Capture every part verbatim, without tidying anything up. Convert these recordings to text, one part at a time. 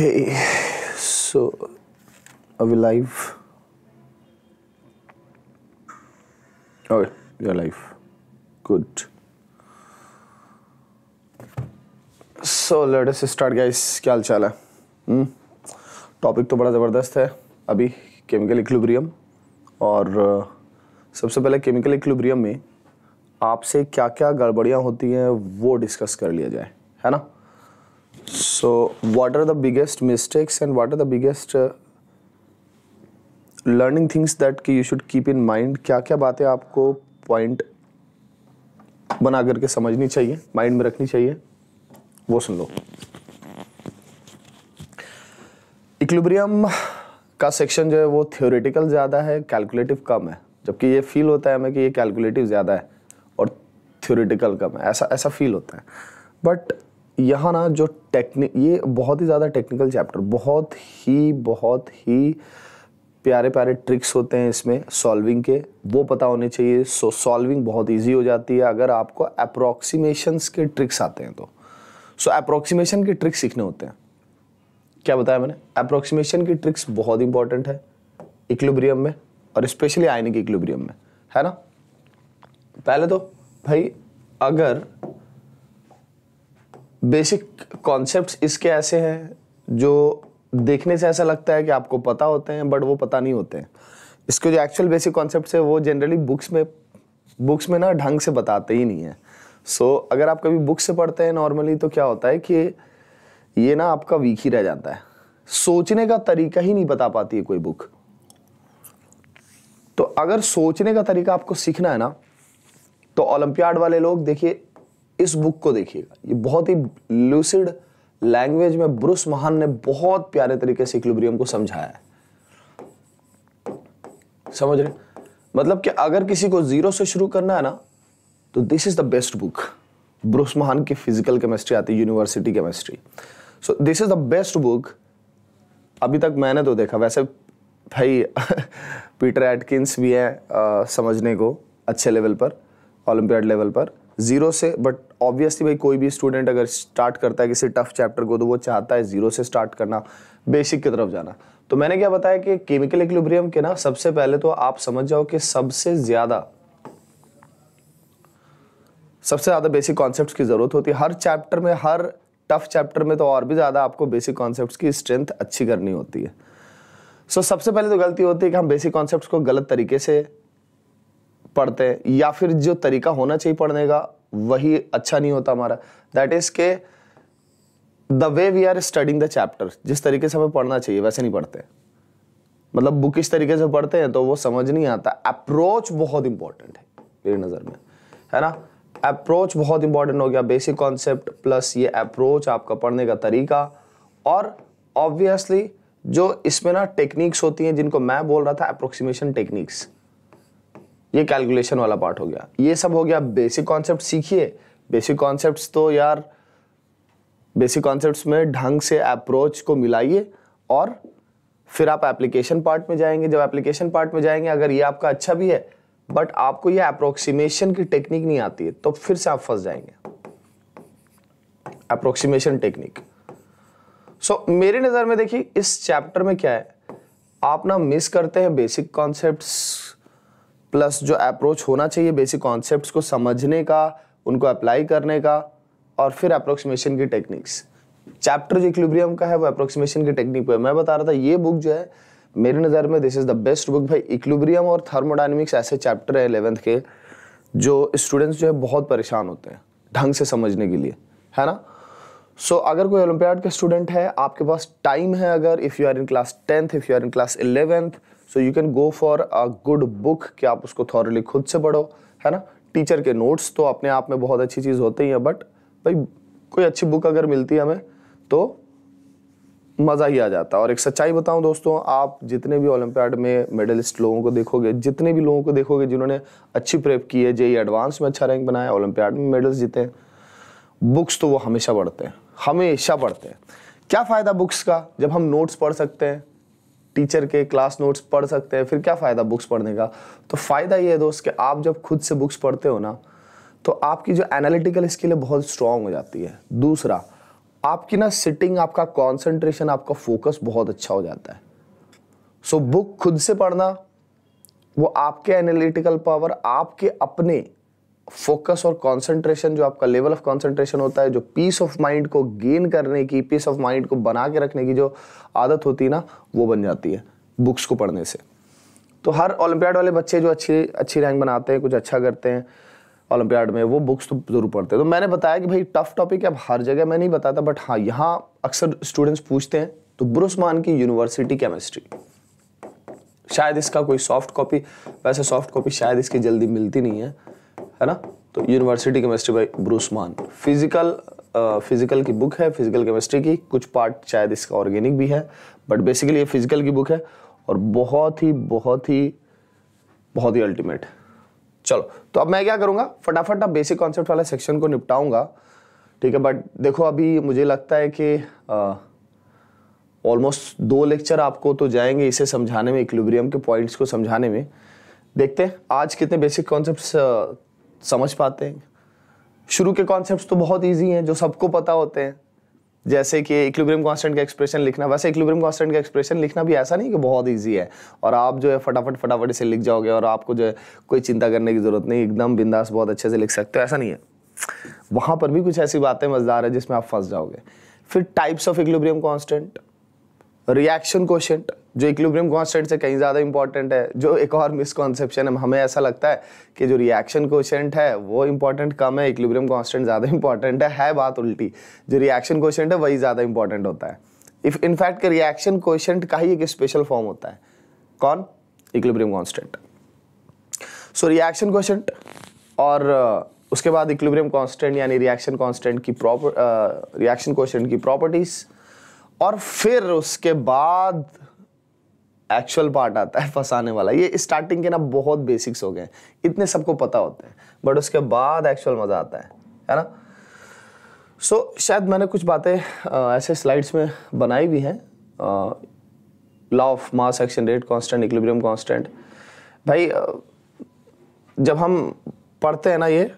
Okay, so are we live? Okay, we are live. Good. So let us start, guys. क्या हाल चाल है? हम्म. Topic तो बड़ा ज़बरदस्त है अभी, केमिकल इक्विलिब्रियम। और सबसे पहले केमिकल इक्विलिब्रियम में आपसे क्या क्या गड़बड़ियाँ होती हैं वो डिस्कस कर लिया जाए, है ना? So what are the biggest mistakes and what are the biggest uh, learning things that you should keep in mind? क्या क्या बातें आपको पॉइंट बना करके समझनी चाहिए, माइंड में रखनी चाहिए, वो सुन लो। इक्विलिब्रियम का सेक्शन जो है वो थियोरेटिकल ज़्यादा है, कैलकुलेटिव कम है। जबकि ये फील होता है हमें कि ये कैलकुलेटिव ज़्यादा है और थियोरेटिकल कम है, ऐसा ऐसा फील होता है। बट यहाँ ना जो टेक्निक, ये बहुत ही ज़्यादा टेक्निकल चैप्टर, बहुत ही बहुत ही प्यारे प्यारे ट्रिक्स होते हैं इसमें सॉल्विंग के, वो पता होने चाहिए। सो सॉल्विंग बहुत इजी हो जाती है अगर आपको अप्रॉक्सीमेशंस के ट्रिक्स आते हैं तो। सो अप्रॉक्सीमेशन के ट्रिक्स सीखने होते हैं। क्या बताया मैंने? अप्रॉक्सीमेशन की ट्रिक्स बहुत इंपॉर्टेंट है इक्विलिब्रियम में, और स्पेशली आयनिक इक्विलिब्रियम में, है ना? पहले तो भाई अगर बेसिक कॉन्सेप्ट्स इसके ऐसे हैं जो देखने से ऐसा लगता है कि आपको पता होते हैं बट वो पता नहीं होते हैं। इसके जो एक्चुअल बेसिक कॉन्सेप्ट्स है वो जनरली बुक्स में बुक्स में ना ढंग से बताते ही नहीं है। सो so, अगर आप कभी बुक्स से पढ़ते हैं नॉर्मली तो क्या होता है कि ये ना आपका वीक ही रह जाता है, सोचने का तरीका ही नहीं बता पाती है कोई बुक। तो अगर सोचने का तरीका आपको सीखना है ना, तो ओलंपियाड वाले लोग देखिए इस बुक को देखिएगा। ये बहुत ही लूसिड लैंग्वेज में ब्रूस महान ने बहुत प्यारे तरीके से इक्विलिब्रियम को समझाया है। समझ रहे? मतलब कि अगर किसी को जीरो से शुरू करना है ना, तो this is the best book. Bruce Mahan की फिजिकल केमिस्ट्री आती है, university chemistry. So this is the best book अभी तक मैंने तो देखा। वैसे भाई पीटर एटकिंस भी है समझने को अच्छे लेवल पर, ओलंपियाड लेवल पर, जीरो से। बट ऑब्वियसली भाई कोई भी स्टूडेंट अगर स्टार्ट करता है किसी टफ चैप्टर को तो वो चाहता है जीरो से स्टार्ट करना, बेसिक की तरफ जाना। तो मैंने क्या बताया कि केमिकल इक्विलिब्रियम के ना सबसे पहले तो आप समझ जाओ कि सबसे ज़्यादा सबसे ज़्यादा बेसिक कॉन्सेप्ट्स की ज़रूरत होती है हर चैप्टर में, हर टफ चैप्टर में। तो और भी ज़्यादा आपको बेसिक कॉन्सेप्ट्स की स्ट्रेंथ अच्छी करनी होती है। सो सबसे पहले तो गलती होती है कि हम बेसिक कॉन्सेप्ट्स को गलत तरीके से पढ़ते हैं, या फिर जो तरीका होना चाहिए पढ़ने का वही अच्छा नहीं होता हमारा। दैट इज के the way we are studying the chapter, जिस तरीके से हमें पढ़ना चाहिए वैसे नहीं पढ़ते। मतलब बुक इस तरीके से पढ़ते हैं तो वो समझ नहीं आता। अप्रोच बहुत इंपॉर्टेंट है मेरी नज़र में, है ना? अप्रोच बहुत इंपॉर्टेंट हो गया, बेसिक कॉन्सेप्ट प्लस ये अप्रोच, आपका पढ़ने का तरीका। और ऑब्वियसली जो इसमें ना टेक्निक्स होती हैं, जिनको मैं बोल रहा था अप्रोक्सीमेशन टेक्निक्स, ये कैलकुलेशन वाला पार्ट हो गया, ये सब हो गया। बेसिक कॉन्सेप्ट सीखिए। बेसिक कॉन्सेप्ट्स तो यार, बेसिक कॉन्सेप्ट्स में ढंग से अप्रोच को मिलाइए, और फिर आप एप्लीकेशन पार्ट में जाएंगे। जब एप्लीकेशन पार्ट में जाएंगे, अगर ये आपका अच्छा भी है बट आपको ये अप्रोक्सीमेशन की टेक्निक नहीं आती है, तो फिर से आप फंस जाएंगे। Approximation technique. सो मेरी नज़र में देखिए इस चैप्टर में क्या है, आप ना मिस करते हैं बेसिक कॉन्सेप्ट्स प्लस जो अप्रोच होना चाहिए बेसिक कॉन्सेप्ट्स को समझने का, उनको अप्लाई करने का, और फिर अप्रोक्सीमेशन की टेक्निक्स। चैप्टर जो इक्विलिब्रियम का है वो अप्रोक्सीमेशन की टेक्निक पे मैं बता रहा था। ये बुक जो है मेरी नज़र में this is the best book. भाई इक्विलिब्रियम और थर्मोडायनेमिक्स ऐसे चैप्टर है इलेवेंथ के जो स्टूडेंट्स जो है बहुत परेशान होते हैं ढंग से समझने के लिए, है ना? सो so, अगर कोई ओलंपियाड का स्टूडेंट है, आपके पास टाइम है, अगर if you are in class tenth, if you are in class eleventh, so you can go for a good book कि आप उसको थॉरली खुद से पढ़ो, है ना? टीचर के नोट्स तो अपने आप में बहुत अच्छी चीज़ होते ही हैं, बट भाई कोई अच्छी बुक अगर मिलती है हमें तो मज़ा ही आ जाता है। और एक सच्चाई बताऊं दोस्तों, आप जितने भी ओलंपियाड में मेडलिस्ट लोगों को देखोगे, जितने भी लोगों को देखोगे जिन्होंने अच्छी प्रेप की है, जेई एडवांस में अच्छा रैंक बनाया, ओलंपियाड में मेडल्स जीते हैं, बुक्स तो वो हमेशा पढ़ते हैं, हमेशा पढ़ते हैं। क्या फ़ायदा बुक्स का जब हम नोट्स पढ़ सकते हैं, टीचर के क्लास नोट्स पढ़ सकते हैं, फिर क्या फ़ायदा बुक्स पढ़ने का? तो फ़ायदा ये है दोस्त कि आप जब खुद से बुक्स पढ़ते हो ना, तो आपकी जो एनालिटिकल स्किल है बहुत स्ट्रांग हो जाती है। दूसरा, आपकी ना सिटिंग, आपका कॉन्सेंट्रेशन, आपका फोकस बहुत अच्छा हो जाता है। सो बुक खुद से पढ़ना, वो आपके एनालिटिकल पावर, आपके अपने फोकस और कंसंट्रेशन, जो आपका लेवल ऑफ कंसंट्रेशन होता है, जो पीस ऑफ माइंड को गेन करने की, पीस ऑफ माइंड को बना के रखने की जो आदत होती है ना, वो बन जाती है बुक्स को पढ़ने से। तो हर ओलंपियाड वाले बच्चे जो अच्छी अच्छी रैंक बनाते हैं, कुछ अच्छा करते हैं ओलंपियाड में, वो बुक्स तो जरूर पढ़ते हैं। तो मैंने बताया कि भाई टफ टॉपिक अब हर जगह मैं नहीं बताता, बट हाँ यहाँ अक्सर स्टूडेंट्स पूछते हैं। तो ब्रूस मान की यूनिवर्सिटी केमिस्ट्री, शायद इसका कोई सॉफ्ट कॉपी, वैसे सॉफ्ट कॉपी शायद इसकी जल्दी मिलती नहीं है, है ना। तो university chemistry by Bruce Mahan, physical physical की बुक है, फिजिकल केमिस्ट्री की कुछ पार्ट शायद इसका ऑर्गेनिक भी है, बट बेसिकली ये फिजिकल की बुक है और बहुत ही बहुत ही बहुत ही अल्टीमेट। चलो, तो अब मैं क्या करूँगा, फटाफट अब बेसिक कॉन्सेप्ट वाला सेक्शन को निपटाऊँगा, ठीक है। बट देखो अभी मुझे लगता है कि आ, ऑलमोस्ट दो लेक्चर आपको तो जाएंगे इसे समझाने में, इक्विलिब्रियम के पॉइंट्स को समझाने में। देखते हैं आज कितने बेसिक कॉन्सेप्ट्स समझ पाते हैं। शुरू के कॉन्सेप्ट्स तो बहुत इजी हैं, जो सबको पता होते हैं, जैसे कि इक्विलिब्रियम कांस्टेंट का एक्सप्रेशन लिखना। वैसे इक्विलिब्रियम कांस्टेंट का एक्सप्रेशन लिखना भी ऐसा नहीं कि बहुत ईजी है और आप जो है फटाफट फटाफट इसे लिख जाओगे और आपको जो है कोई चिंता करने की जरूरत नहीं, एकदम बिंदास बहुत अच्छे से लिख सकते हो, ऐसा नहीं है। वहाँ पर भी कुछ ऐसी बातें मजेदार है जिसमें आप फंस जाओगे। फिर types of equilibrium constant, reaction quotient, जो इक्विलिब्रियम कांस्टेंट से कहीं ज़्यादा इंपॉर्टेंट है। जो एक और मिसकॉन्सेप्शन है, हमें ऐसा लगता है कि जो रिएक्शन कोशेंट है वो इंपॉर्टेंट कम है, इक्विलिब्रियम कांस्टेंट ज़्यादा इंपॉर्टेंट है, है बात उल्टी। जो रिएक्शन कोशेंट है वही ज़्यादा इंपॉर्टेंट होता है। इफ इनफैक्ट के रिएक्शन कोशेंट का ही एक स्पेशल फॉर्म होता है, कौन? Equilibrium constant. So reaction quotient और उसके बाद इक्विलिब्रियम कांस्टेंट यानी रिएक्शन कांस्टेंट की प्रॉपर रिएक्शन कोशेंट की प्रॉपर्टीज, और फिर उसके बाद एक्चुअल पार्ट आता है फंसाने वाला। ये स्टार्टिंग के ना बहुत बेसिक्स हो गए, इतने सबको पता होते हैं, बट उसके बाद एक्चुअल मजा आता है, है ना। सो so, शायद मैंने कुछ बातें ऐसे स्लाइड्स में बनाई भी हैं। Law of mass, action rate constant, equilibrium constant. भाई आ, जब हम पढ़ते हैं ना ये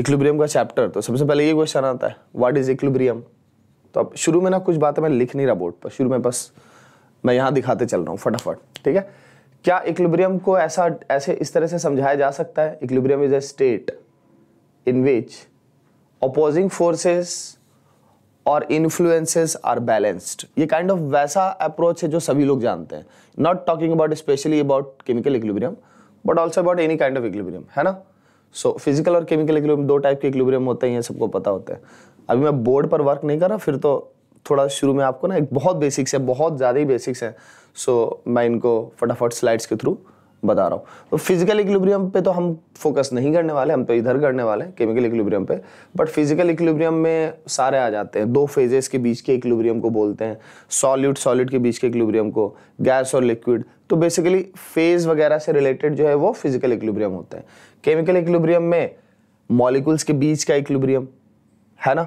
इक्विलिब्रियम का चैप्टर, तो सबसे पहले ये क्वेश्चन आता है, व्हाट इज इक्विलिब्रियम। तो अब शुरू में ना कुछ बातें मैं लिख नहीं रहा बोर्ड पर, शुरू में बस मैं यहाँ दिखाते चल रहा हूँ फटाफट, ठीक है। क्या इक्विलिब्रियम को ऐसा ऐसे इस तरह से समझाया जा सकता है? Equilibrium is a state in which opposing forces और इन्फ्लुएंसेस आर बैलेंस्ड। ये काइंड ऑफ वैसा अप्रोच है जो सभी लोग जानते हैं। Not talking about specially about chemical equilibrium but also about any kind of equilibrium, है ना। सो फिजिकल और केमिकल इक्विलिब्रियम दो टाइप के इक्विलिब्रियम होते हैं, सबको पता होता है। अभी मैं बोर्ड पर वर्क नहीं कर रहा, फिर तो थोड़ा शुरू में आपको ना एक बहुत बेसिक्स है, बहुत ज़्यादा ही बेसिक्स है, सो मैं इनको फटाफट स्लाइड्स के थ्रू बता रहा हूँ। तो फिजिकल इक्विलिब्रियम पे तो हम फोकस नहीं करने वाले, हम तो इधर करने वाले हैं केमिकल इक्विलिब्रियम पे। बट फिजिकल इक्विलिब्रियम में सारे आ जाते हैं, दो फेजेस के बीच के इक्विलिब्रियम को बोलते हैं, सॉल्यूट सॉल्यूट के बीच के इक्विलिब्रियम को, गैस और लिक्विड। तो बेसिकली फेज वगैरह से रिलेटेड जो है वो फिजिकल इक्विलिब्रियम होते हैं। केमिकल इक्विलिब्रियम में मॉलिक्यूल्स के बीच का इक्विलिब्रियम, है ना,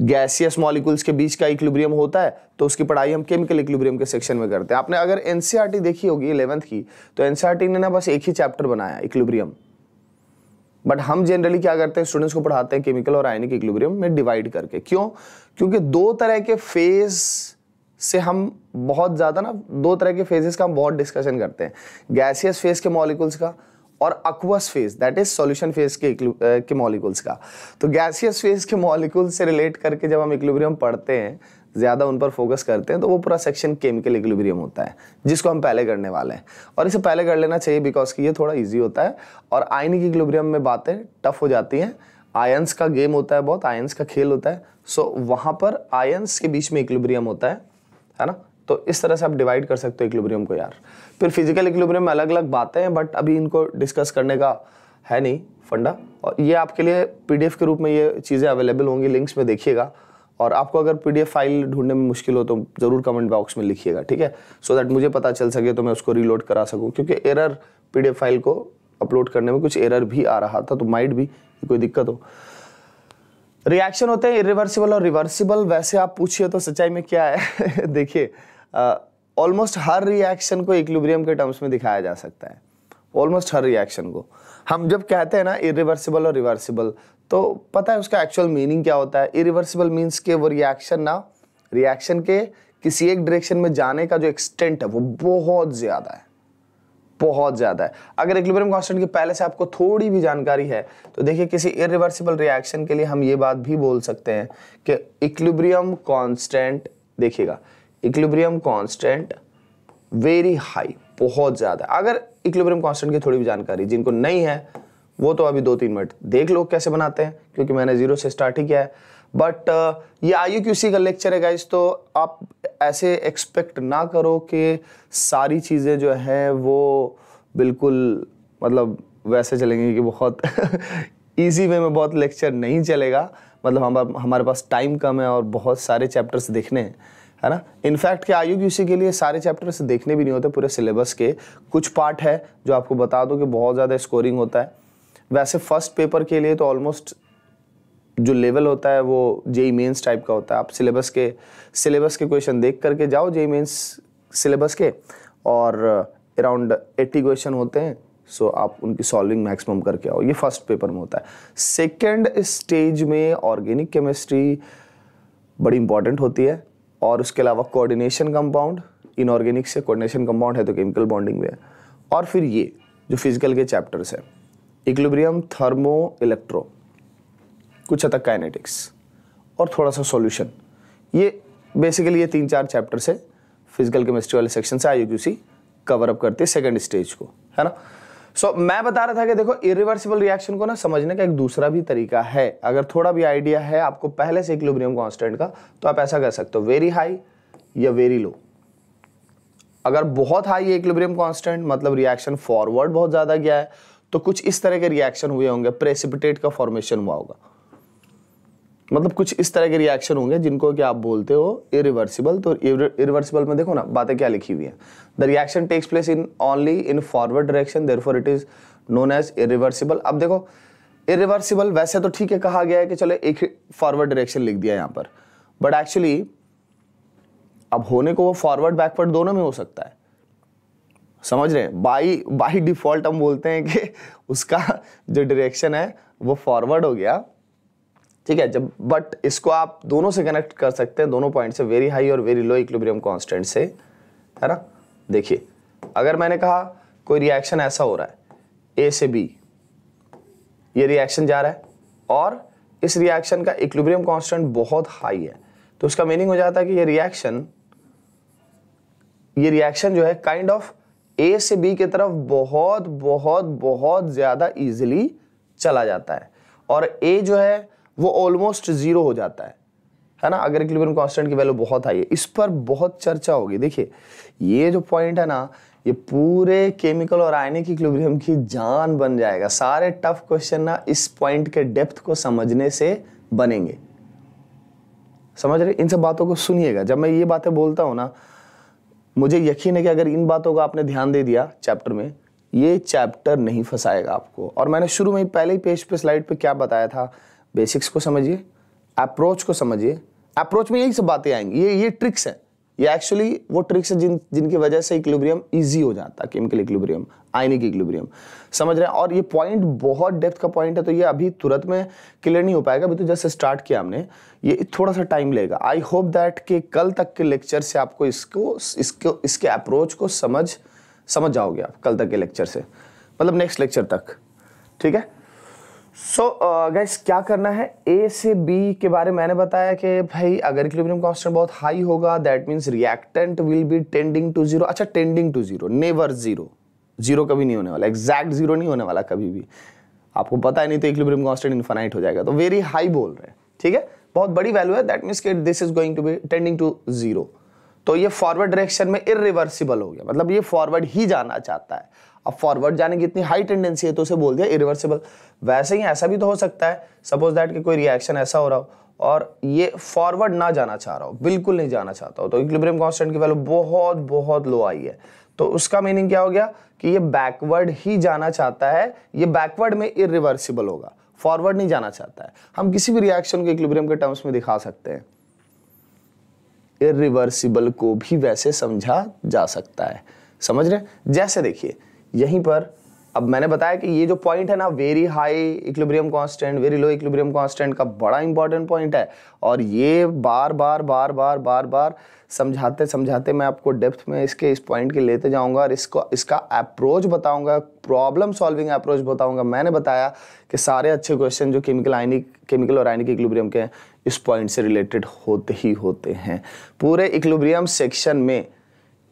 गैसियस मॉलिक्यूल्स के बीच का इक्विलिब्रियम होता है, तो उसकी पढ़ाई हम केमिकल इक्विलिब्रियम के सेक्शन में करते हैं। आपने अगर एनसीईआरटी देखी होगी इलेवेंथ की, तो एनसीईआरटी ने ना बस एक ही चैप्टर बनाया, इक्विलिब्रियम। बट हम जनरली क्या करते हैं, स्टूडेंट्स को पढ़ाते हैं केमिकल और आयनिक इक्विलिब्रियम में डिवाइड करके। क्यों? क्योंकि दो तरह के फेज से हम बहुत ज़्यादा ना दो तरह के फेजेस का हम बहुत डिस्कशन करते हैं, गैसियस फेज के मॉलिक्यूल्स का और aqueous phase that is solution phase के के मॉलिक्यूल्स का। तो गैसियस फेज के मॉलिक्यूल से रिलेट करके जब हम इक्विलिब्रियम पढ़ते हैं, ज़्यादा उन पर फोकस करते हैं, तो वो पूरा सेक्शन केमिकल इक्विलिब्रियम होता है, जिसको हम पहले करने वाले हैं। और इसे पहले कर लेना चाहिए बिकॉज कि ये थोड़ा ईजी होता है। और आयनिक इक्विलिब्रियम में बातें टफ हो जाती हैं, आयंस का गेम होता है, बहुत आयंस का खेल होता है। सो वहाँ पर आयंस के बीच में इक्विलिब्रियम होता है, है ना। तो इस तरह से आप डिवाइड कर सकते हो इक्विलिब्रियम को यार। फिर फिजिकल इक्विलिब्रियम में अलग अलग बातें हैं, बट अभी इनको डिस्कस करने का है नहीं फंडा। और ये आपके लिए पीडीएफ के रूप में ये चीज़ें अवेलेबल होंगी, लिंक्स में देखिएगा। और आपको अगर पीडीएफ फाइल ढूंढने में मुश्किल हो तो ज़रूर कमेंट बॉक्स में लिखिएगा, ठीक है, सो दैट मुझे पता चल सके तो मैं उसको रीलोड करा सकूँ। क्योंकि एरर पीडीएफ फाइल को अपलोड करने में कुछ एरर भी आ रहा था, तो माइट भी कोई दिक्कत हो। रिएक्शन होते हैं इरिवर्सिबल और रिवर्सिबल। वैसे आप पूछिए तो सच्चाई में क्या है देखिए ऑलमोस्ट uh, हर रिएक्शन को इक्विलिब्रियम के टर्म्स में दिखाया जा सकता है। ऑलमोस्ट हर रिएक्शन को। हम जब कहते हैं ना इरिवर्सिबल और रिवर्सिबल, तो पता है उसका एक्चुअल मीनिंग क्या होता है। इरिवर्सिबल मीन्स के वो रिएक्शन ना, रिएक्शन के किसी एक डायरेक्शन में जाने का जो एक्सटेंट है वो बहुत ज़्यादा है, बहुत ज़्यादा है। अगर इक्विलिब्रियम कांस्टेंट की पहले से आपको थोड़ी भी जानकारी है तो देखिए किसी इरिवर्सिबल रिएक्शन के लिए हम ये बात भी बोल सकते हैं कि इक्विलिब्रियम कांस्टेंट, देखिएगा इक्विलिब्रियम कांस्टेंट वेरी हाई, बहुत ज़्यादा। अगर इक्विलिब्रियम कांस्टेंट की थोड़ी भी जानकारी, जिनको नहीं है वो तो अभी दो तीन मिनट देख लो कैसे बनाते हैं, क्योंकि मैंने जीरो से स्टार्ट ही किया है। बट ये आईयूक्यूसी का लेक्चर है गाइस, तो आप ऐसे एक्सपेक्ट ना करो कि सारी चीज़ें जो हैं वो बिल्कुल मतलब वैसे चलेंगी कि बहुत इजी वे में बहुत लेक्चर नहीं चलेगा। मतलब हम हमारे पास टाइम कम है और बहुत सारे चैप्टर्स देखने हैं, है ना। इनफैक्ट के आईयूक्यूसी के लिए सारे चैप्टर्स देखने भी नहीं होते, पूरे सिलेबस के कुछ पार्ट है जो आपको बता दो कि बहुत ज़्यादा स्कोरिंग होता है। वैसे फर्स्ट पेपर के लिए तो ऑलमोस्ट जो लेवल होता है वो जेई मेंस टाइप का होता है। आप सिलेबस के सिलेबस के क्वेश्चन देख करके जाओ जेई मेंस सिलेबस के, और अराउंड अस्सी क्वेश्चन होते हैं, सो आप उनकी सॉल्विंग मैक्सिमम करके आओ। ये फर्स्ट पेपर में होता है। सेकेंड स्टेज में ऑर्गेनिक केमिस्ट्री बड़ी इंपॉर्टेंट होती है, और उसके अलावा कोऑर्डिनेशन कंपाउंड, इनऑर्गेनिक से कोऑर्डिनेशन कंपाउंड है तो केमिकल बॉन्डिंग में, और फिर ये जो फिजिकल के चैप्टर्स हैं इक्विलिब्रियम, थर्मो, इलेक्ट्रो, कुछ हद तक काइनेटिक्स और थोड़ा सा सॉल्यूशन। ये बेसिकली ये तीन चार चैप्टर से फिजिकल केमिस्ट्री वाले सेक्शन से आईयूक्यूसी कवर अप करती है सेकंड स्टेज को, है ना। सो so, मैं बता रहा था कि देखो इरिवर्सिबल रिएक्शन को ना समझने का एक दूसरा भी तरीका है। अगर थोड़ा भी आइडिया है आपको पहले से इक्विलिब्रियम कांस्टेंट का, तो आप ऐसा कर सकते हो वेरी हाई या वेरी लो। अगर बहुत हाई है इक्विलिब्रियम कांस्टेंट, मतलब रिएक्शन फॉरवर्ड बहुत ज़्यादा गया है, तो कुछ इस तरह के रिएक्शन हुए होंगे, प्रेसिपिटेट का फॉर्मेशन हुआ होगा। मतलब कुछ इस तरह के रिएक्शन होंगे जिनको कि आप बोलते हो इरिवर्सिबल। तो इरिवर्सिबल में देखो ना बातें क्या लिखी हुई है, the reaction takes place in only in forward direction, therefore it is known as irreversible. अब देखो इरिवर्सिबल वैसे तो ठीक है, कहा गया है कि चलो एक फॉरवर्ड डायरेक्शन लिख दिया यहाँ पर, बट एक्चुअली अब होने को वो फॉरवर्ड बैकवर्ड दोनों में हो सकता है, समझ रहे हैं। बाई बाई डिफॉल्ट हम बोलते हैं कि उसका जो डायरेक्शन है वो फॉरवर्ड हो गया, ठीक है जब, बट इसको आप दोनों से कनेक्ट कर सकते हैं, दोनों पॉइंट से, वेरी हाई और वेरी लो इक्विलिब्रियम कांस्टेंट से, है ना। देखिए अगर मैंने कहा कोई रिएक्शन ऐसा हो रहा है ए से बी, ये रिएक्शन जा रहा है और इस रिएक्शन का इक्विलिब्रियम कांस्टेंट बहुत हाई है, तो उसका मीनिंग हो जाता है कि ये रिएक्शन ये रिएक्शन जो है काइंड ऑफ ए से बी की तरफ बहुत बहुत बहुत ज़्यादा इजीली चला जाता है, और ए जो है वो ऑलमोस्ट ज़ीरो हो जाता है, है ना। अगर इक्विलिब्रियम कांस्टेंट की वैल्यू बहुत हाई है, इस पर बहुत चर्चा होगी। देखिए ये जो पॉइंट है ना, ये पूरे केमिकल और आयनिक इक्विलिब्रियम की जान बन जाएगा। सारे टफ क्वेश्चन ना इस पॉइंट के डेप्थ को समझने से बनेंगे, समझ रहे। इन सब बातों को सुनिएगा, जब मैं ये बातें बोलता हूँ ना, मुझे यकीन है कि अगर इन बातों का आपने ध्यान दे दिया चैप्टर में, ये चैप्टर नहीं फंसाएगा आपको। और मैंने शुरू में ही पहले ही पेज पे स्लाइड पे क्या बताया था, बेसिक्स को समझिए, अप्रोच को समझिए। अप्रोच में यही सब बातें आएंगी, ये ये ट्रिक्स हैं, ये एक्चुअली वो ट्रिक्स हैं जिन जिनकी वजह से इक्विलिब्रियम ईजी हो जाता है, केमिकल इक्विलिब्रियम, आयनिक इक्विलिब्रियम, समझ रहे हैं। और ये पॉइंट बहुत डेप्थ का पॉइंट है, तो ये अभी तुरंत में क्लियर नहीं हो पाएगा, अभी तो जस्ट स्टार्ट किया हमने, ये थोड़ा सा टाइम लेगा। आई होप दैट कि कल तक के लेक्चर से आपको इसको इसको इसके अप्रोच को समझ समझ जाओगे आप कल तक के लेक्चर से, मतलब नेक्स्ट लेक्चर तक, ठीक है। सो so, गाइस uh, क्या करना है, ए से बी के बारे में मैंने बताया कि भाई अगर इक्विलिब्रियम कांस्टेंट बहुत हाई होगा, that means reactant will be tending to zero. अच्छा tending to zero, never zero, zero कभी नहीं होने वाला, एग्जैक्ट जीरो नहीं होने वाला कभी भी, आपको पता ही नहीं, तो इक्विलिब्रियम कांस्टेंट इनफिनाइट हो जाएगा। तो वेरी हाई बोल रहे हैं, ठीक है, बहुत बड़ी वैल्यू है, दैट मीन्स कि this is going to be tending to zero. तो ये फॉरवर्ड डायरेक्शन में इरिवर्सिबल हो गया, मतलब ये फॉरवर्ड ही जाना चाहता है। अब फॉरवर्ड जाने की इतनी हाई टेंडेंसी है तो उसे बोल दिया इरिवर्सिबल। वैसे ही ऐसा भी तो हो सकता है, सपोज दैट कि कोई रिएक्शन ऐसा हो रहा हो और ये फॉरवर्ड ना जाना चाह रहा हो, बिल्कुल नहीं जाना चाहता हो, तो इक्विलिब्रियम कांस्टेंट की वैल्यू बहुत बहुत लो आई है, तो उसका मीनिंग क्या हो गया कि ये बैकवर्ड ही जाना चाहता है, ये बैकवर्ड में इरिवर्सिबल होगा, फॉरवर्ड नहीं जाना चाहता है। हम किसी भी रिएक्शन को इक्विलिब्रियम के टर्म्स में दिखा सकते हैं, इरिवर्सिबल को भी वैसे समझा जा सकता है, समझ रहे। जैसे देखिए यहीं पर अब मैंने बताया कि ये जो पॉइंट है ना, very high equilibrium constant, very low equilibrium constant का बड़ा इंपॉर्टेंट पॉइंट है, और ये बार बार बार बार बार बार समझाते समझाते मैं आपको डेप्थ में इसके इस पॉइंट के लेते जाऊंगा और इसको इसका अप्रोच बताऊंगा, प्रॉब्लम सॉल्विंग अप्रोच बताऊंगा। मैंने बताया कि सारे अच्छे क्वेश्चन जो केमिकल आयनिक केमिकल और आयनिक इक्विलिब्रियम के हैं, इस पॉइंट से रिलेटेड होते ही होते हैं। पूरे इक्विलिब्रियम सेक्शन में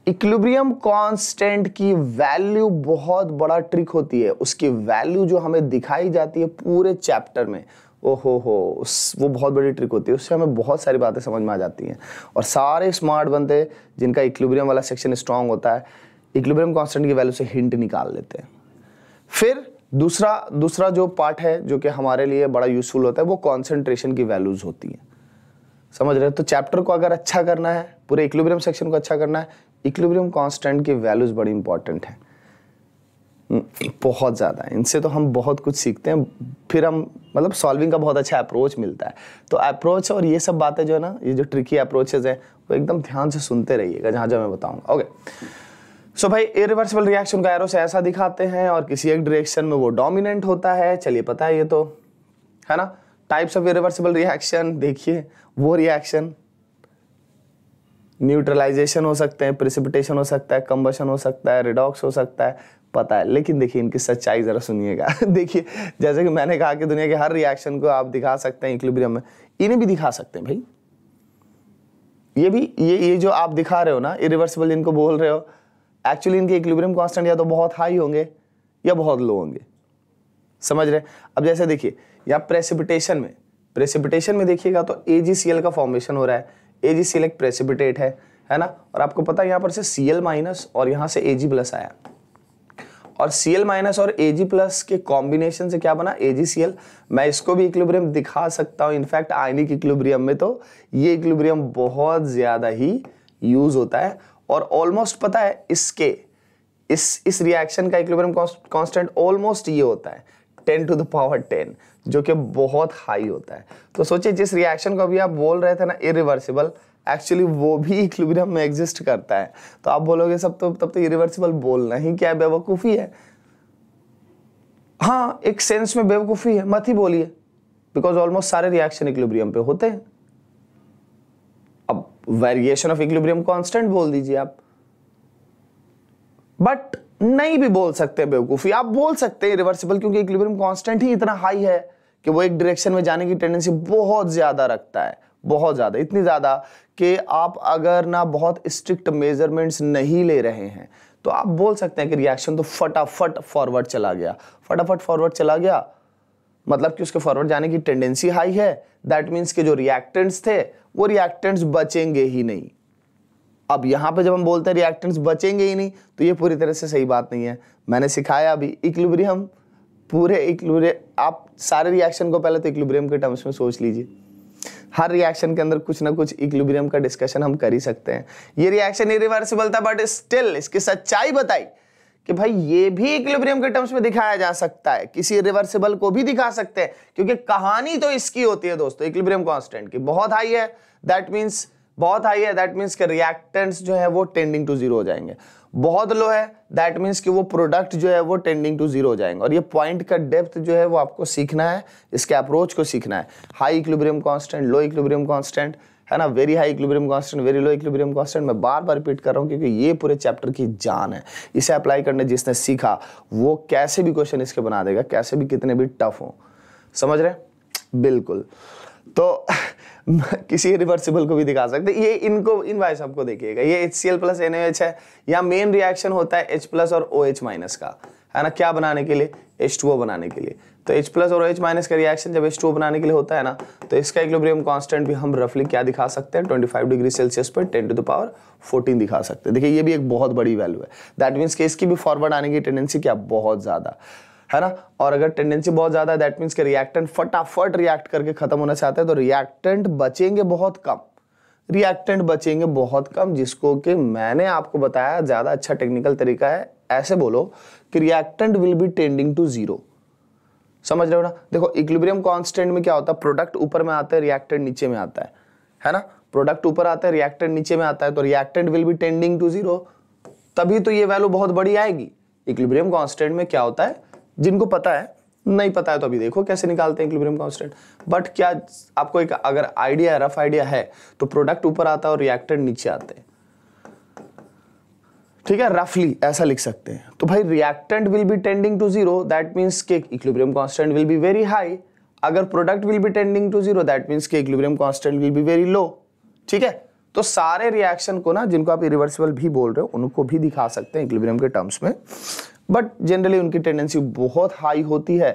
इक्विलिब्रियम कांस्टेंट की वैल्यू बहुत बड़ा ट्रिक होती है, उसकी वैल्यू जो हमें दिखाई जाती है पूरे चैप्टर में, ओहो हो वो बहुत बड़ी ट्रिक होती है, उससे हमें बहुत सारी बातें समझ में आ जाती हैं। और सारे स्मार्ट बनते हैं जिनका इक्विलिब्रियम वाला सेक्शन स्ट्रांग होता है, इक्विलिब्रियम कांस्टेंट की वैल्यू से हिंट निकाल लेते हैं। फिर दूसरा दूसरा जो पार्ट है जो कि हमारे लिए बड़ा यूजफुल होता है वो कॉन्सेंट्रेशन की वैल्यूज होती है, समझ रहे हो। तो चैप्टर को अगर अच्छा करना है, पूरे इक्विलिब्रियम सेक्शन को अच्छा करना है, इक्विलिब्रियम कांस्टेंट की वैल्यूज बड़ी इंपॉर्टेंट है, बहुत ज़्यादा। इनसे तो हम बहुत कुछ सीखते हैं, फिर हम मतलब सॉल्विंग का बहुत अच्छा अप्रोच मिलता है। तो अप्रोच और ये सब बातें जो है ना, ये जो ट्रिकी अप्रोचेज हैं, वो एकदम ध्यान से सुनते रहिएगा जहाँ जहाँ मैं बताऊँगा। ओके सो so भाई, इरिवर्सिबल रिएक्शन का एरो से ऐसा दिखाते हैं और किसी एक डायरेक्शन में वो डोमिनेंट होता है, चलिए पता है ये तो है ना। टाइप्स ऑफ इरिवर्सिबल रिएक्शन देखिए, वो रिएक्शन न्यूट्रलाइजेशन हो सकते हैं, प्रेसिपिटेशन हो सकता है, कंबशन हो सकता है, रिडॉक्स हो सकता है, पता है। लेकिन देखिए इनकी सच्चाई ज़रा सुनिएगा। देखिए जैसे कि मैंने कहा कि दुनिया के हर रिएक्शन को आप दिखा सकते हैं इक्विलिब्रियम में, इन्हें भी दिखा सकते हैं भाई। ये भी ये ये जो आप दिखा रहे हो ना, इरिवर्सिबल इनको बोल रहे हो, एक्चुअली इनके इक्विलिब्रियम कॉन्स्टेंट या तो बहुत हाई होंगे या बहुत लो होंगे, समझ रहे। अब जैसे देखिए या प्रेसिपिटेशन में, प्रेसिपिटेशन में देखिएगा तो एजीसीएल का फॉर्मेशन हो रहा है, एजीसीएल एक प्रेसिपिटेट है है ना। और आपको पता है यहाँ पर से सीएल माइनस और यहाँ से एजी प्लस आया, और सीएल माइनस और एजी प्लस के कॉम्बिनेशन से क्या बना, एजीसीएल। मैं इसको भी इक्विलिब्रियम दिखा सकता हूँ, इनफैक्ट आयनिक इक्विलिब्रियम में तो ये इक्विलिब्रियम बहुत ज़्यादा ही यूज होता है। और ऑलमोस्ट पता है इसके इस इस रिएक्शन का इक्विलिब्रियम कॉन्स्टेंट ऑलमोस्ट ये होता है ten to the power ten, जो कि बहुत हाई होता है। तो सोचिए जिस रिएक्शन को अभी आप बोल रहे थे ना इरिवर्सिबल, एक्चुअली वो भी इक्विलिब्रियम में एग्जिस्ट करता है। तो आप बोलोगे सब तो तब तो इरिवर्सिबल बोलना ही क्या बेवकूफ़ी है। हाँ, एक सेंस में बेवकूफ़ी है, मत ही बोलिए, बिकॉज ऑलमोस्ट सारे रिएक्शन इक्विलिब्रियम पे होते हैं। अब वेरिएशन ऑफ इक्विलिब्रियम कॉन्स्टेंट बोल दीजिए आप, बट नहीं भी बोल सकते बेवकूफी, आप बोल सकते हैं रिवर्सिबल, क्योंकि इक्विलिब्रियम कांस्टेंट ही इतना हाई है कि वो एक डायरेक्शन में जाने की टेंडेंसी बहुत ज्यादा रखता है, बहुत ज्यादा, इतनी ज्यादा कि आप अगर ना बहुत स्ट्रिक्ट मेजरमेंट्स नहीं ले रहे हैं तो आप बोल सकते हैं कि रिएक्शन तो फटाफट फॉरवर्ड चला गया, फटाफट फॉरवर्ड चला गया मतलब कि उसके फॉरवर्ड जाने की टेंडेंसी हाई है। दैट मीन्स के जो रिएक्टेंट्स थे वो रिएक्टेंट्स बचेंगे ही नहीं। अब यहाँ पे जब हम बोलते हैं रिएक्टेंट्स बचेंगे ही नहीं, तो ये पूरी तरह से सही बात नहीं है। मैंने सिखाया अभी इक्विलिब्रियम, पूरे इक्विलिब्रियम, आप सारे रिएक्शन को पहले तो इक्विलिब्रियम के टर्म्स में सोच लीजिए। हर रिएक्शन के अंदर कुछ ना कुछ इक्विलिब्रियम का डिस्कशन हम कर ही सकते हैं। ये रिएक्शन इरिवर्सिबल था, बट स्टिल इसकी सच्चाई बताई कि भाई ये भी इक्विलिब्रियम के टर्म्स में दिखाया जा सकता है, किसी रिवर्सिबल को भी दिखा सकते हैं, क्योंकि कहानी तो इसकी होती है दोस्तों इक्विलिब्रियम कांस्टेंट की, बहुत हाई है, दैट मीन्स बहुत हाई है, दैट मीन्स के रिएक्टेंट्स जो है वो टेंडिंग टू जीरो हो जाएंगे। बहुत लो है, दैट मीन्स कि वो प्रोडक्ट जो है वो टेंडिंग टू जीरो हो जाएंगे। और ये पॉइंट का डेप्थ जो है वो आपको सीखना है, इसके अप्रोच को सीखना है। High equilibrium constant, low equilibrium constant, है ना, very high equilibrium constant, very low equilibrium constant, मैं बार बार रिपीट कर रहा हूँ क्योंकि ये पूरे चैप्टर की जान है। इसे अप्लाई करने जिसने सीखा वो कैसे भी क्वेश्चन इसके बना देगा, कैसे भी कितने भी टफ हों, समझ रहे। बिल्कुल, तो किसी रिवर्सिबल को भी दिखा सकते। ये इनको इन भाई साहब को देखिएगा, ये HCl प्लस NaOH है, यहाँ मेन रिएक्शन होता है H प्लस और OH माइनस का, है ना, क्या बनाने के लिए, H टू O बनाने के लिए। तो H प्लस और OH माइनस का रिएक्शन जब H टू O बनाने के लिए होता है ना, तो इसका इक्विलिब्रियम कांस्टेंट भी हम रफली क्या दिखा सकते हैं, पच्चीस डिग्री सेल्सियस पर ten to the power fourteen दिखा सकते हैं। देखिए ये भी एक बहुत बड़ी वैल्यू है, दैट मीन्स कि इसकी भी फॉरवर्ड आने की टेंडेंसी क्या बहुत ज़्यादा है ना। और अगर टेंडेंसी बहुत ज्यादा है, दैट मीन्स कि रिएक्टेंट फटाफट रिएक्ट करके खत्म होना चाहते हैं, तो रिएक्टेंट बचेंगे बहुत कम, रिएक्टेंट बचेंगे बहुत कम, जिसको कि मैंने आपको बताया ज्यादा अच्छा टेक्निकल तरीका है। ऐसे बोलो कि reactant will be tending to zero, समझ रहे हो ना। देखो इक्विलिब्रियम कांस्टेंट में क्या होता है, प्रोडक्ट ऊपर में आता है, रिएक्टेंट नीचे में आता है, है ना, प्रोडक्ट ऊपर आता है, रिएक्टेंट नीचे में आता है, तो reactant will be tending to zero, तभी तो ये वैल्यू बहुत बड़ी आएगी। इक्विलिब्रियम कांस्टेंट में क्या होता है, जिनको पता है, नहीं पता है तो अभी देखो कैसे निकालते हैं इक्विलिब्रियम कांस्टेंट। बट क्या आपको एक अगर आइडिया, रफ आइडिया है तो प्रोडक्ट ऊपर आता है और रिएक्टेंट नीचे आते हैं, ठीक है, रफली ऐसा लिख सकते हैं। तो भाई reactant will be tending to zero, that means के equilibrium constant will be very high. अगर product will be tending to zero that means के equilibrium constant will be very low, ठीक है। तो सारे रिएक्शन को ना, जिनको आप इरिवर्सिबल भी बोल रहे हो, उनको भी दिखा सकते हैं इक्विलिब्रियम के टर्म्स में, बट जनरली उनकी टेंडेंसी बहुत हाई होती है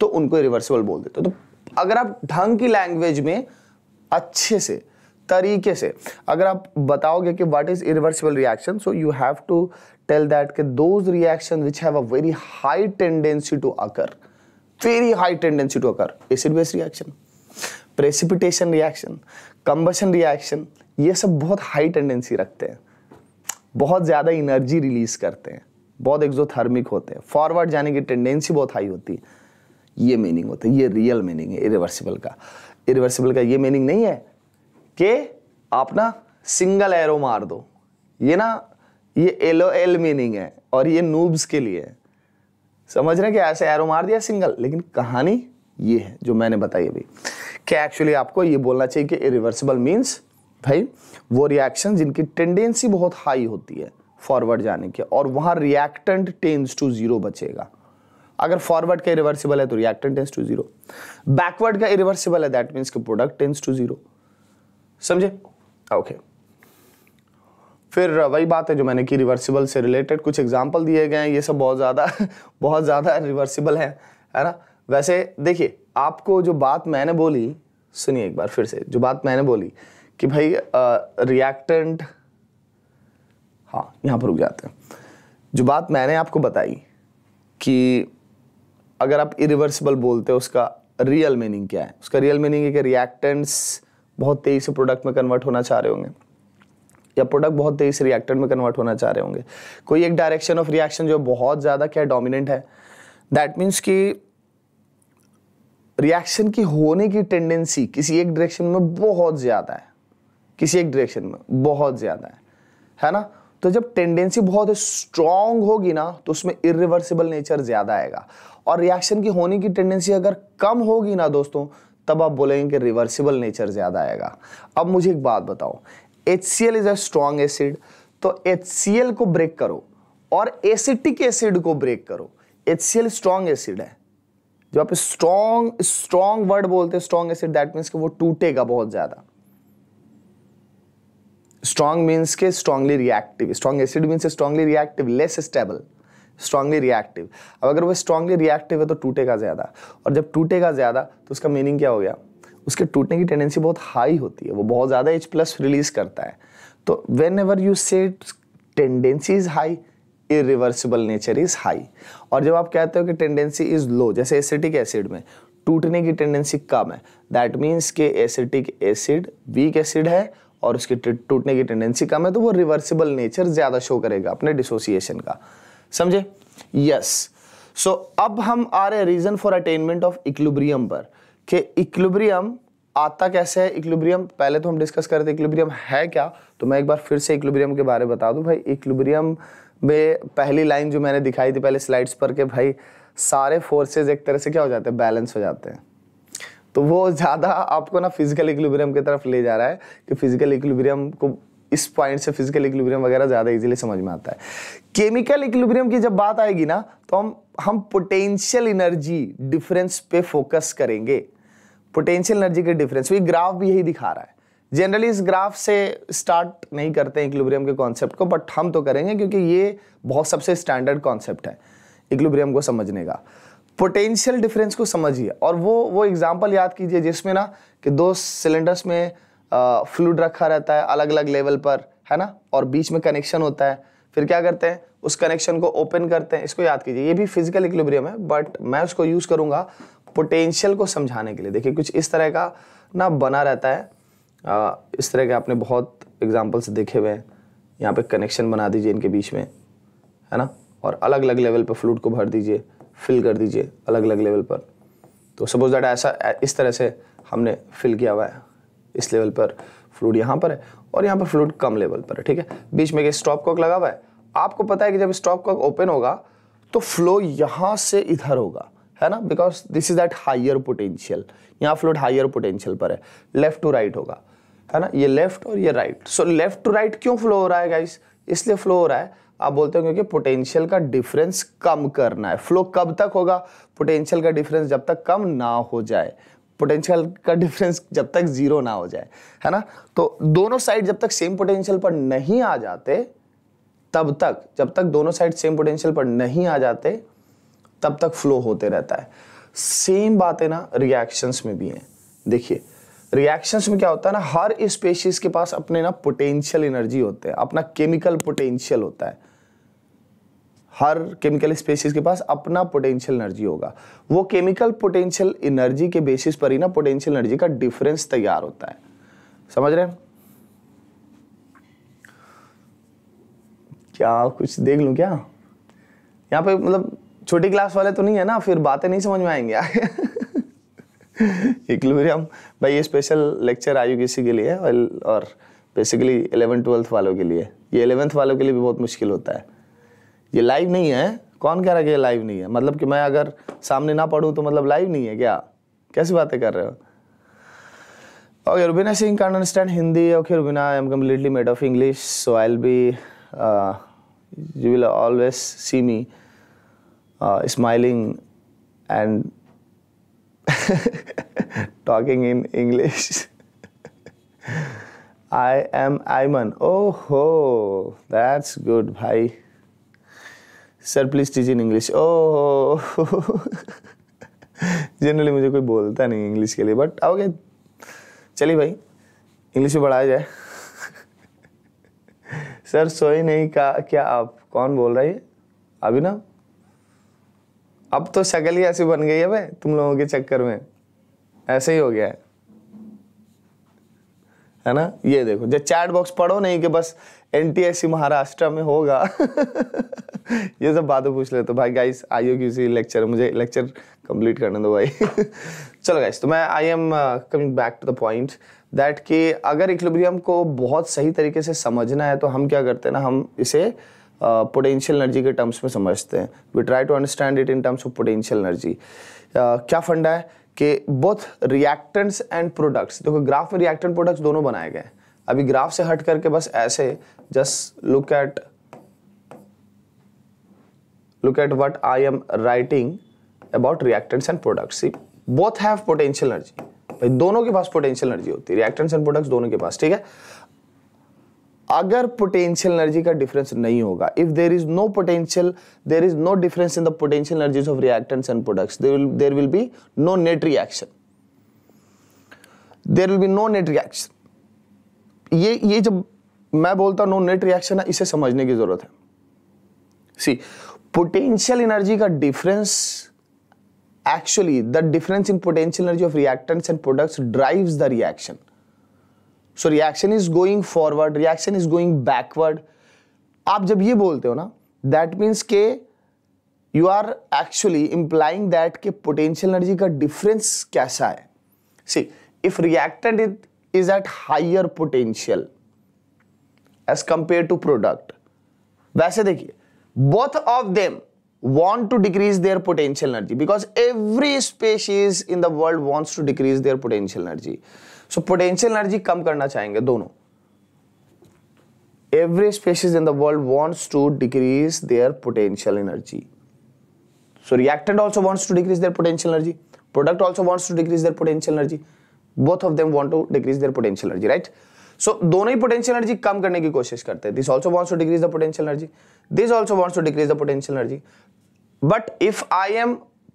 तो उनको इरिवर्सिबल बोल देते हो। तो अगर आप ढंग की लैंग्वेज में अच्छे से तरीके से अगर आप बताओगे कि what is irreversible reaction, so you have to tell that कि those reaction which have a very high tendency to occur, very high tendency to occur, acid base reaction, precipitation reaction, combustion reaction, ये सब बहुत high tendency रखते हैं, बहुत ज़्यादा energy release करते हैं, बहुत एक्सोथर्मिक होते हैं, फॉरवर्ड जाने की टेंडेंसी बहुत हाई होती है। ये मीनिंग होता है, ये रियल मीनिंग है इरिवर्सिबल का। इरिवर्सिबल का ये मीनिंग नहीं है कि आप ना सिंगल एरो मार दो, ये ना ये एल ओ एल मीनिंग है और ये नूब्स के लिए है, समझ रहे हैं कि ऐसे एरो मार दिया सिंगल। लेकिन कहानी ये है जो मैंने बताई अभी, कि एक्चुअली आपको ये बोलना चाहिए कि इरिवर्सिबल मीन्स भाई वो रिएक्शन जिनकी टेंडेंसी बहुत हाई होती है फॉरवर्ड जाने के, और वहाँ रिएक्टेंट टेंड्स टू जीरो बचेगा। अगर फॉरवर्ड का इरिवर्सिबल है तो reactant tends to zero, backward का इरिवर्सिबल है दैट मीन्स कि प्रोडक्ट टेंड्स टू जीरो, समझे? Okay okay. फिर वही बात है जो मैंने की, रिवर्सिबल से रिलेटेड कुछ एग्जाम्पल दिए गए हैं, ये सब बहुत ज़्यादा बहुत ज़्यादा रिवर्सिबल है, है ना। वैसे देखिए आपको जो बात मैंने बोली, सुनिए एक बार फिर से, जो बात मैंने बोली कि भाई रिएक्टेंट, हाँ यहाँ पर रुक जाते हैं, जो बात मैंने आपको बताई कि अगर आप इरिवर्सिबल बोलते हो उसका रियल मीनिंग क्या है, उसका रियल मीनिंग है कि रिएक्टेंट्स बहुत तेज़ी से प्रोडक्ट में कन्वर्ट होना चाह रहे होंगे, या प्रोडक्ट बहुत तेज़ी से रिएक्टेंट में कन्वर्ट होना चाह रहे होंगे, कोई एक डायरेक्शन ऑफ रिएक्शन जो बहुत ज़्यादा क्या डोमिनेंट है, दैट मीन्स कि रिएक्शन की होने की टेंडेंसी किसी एक डायरेक्शन में बहुत ज़्यादा है, किसी एक डायरेक्शन में बहुत ज़्यादा है, है ना। तो जब टेंडेंसी बहुत स्ट्रांग होगी ना तो उसमें इरिवर्सिबल नेचर ज़्यादा आएगा, और रिएक्शन की होने की टेंडेंसी अगर कम होगी ना दोस्तों, तब आप बोलेंगे कि रिवर्सिबल नेचर ज़्यादा आएगा। अब मुझे एक बात बताओ, H C L is a strong acid, तो एच सी एल को ब्रेक करो और एसिटिक एसिड को ब्रेक करो। H C L strong acid है, जब आप स्ट्रांग स्ट्रांग वर्ड बोलते हैं स्ट्रांग एसिड, दैट मीन्स कि वो टूटेगा बहुत ज़्यादा। स्ट्रांग मीन्स के strongly reactive, strong acid means strongly reactive, less stable, strongly reactive. अब अगर वो स्ट्रांगली रिएक्टिव है तो टूटेगा ज़्यादा, और जब टूटेगा ज़्यादा तो उसका मीनिंग क्या हो गया, उसके टूटने की टेंडेंसी बहुत हाई होती है, वो बहुत ज़्यादा H प्लस रिलीज करता है। तो whenever you say tendency is high, irreversible nature is high. और जब आप कहते हो कि टेंडेंसी इज लो, जैसे एसिटिक एसिड में टूटने की टेंडेंसी कम है, दैट मीन्स के एसिटिक एसिड वीक एसिड है और उसकी टूटने की टेंडेंसी कम है, तो वो रिवर्सिबल नेचर ज़्यादा शो करेगा अपने डिसोसिएशन का, समझे? यस। सो अब हम आ रहे reason for attainment of equilibrium पर, कि इक्विलिब्रियम आता कैसे है। इक्विलिब्रियम पहले तो हम डिस्कस कर रहे थे, इक्विलिब्रियम है क्या, तो मैं एक बार फिर से इक्विलिब्रियम के बारे में बता दूं। भाई इक्विलिब्रियम में पहली लाइन जो मैंने दिखाई थी पहले स्लाइड्स पर, कि भाई सारे फोर्सेज एक तरह से क्या हो जाते हैं, बैलेंस हो जाते हैं, तो वो ज़्यादा आपको ना फिजिकल इक्विलिब्रियम की तरफ ले जा रहा है, कि फिजिकल इक्विलिब्रियम को इस पॉइंट से फिजिकल इक्विलिब्रियम वगैरह ज़्यादा इजीली समझ में आता है। केमिकल इक्विलिब्रियम की जब बात आएगी ना तो हम हम पोटेंशियल एनर्जी डिफरेंस पे फोकस करेंगे, पोटेंशियल एनर्जी के डिफरेंस। ये ग्राफ भी यही दिखा रहा है, जनरली इस ग्राफ से स्टार्ट नहीं करते हैं इक्विलिब्रियम के कॉन्सेप्ट को, बट हम तो करेंगे क्योंकि ये बहुत सबसे स्टैंडर्ड कॉन्सेप्ट है इक्विलिब्रियम को समझने का। पोटेंशियल डिफरेंस को समझिए, और वो वो एग्जाम्पल याद कीजिए जिसमें ना कि दो सिलेंडर्स में फ्लूइड रखा रहता है अलग अलग लेवल पर, है ना, और बीच में कनेक्शन होता है, फिर क्या करते हैं उस कनेक्शन को ओपन करते हैं। इसको याद कीजिए, ये भी फिजिकल इक्विलिब्रियम है, बट मैं उसको यूज़ करूँगा पोटेंशियल को समझाने के लिए। देखिए कुछ इस तरह का ना बना रहता है, आ, इस तरह के आपने बहुत एग्जाम्पल्स देखे हुए हैं, यहाँ पर कनेक्शन बना दीजिए इनके बीच में, है ना, और अलग अलग लेवल पर फ्लूइड को भर दीजिए, फिल कर दीजिए अलग अलग लेवल पर। तो सपोज दैट ऐसा इस तरह से हमने फिल किया हुआ है, इस लेवल पर फ्लूइड यहाँ पर है और यहाँ पर फ्लूइड कम लेवल पर है, ठीक है, बीच में एक स्टॉप कॉक लगा हुआ है। आपको पता है कि जब स्टॉप कॉक ओपन होगा तो फ्लो यहाँ से इधर होगा, है ना, because this is that higher potential, यहाँ फ्लो हायर पोटेंशियल पर है, लेफ्ट टू राइट होगा, है ना, ये लेफ्ट और ये right. So left to right क्यों फ्लो हो रहा है गाइस? इसलिए फ्लो हो रहा है, आप बोलते हो क्योंकि पोटेंशियल का डिफरेंस कम करना है। फ्लो कब तक होगा? पोटेंशियल का डिफरेंस जब तक कम ना हो जाए, पोटेंशियल का डिफरेंस जब तक जीरो ना हो जाए, है ना। तो दोनों साइड जब तक सेम पोटेंशियल पर नहीं आ जाते, तब तक जब तक दोनों साइड सेम पोटेंशियल पर नहीं आ जाते तब तक फ्लो होते रहता है। सेम बात है ना रिएक्शंस में भी है। देखिए रिएक्शंस में क्या होता है ना, हर स्पीशीज के पास अपने ना पोटेंशियल एनर्जी होते हैं, अपना केमिकल पोटेंशियल होता है, हर केमिकल स्पीशीज के पास अपना पोटेंशियल एनर्जी होगा। वो केमिकल पोटेंशियल एनर्जी के बेसिस पर ही ना पोटेंशियल एनर्जी का डिफरेंस तैयार होता है, समझ रहे हैं? क्या कुछ देख लूं क्या यहाँ पे? मतलब छोटी क्लास वाले तो नहीं है ना, फिर बातें नहीं समझ में आएंगे इक्विलिब्रियम भाई ये स्पेशल लेक्चर आईयूकेसी के लिए और, और बेसिकली इलेवन ट्वेल्थ वालों के लिए। ये इलेवेंथ वालों के लिए भी बहुत मुश्किल होता है। ये लाइव नहीं है, कौन कह रहा है कि ये लाइव नहीं है? मतलब कि मैं अगर सामने ना पढ़ूँ तो मतलब लाइव नहीं है क्या? कैसी बातें कर रहे हो? Okay Rubina Singh can understand Hindi. Okay Rubina, I am completely made of English, so I will be you will always see me uh, smiling and talking in English. I am Ayman. Oh ho, that's good, bhai. Sir, please teach in English. Oh ho. Generally मुझे कोई बोलता नहीं English के लिए, but okay, चलिए भाई English में पढ़ाया जाए। सर सोई नहीं का क्या? आप कौन बोल रही है अभी ना? अब तो शक्ल ही ऐसी बन गई है भाई, तुम लोगों के चक्कर में ऐसे ही हो गया है, है ना। ये देखो जब चैट बॉक्स पढ़ो नहीं कि बस एनटीएससी महाराष्ट्र में होगा ये सब बातें पूछ लेते हो। भाई गाइस आईओक्यूसी लेक्चर, मुझे लेक्चर कंप्लीट करने दो भाई चलो गाइस, तो मैं I am coming back to the point that कि अगर इक्विलिब्रियम को बहुत सही तरीके से समझना है तो हम क्या करते हैं ना, हम इसे पोटेंशियल uh, एनर्जी के टर्म्स में समझते हैं। We try to understand it in terms of potential energy. क्या फंडा है कि बोथ रिएक्टेंट्स एंड प्रोडक्ट्स, देखो ग्राफ में रिएक्टेंट प्रोडक्ट्स दोनों बनाए गए। अभी ग्राफ से हट करके बस ऐसे just look at look at what I am writing about reactants and products. Both have potential energy, भाई दोनों के पास पोटेंशियल एनर्जी होती है, रिएक्टेंट्स एंड प्रोडक्ट्स दोनों के पास, ठीक है। अगर पोटेंशियल एनर्जी का डिफरेंस नहीं होगा, if there is no potential, there is no difference in the potential energies of reactants and products, there will there will be no net reaction, there will be no net reaction. ये ये जब मैं बोलता हूं no net reaction है, इसे समझने की जरूरत है। सी पोटेंशियल एनर्जी का difference, actually the difference in potential energy of reactants and products drives the reaction. So reaction is going forward, reaction is going backward. आप जब ये बोलते हो ना that means के you are actually implying that के potential energy का difference कैसा है। See if reactant is at higher potential as compared to product, वैसे देखिए both of them want to decrease their potential energy because every species in the world wants to decrease their potential energy. So potential energy कम करना चाहेंगे दोनों। Every species in the world wants to decrease their potential energy. So reactant also wants to decrease their potential energy. Product also wants to decrease their potential energy. Both of them want to decrease their potential energy, right? So दोनों ही potential energy कम करने की कोशिश करते हैं। This also wants to decrease the potential energy. This also wants to decrease the potential energy. But if I am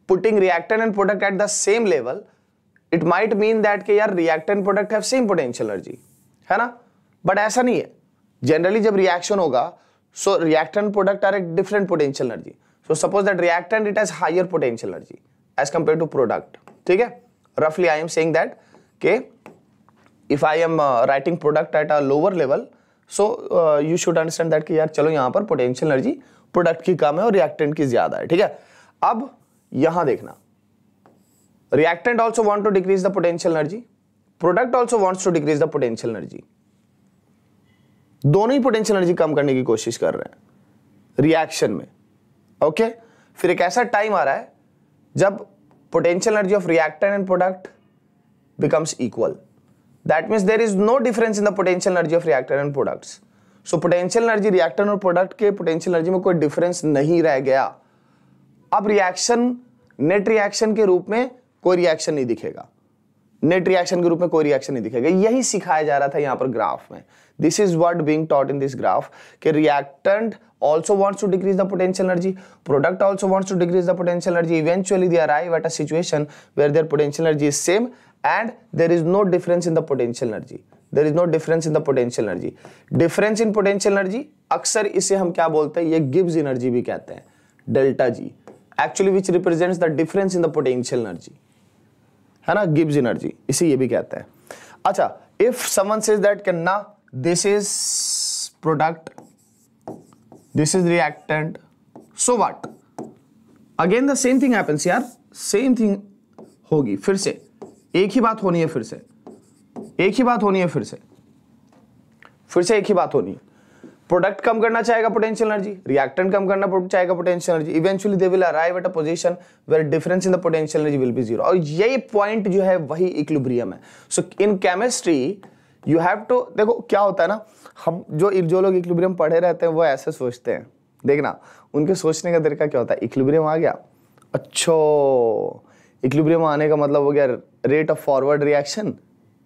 putting reactant and product at the same level, it might mean that कि यार reactant product have same potential energy, है ना? But ऐसा नहीं है। Generally जब reaction होगा, so reactant product are at different potential energy. So suppose that reactant it has higher potential energy as compared to product, ठीक है? Roughly I am saying that के if I am uh, writing product at a lower level, so uh, you should understand that कि यार चलो यहाँ पर potential energy product की कम है और रिएक्टेंट की ज्यादा है, ठीक है। अब यहां देखना reactant also want to decrease the potential energy, product also wants to decrease the potential energy, दोनों ही पोटेंशियल एनर्जी कम करने की कोशिश कर रहे हैं रिएक्शन में, ओके। फिर एक ऐसा टाइम आ रहा है जब potential energy of reactant and product becomes equal. That means there is no difference in the potential energy of reactant and products. So potential energy reactant और product के potential energy में कोई difference नहीं रह गया. अब reaction net reaction के रूप में कोई reaction नहीं दिखेगा. Net reaction के रूप में कोई reaction नहीं दिखेगा. यही सिखाया जा रहा था यहाँ पर graph में. This is what being taught in this graph. कि reactant also wants to decrease the potential energy. Product also wants to decrease the potential energy. Eventually they arrive at a situation where their potential energy is same. And there is no difference in the potential energy. There is no difference in the potential energy. Difference in potential energy, अक्सर इसे हम क्या बोलते हैं, ये Gibbs energy भी कहते हैं, delta G. Actually, which represents the difference in the potential energy. है ना, गिब्स एनर्जी, इसे ये भी कहते हैं. अच्छा, if someone says that कि ना, this is product, this is reactant, so what? Again the same thing happens यार, same thing होगी, फिर से. एक ही बात होनी है फिर से एक ही बात होनी है फिर से फिर से एक ही बात होनी है. प्रोडक्ट कम करना चाहेगा पोटेंशियल एनर्जी, रिएक्टेंट कम करना चाहेगा potential energy. Eventually they will arrive at a position where difference in the potential energy will be zero. और यही पॉइंट जो है वही इक्विलिब्रियम है. So in chemistry you have to, देखो क्या होता है ना, हम जो जो लोग इक्विलिब्रियम पढ़े रहते हैं वो ऐसे सोचते हैं. देखना उनके सोचने का तरीका क्या होता है. इक्विलिब्रियम आ गया, अच्छो इक्विलिब्रियम आने का मतलब हो गया rate of forward reaction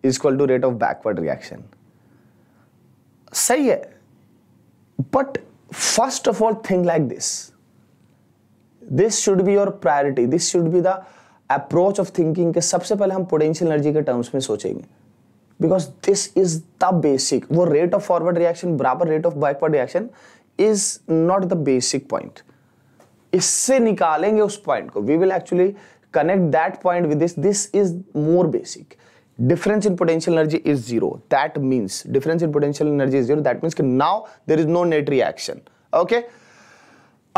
is equal to rate of backward reaction. सही है, but first of all thing like this, this should be your priority, this should be the approach of thinking. के सबसे पहले हम पोटेंशियल एनर्जी के terms में सोचेंगे because this is the basic. वो रेट ऑफ फॉरवर्ड रिएक्शन बराबर rate of backward reaction is not the basic point. इससे निकालेंगे उस पॉइंट को. We will actually connect that point with this. This is more basic. Difference in potential energy is zero. That means difference in potential energy is zero. That means that now there is no net reaction. Okay.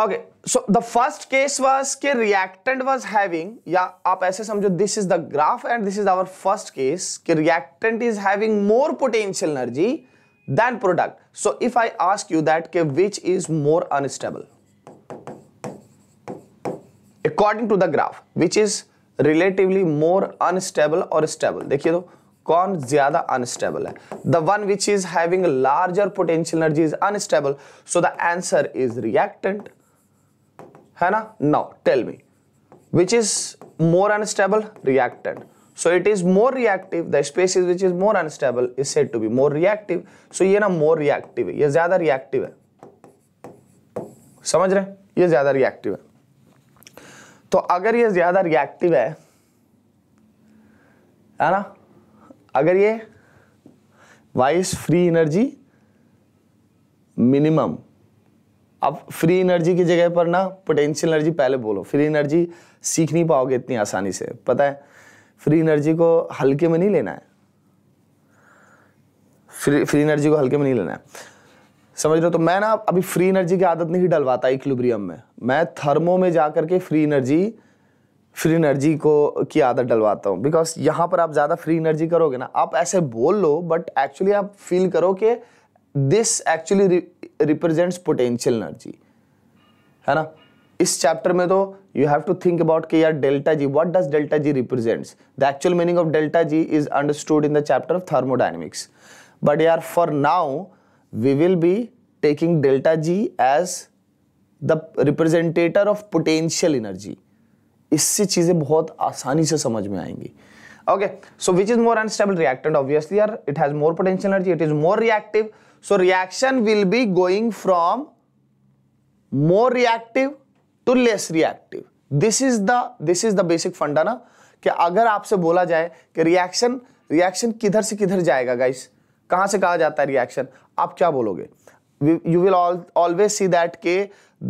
Okay. So the first case was that reactant was having. या आप ऐसे समझो this is the graph and this is our first case that reactant is having more potential energy than product. So if I ask you that कि which is more unstable? According to the graph, which is relatively more unstable or stable? देखिए तो कौन ज़्यादा unstable है? The one which is having a larger potential energy is unstable. So the answer is reactant. है ना? Now tell me, which is more unstable? Reactant. So it is more reactive. The species which is more unstable is said to be more reactive. So ये ना more reactive है, ये ज़्यादा reactive है. समझ रहे हैं? ये ज़्यादा reactive है. तो अगर ये ज्यादा रिएक्टिव है, है ना, अगर ये वाइज फ्री एनर्जी मिनिमम. अब फ्री एनर्जी की जगह पर ना पोटेंशियल एनर्जी पहले बोलो. फ्री एनर्जी सीख नहीं पाओगे इतनी आसानी से, पता है. फ्री एनर्जी को हल्के में नहीं लेना है. फ्री फ्री एनर्जी को हल्के में नहीं लेना है, समझ रहे हो. तो मैं ना अभी फ्री एनर्जी की आदत नहीं डलवाता इक्विलिब्रियम में. मैं थर्मो में जा करके फ्री एनर्जी फ्री एनर्जी को की आदत डलवाता हूँ बिकॉज यहाँ पर आप ज़्यादा फ्री एनर्जी करोगे ना. आप ऐसे बोल लो बट एक्चुअली आप फील करो कि this actually represents potential energy, है ना. इस चैप्टर में तो you have to think about कि यार delta G, what does delta G represents. The actual meaning of delta G is understood in the chapter of thermodynamics. But यार for now we will be taking delta G as the representator of potential energy. इससे चीज़ें बहुत आसानी से समझ में आएंगी. Okay, so which is more unstable? Reactant obviously यार, it has more potential energy, it is more reactive. So reaction will be going from more reactive to less reactive. This is the this is the basic फंडा ना. कि अगर आपसे बोला जाए कि reaction reaction किधर से किधर जाएगा guys, कहाँ से कहाँ जाता है रिएक्शन, आप क्या बोलोगे. You will always see that के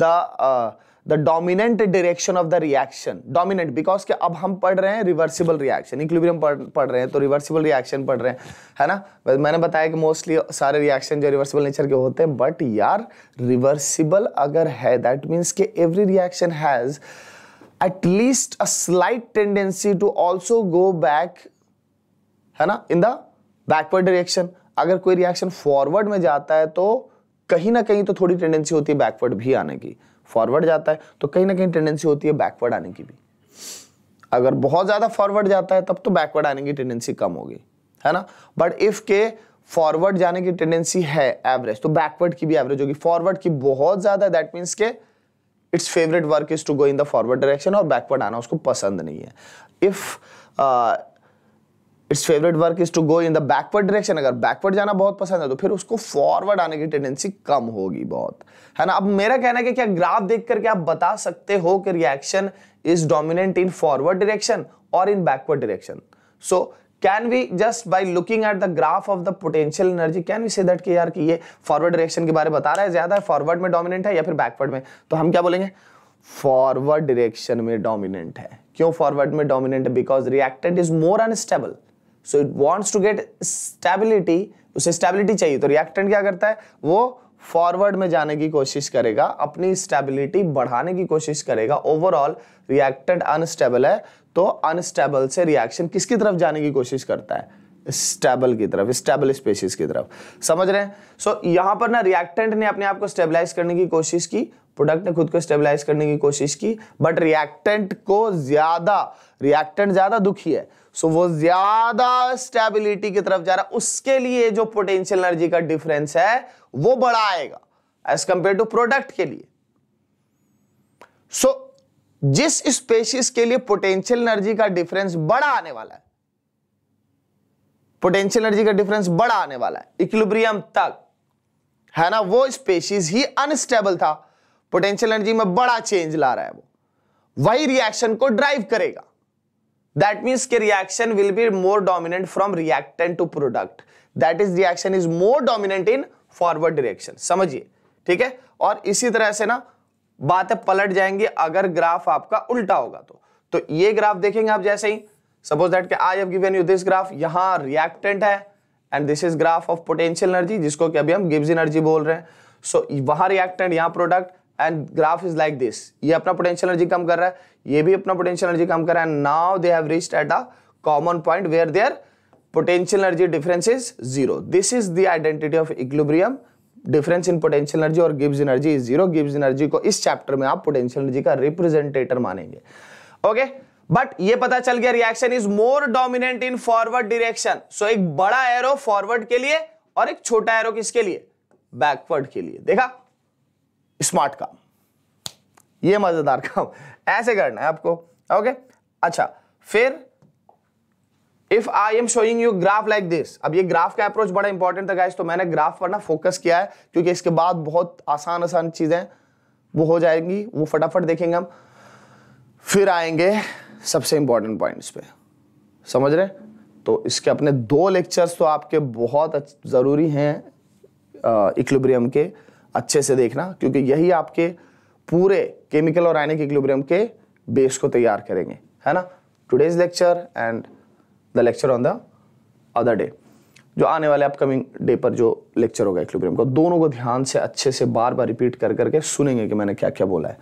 the the dominant direction of the reaction. Dominant because के अब हम पढ़ रहे हैं रिवर्सिबल रिएक्शन. इक्विलिब्रियम पढ़ रहे हैं तो रिवर्सिबल रिएक्शन पढ़ रहे हैं, है ना. मैंने बताया कि मोस्टली सारे रिएक्शन जो रिवर्सिबल नेचर के होते हैं. बट यार रिवर्सिबल अगर है दैट मीन्स के every reaction has at least a slight tendency to also go back, है ना, इन द बैकवर्ड डायरेक्शन. अगर कोई रिएक्शन फॉरवर्ड में जाता है तो कहीं ना कहीं तो थोड़ी टेंडेंसी होती है बैकवर्ड भी आने की. फॉरवर्ड जाता है तो कहीं ना कहीं टेंडेंसी होती है बैकवर्ड आने की भी। अगर बहुत ज़्यादा फॉरवर्ड जाता है तब तो बैकवर्ड आने की टेंडेंसी कम होगी, है ना। बट इफ़ के फॉरवर्ड जाने की टेंडेंसी है एवरेज तो बैकवर्ड की भी एवरेज होगी, फॉरवर्ड की बहुत ज़्यादा। दैट मीन्स के it's favourite work is to go in the forward direction और बैकवर्ड आना उसको पसंद नहीं है। If it's favourite work is to go in the backward direction, अगर बैकवर्ड जाना बहुत पसंद है तो फिर उसको फॉरवर्ड आने की टेंडेंसी कम होगी बहुत, है ना। अब मेरा कहना है कि क्या ग्राफ देख करके आप बता सकते हो कि reaction is dominant in forward direction और in backward direction? So can we just by looking at the graph of the potential energy can we say that कि यार कि ये फॉरवर्ड डायरेक्शन के बारे में बता रहा है, ज्यादा फॉरवर्ड में डोमिनेंट है या फिर बैकवर्ड में? तो हम क्या बोलेंगे, फॉरवर्ड डायरेक्शन में डोमिनेंट है। क्यों फॉरवर्ड में डोमिनेंट है? Because reactant is more unstable, so it wants to get stability, उसे स्टेबिलिटी चाहिए। तो रिएक्टेंट क्या करता है, वो फॉरवर्ड में जाने की कोशिश करेगा, अपनी स्टेबिलिटी बढ़ाने की कोशिश करेगा। ओवरऑल रिएक्टेंट अनस्टेबल है तो अनस्टेबल से रिएक्शन किसकी तरफ जाने की कोशिश करता है, स्टेबल की तरफ, स्टेबल स्पीशीज की तरफ। समझ रहे हैं? सो so, यहाँ पर ना रिएक्टेंट ने अपने आप को स्टेबलाइज करने की कोशिश की, प्रोडक्ट ने खुद को स्टेबलाइज करने की कोशिश की, बट रिएक्टेंट को ज्यादा, रिएक्टेंट ज्यादा दुखी है सो so, वो ज्यादा स्टेबिलिटी की तरफ जा रहा है। उसके लिए जो पोटेंशियल एनर्जी का डिफरेंस है वो बड़ा आएगा एज कंपेयर टू प्रोडक्ट के लिए। सो so, जिस स्पीशीज के लिए पोटेंशियल एनर्जी का डिफरेंस बड़ा आने वाला है, पोटेंशियल एनर्जी का डिफरेंस बड़ा आने वाला है इक्विलिब्रियम तक, है ना, वो स्पीशीज ही अनस्टेबल था, पोटेंशियल एनर्जी में बड़ा चेंज ला रहा है, वो वही रिएक्शन को ड्राइव करेगा। दैट मीन्स के reaction will be more dominant from reactant to product, that is reaction is more dominant in forward direction. समझिए, ठीक है। और इसी तरह से ना बातें पलट जाएंगी अगर ग्राफ आपका उल्टा होगा तो। तो ये ग्राफ देखेंगे आप, जैसे ही सपोज दैट के I have given you this graph, यहाँ रिएक्टेंट है and this is graph of potential energy जिसको कि अभी हम गिब्स एनर्जी बोल रहे हैं। सो so, वहां रिएक्टेंट, यहाँ product, and graph is like this. ये अपना पोटेंशियल एनर्जी कम कर रहा है, ये भी अपना पोटेंशियल एनर्जी कम कर रहा है। Now they have reached at a common point where their potential energy difference is zero. This is the identity of equilibrium. Difference in potential energy और Gibbs energy is zero. Gibbs energy को इस chapter में आप potential energy का रिप्रेजेंटेटर मानेंगे, okay. But ये पता चल गया reaction is more dominant in forward direction. So एक बड़ा एरो फॉरवर्ड के लिए और एक छोटा एरो किसके लिए, बैकवर्ड के लिए। देखा, स्मार्ट काम, ये मजेदार काम, ऐसे करना है आपको, ओके। अच्छा, फिर if I am showing you graph like this, अब ये ग्राफ का अप्रोच बड़ा इंपॉर्टेंट था गाइस, तो मैंने ग्राफ पर ना फोकस किया है क्योंकि इसके बाद बहुत आसान आसान चीजें वो हो जाएंगी, वो फटाफट देखेंगे हम, फिर आएंगे सबसे इंपॉर्टेंट पॉइंट्स पे। समझ रहे? तो इसके अपने दो लेक्चर्स तो आपके बहुत जरूरी हैं इक्विलिब्रियम के, अच्छे से देखना क्योंकि यही आपके पूरे केमिकल और आयनिक इक्विलिब्रियम के बेस को तैयार करेंगे, है ना। Today's lecture and the lecture on the other day, जो आने वाले अपकमिंग डे पर जो लेक्चर होगा इक्विलिब्रियम को, दोनों को ध्यान से अच्छे से बार बार रिपीट कर करके सुनेंगे कि मैंने क्या क्या बोला है।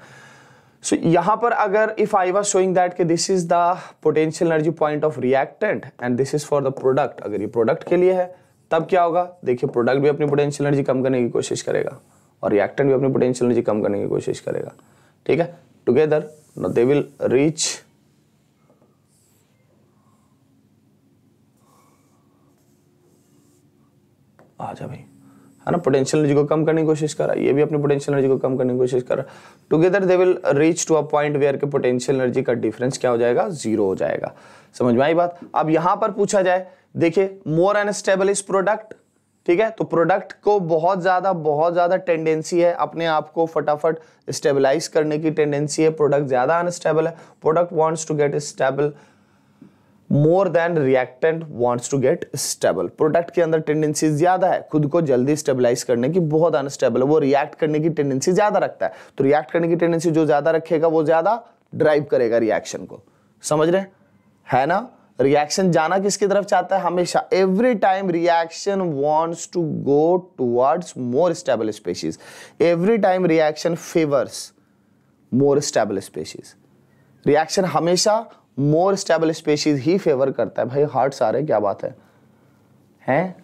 सो so, यहाँ पर अगर if I was showing that कि this is the potential energy point of reactant and this is for the product, अगर ये प्रोडक्ट के लिए है तब क्या होगा? देखिए, प्रोडक्ट भी अपनी पोटेंशियल एनर्जी कम करने की कोशिश करेगा और रिएक्टेंट भी अपनी पोटेंशियल एनर्जी कम करने की कोशिश करेगा, ठीक है। Together no they will reach आजा भाई, है ना, पोटेंशियल एनर्जी को कम करने की कोशिश कर रहा है, ये भी अपनी पोटेंशियल एनर्जी को कम करने की कोशिश कर रहा है। Together they will reach to a point where के पोटेंशियल एनर्जी का डिफरेंस क्या हो जाएगा, जीरो हो जाएगा। समझ में आई बात? अब यहाँ पर पूछा जाए, देखिए, मोर अनस्टेबल इज प्रोडक्ट, ठीक है, तो प्रोडक्ट को बहुत ज़्यादा बहुत ज़्यादा टेंडेंसी है अपने आप को फटाफट स्टेबलाइज करने की टेंडेंसी है। प्रोडक्ट ज़्यादा अनस्टेबल है, product wants to get stable more than reactant wants to get stable. Product के अंदर टेंडेंसी ज़्यादा है खुद को जल्दी स्टेबलाइज करने की, बहुत अनस्टेबल है, वो रिएक्ट करने की टेंडेंसी ज़्यादा रखता है। तो रिएक्ट करने की टेंडेंसी जो ज़्यादा रखेगा वो ज़्यादा ड्राइव करेगा रिएक्शन को। समझ रहे हैं, है ना। रिएक्शन जाना किसकी तरफ चाहता है हमेशा, every time reaction wants to go towards more stable species, every time reaction favours more stable species. Reaction हमेशा मोर स्टेबल स्पीशीज ही फेवर करता है। भाई हार्ट सारे, क्या बात है, हैं,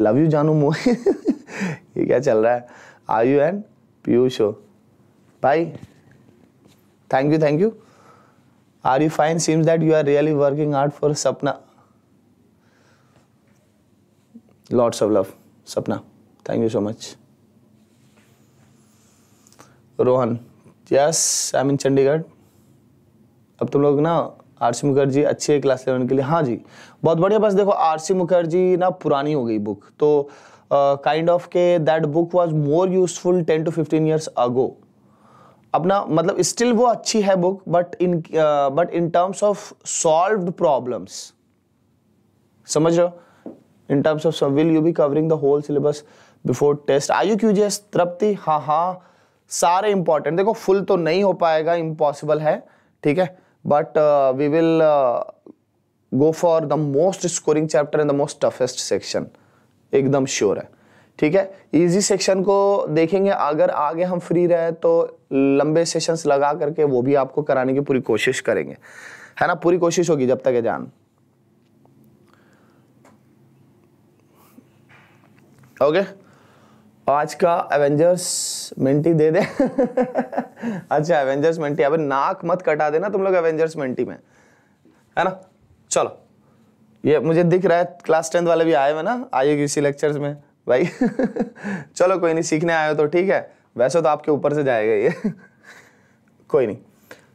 लव यू जानू मोहित ये क्या चल रहा है, आयु एंड पीयूष हो, Bye. Thank you, thank you. Are you fine? Seems that you are really working hard for Sapna. Lots of love, Sapna. Thank you so much. Rohan, yes, I'm in Chandigarh. अब तुम लोग ना RC Mukherjee अच्छी है class eleven के लिए. हाँ जी बहुत बढ़िया. बस देखो आरसी मुखर्जी ना पुरानी हो गई बुक, तो काइंड ऑफ के that book was more useful ten to fifteen years ago. अपना मतलब स्टिल वो अच्छी है book, but in but in terms of solved problems, समझ रहे हो, in terms of will you be covering the whole syllabus before test. IOQGS Tripti, हाँ हाँ सारे इंपॉर्टेंट. देखो फुल तो नहीं हो पाएगा, इम्पॉसिबल है, ठीक है, but we will go for the most scoring chapter and the most toughest section, एकदम श्योर है. ठीक है, इजी सेक्शन को देखेंगे, अगर आगे हम फ्री रहे तो लंबे सेशंस लगा करके वो भी आपको कराने की पूरी कोशिश करेंगे, है ना, पूरी कोशिश होगी जब तक है जान. ओके, आज का एवेंजर्स मेंटी दे दे. अच्छा एवेंजर्स मेंटी, अब नाक मत कटा देना तुम लोग एवेंजर्स मेंटी में, है ना. चलो ये मुझे दिख रहा है क्लास टेंथ वाले भी आए हुए ना आईओक्यूसी लेक्चर्स में भाई. चलो कोई नहीं, सीखने आए हो तो ठीक है, वैसे तो आपके ऊपर से जाएगा ये. कोई नहीं.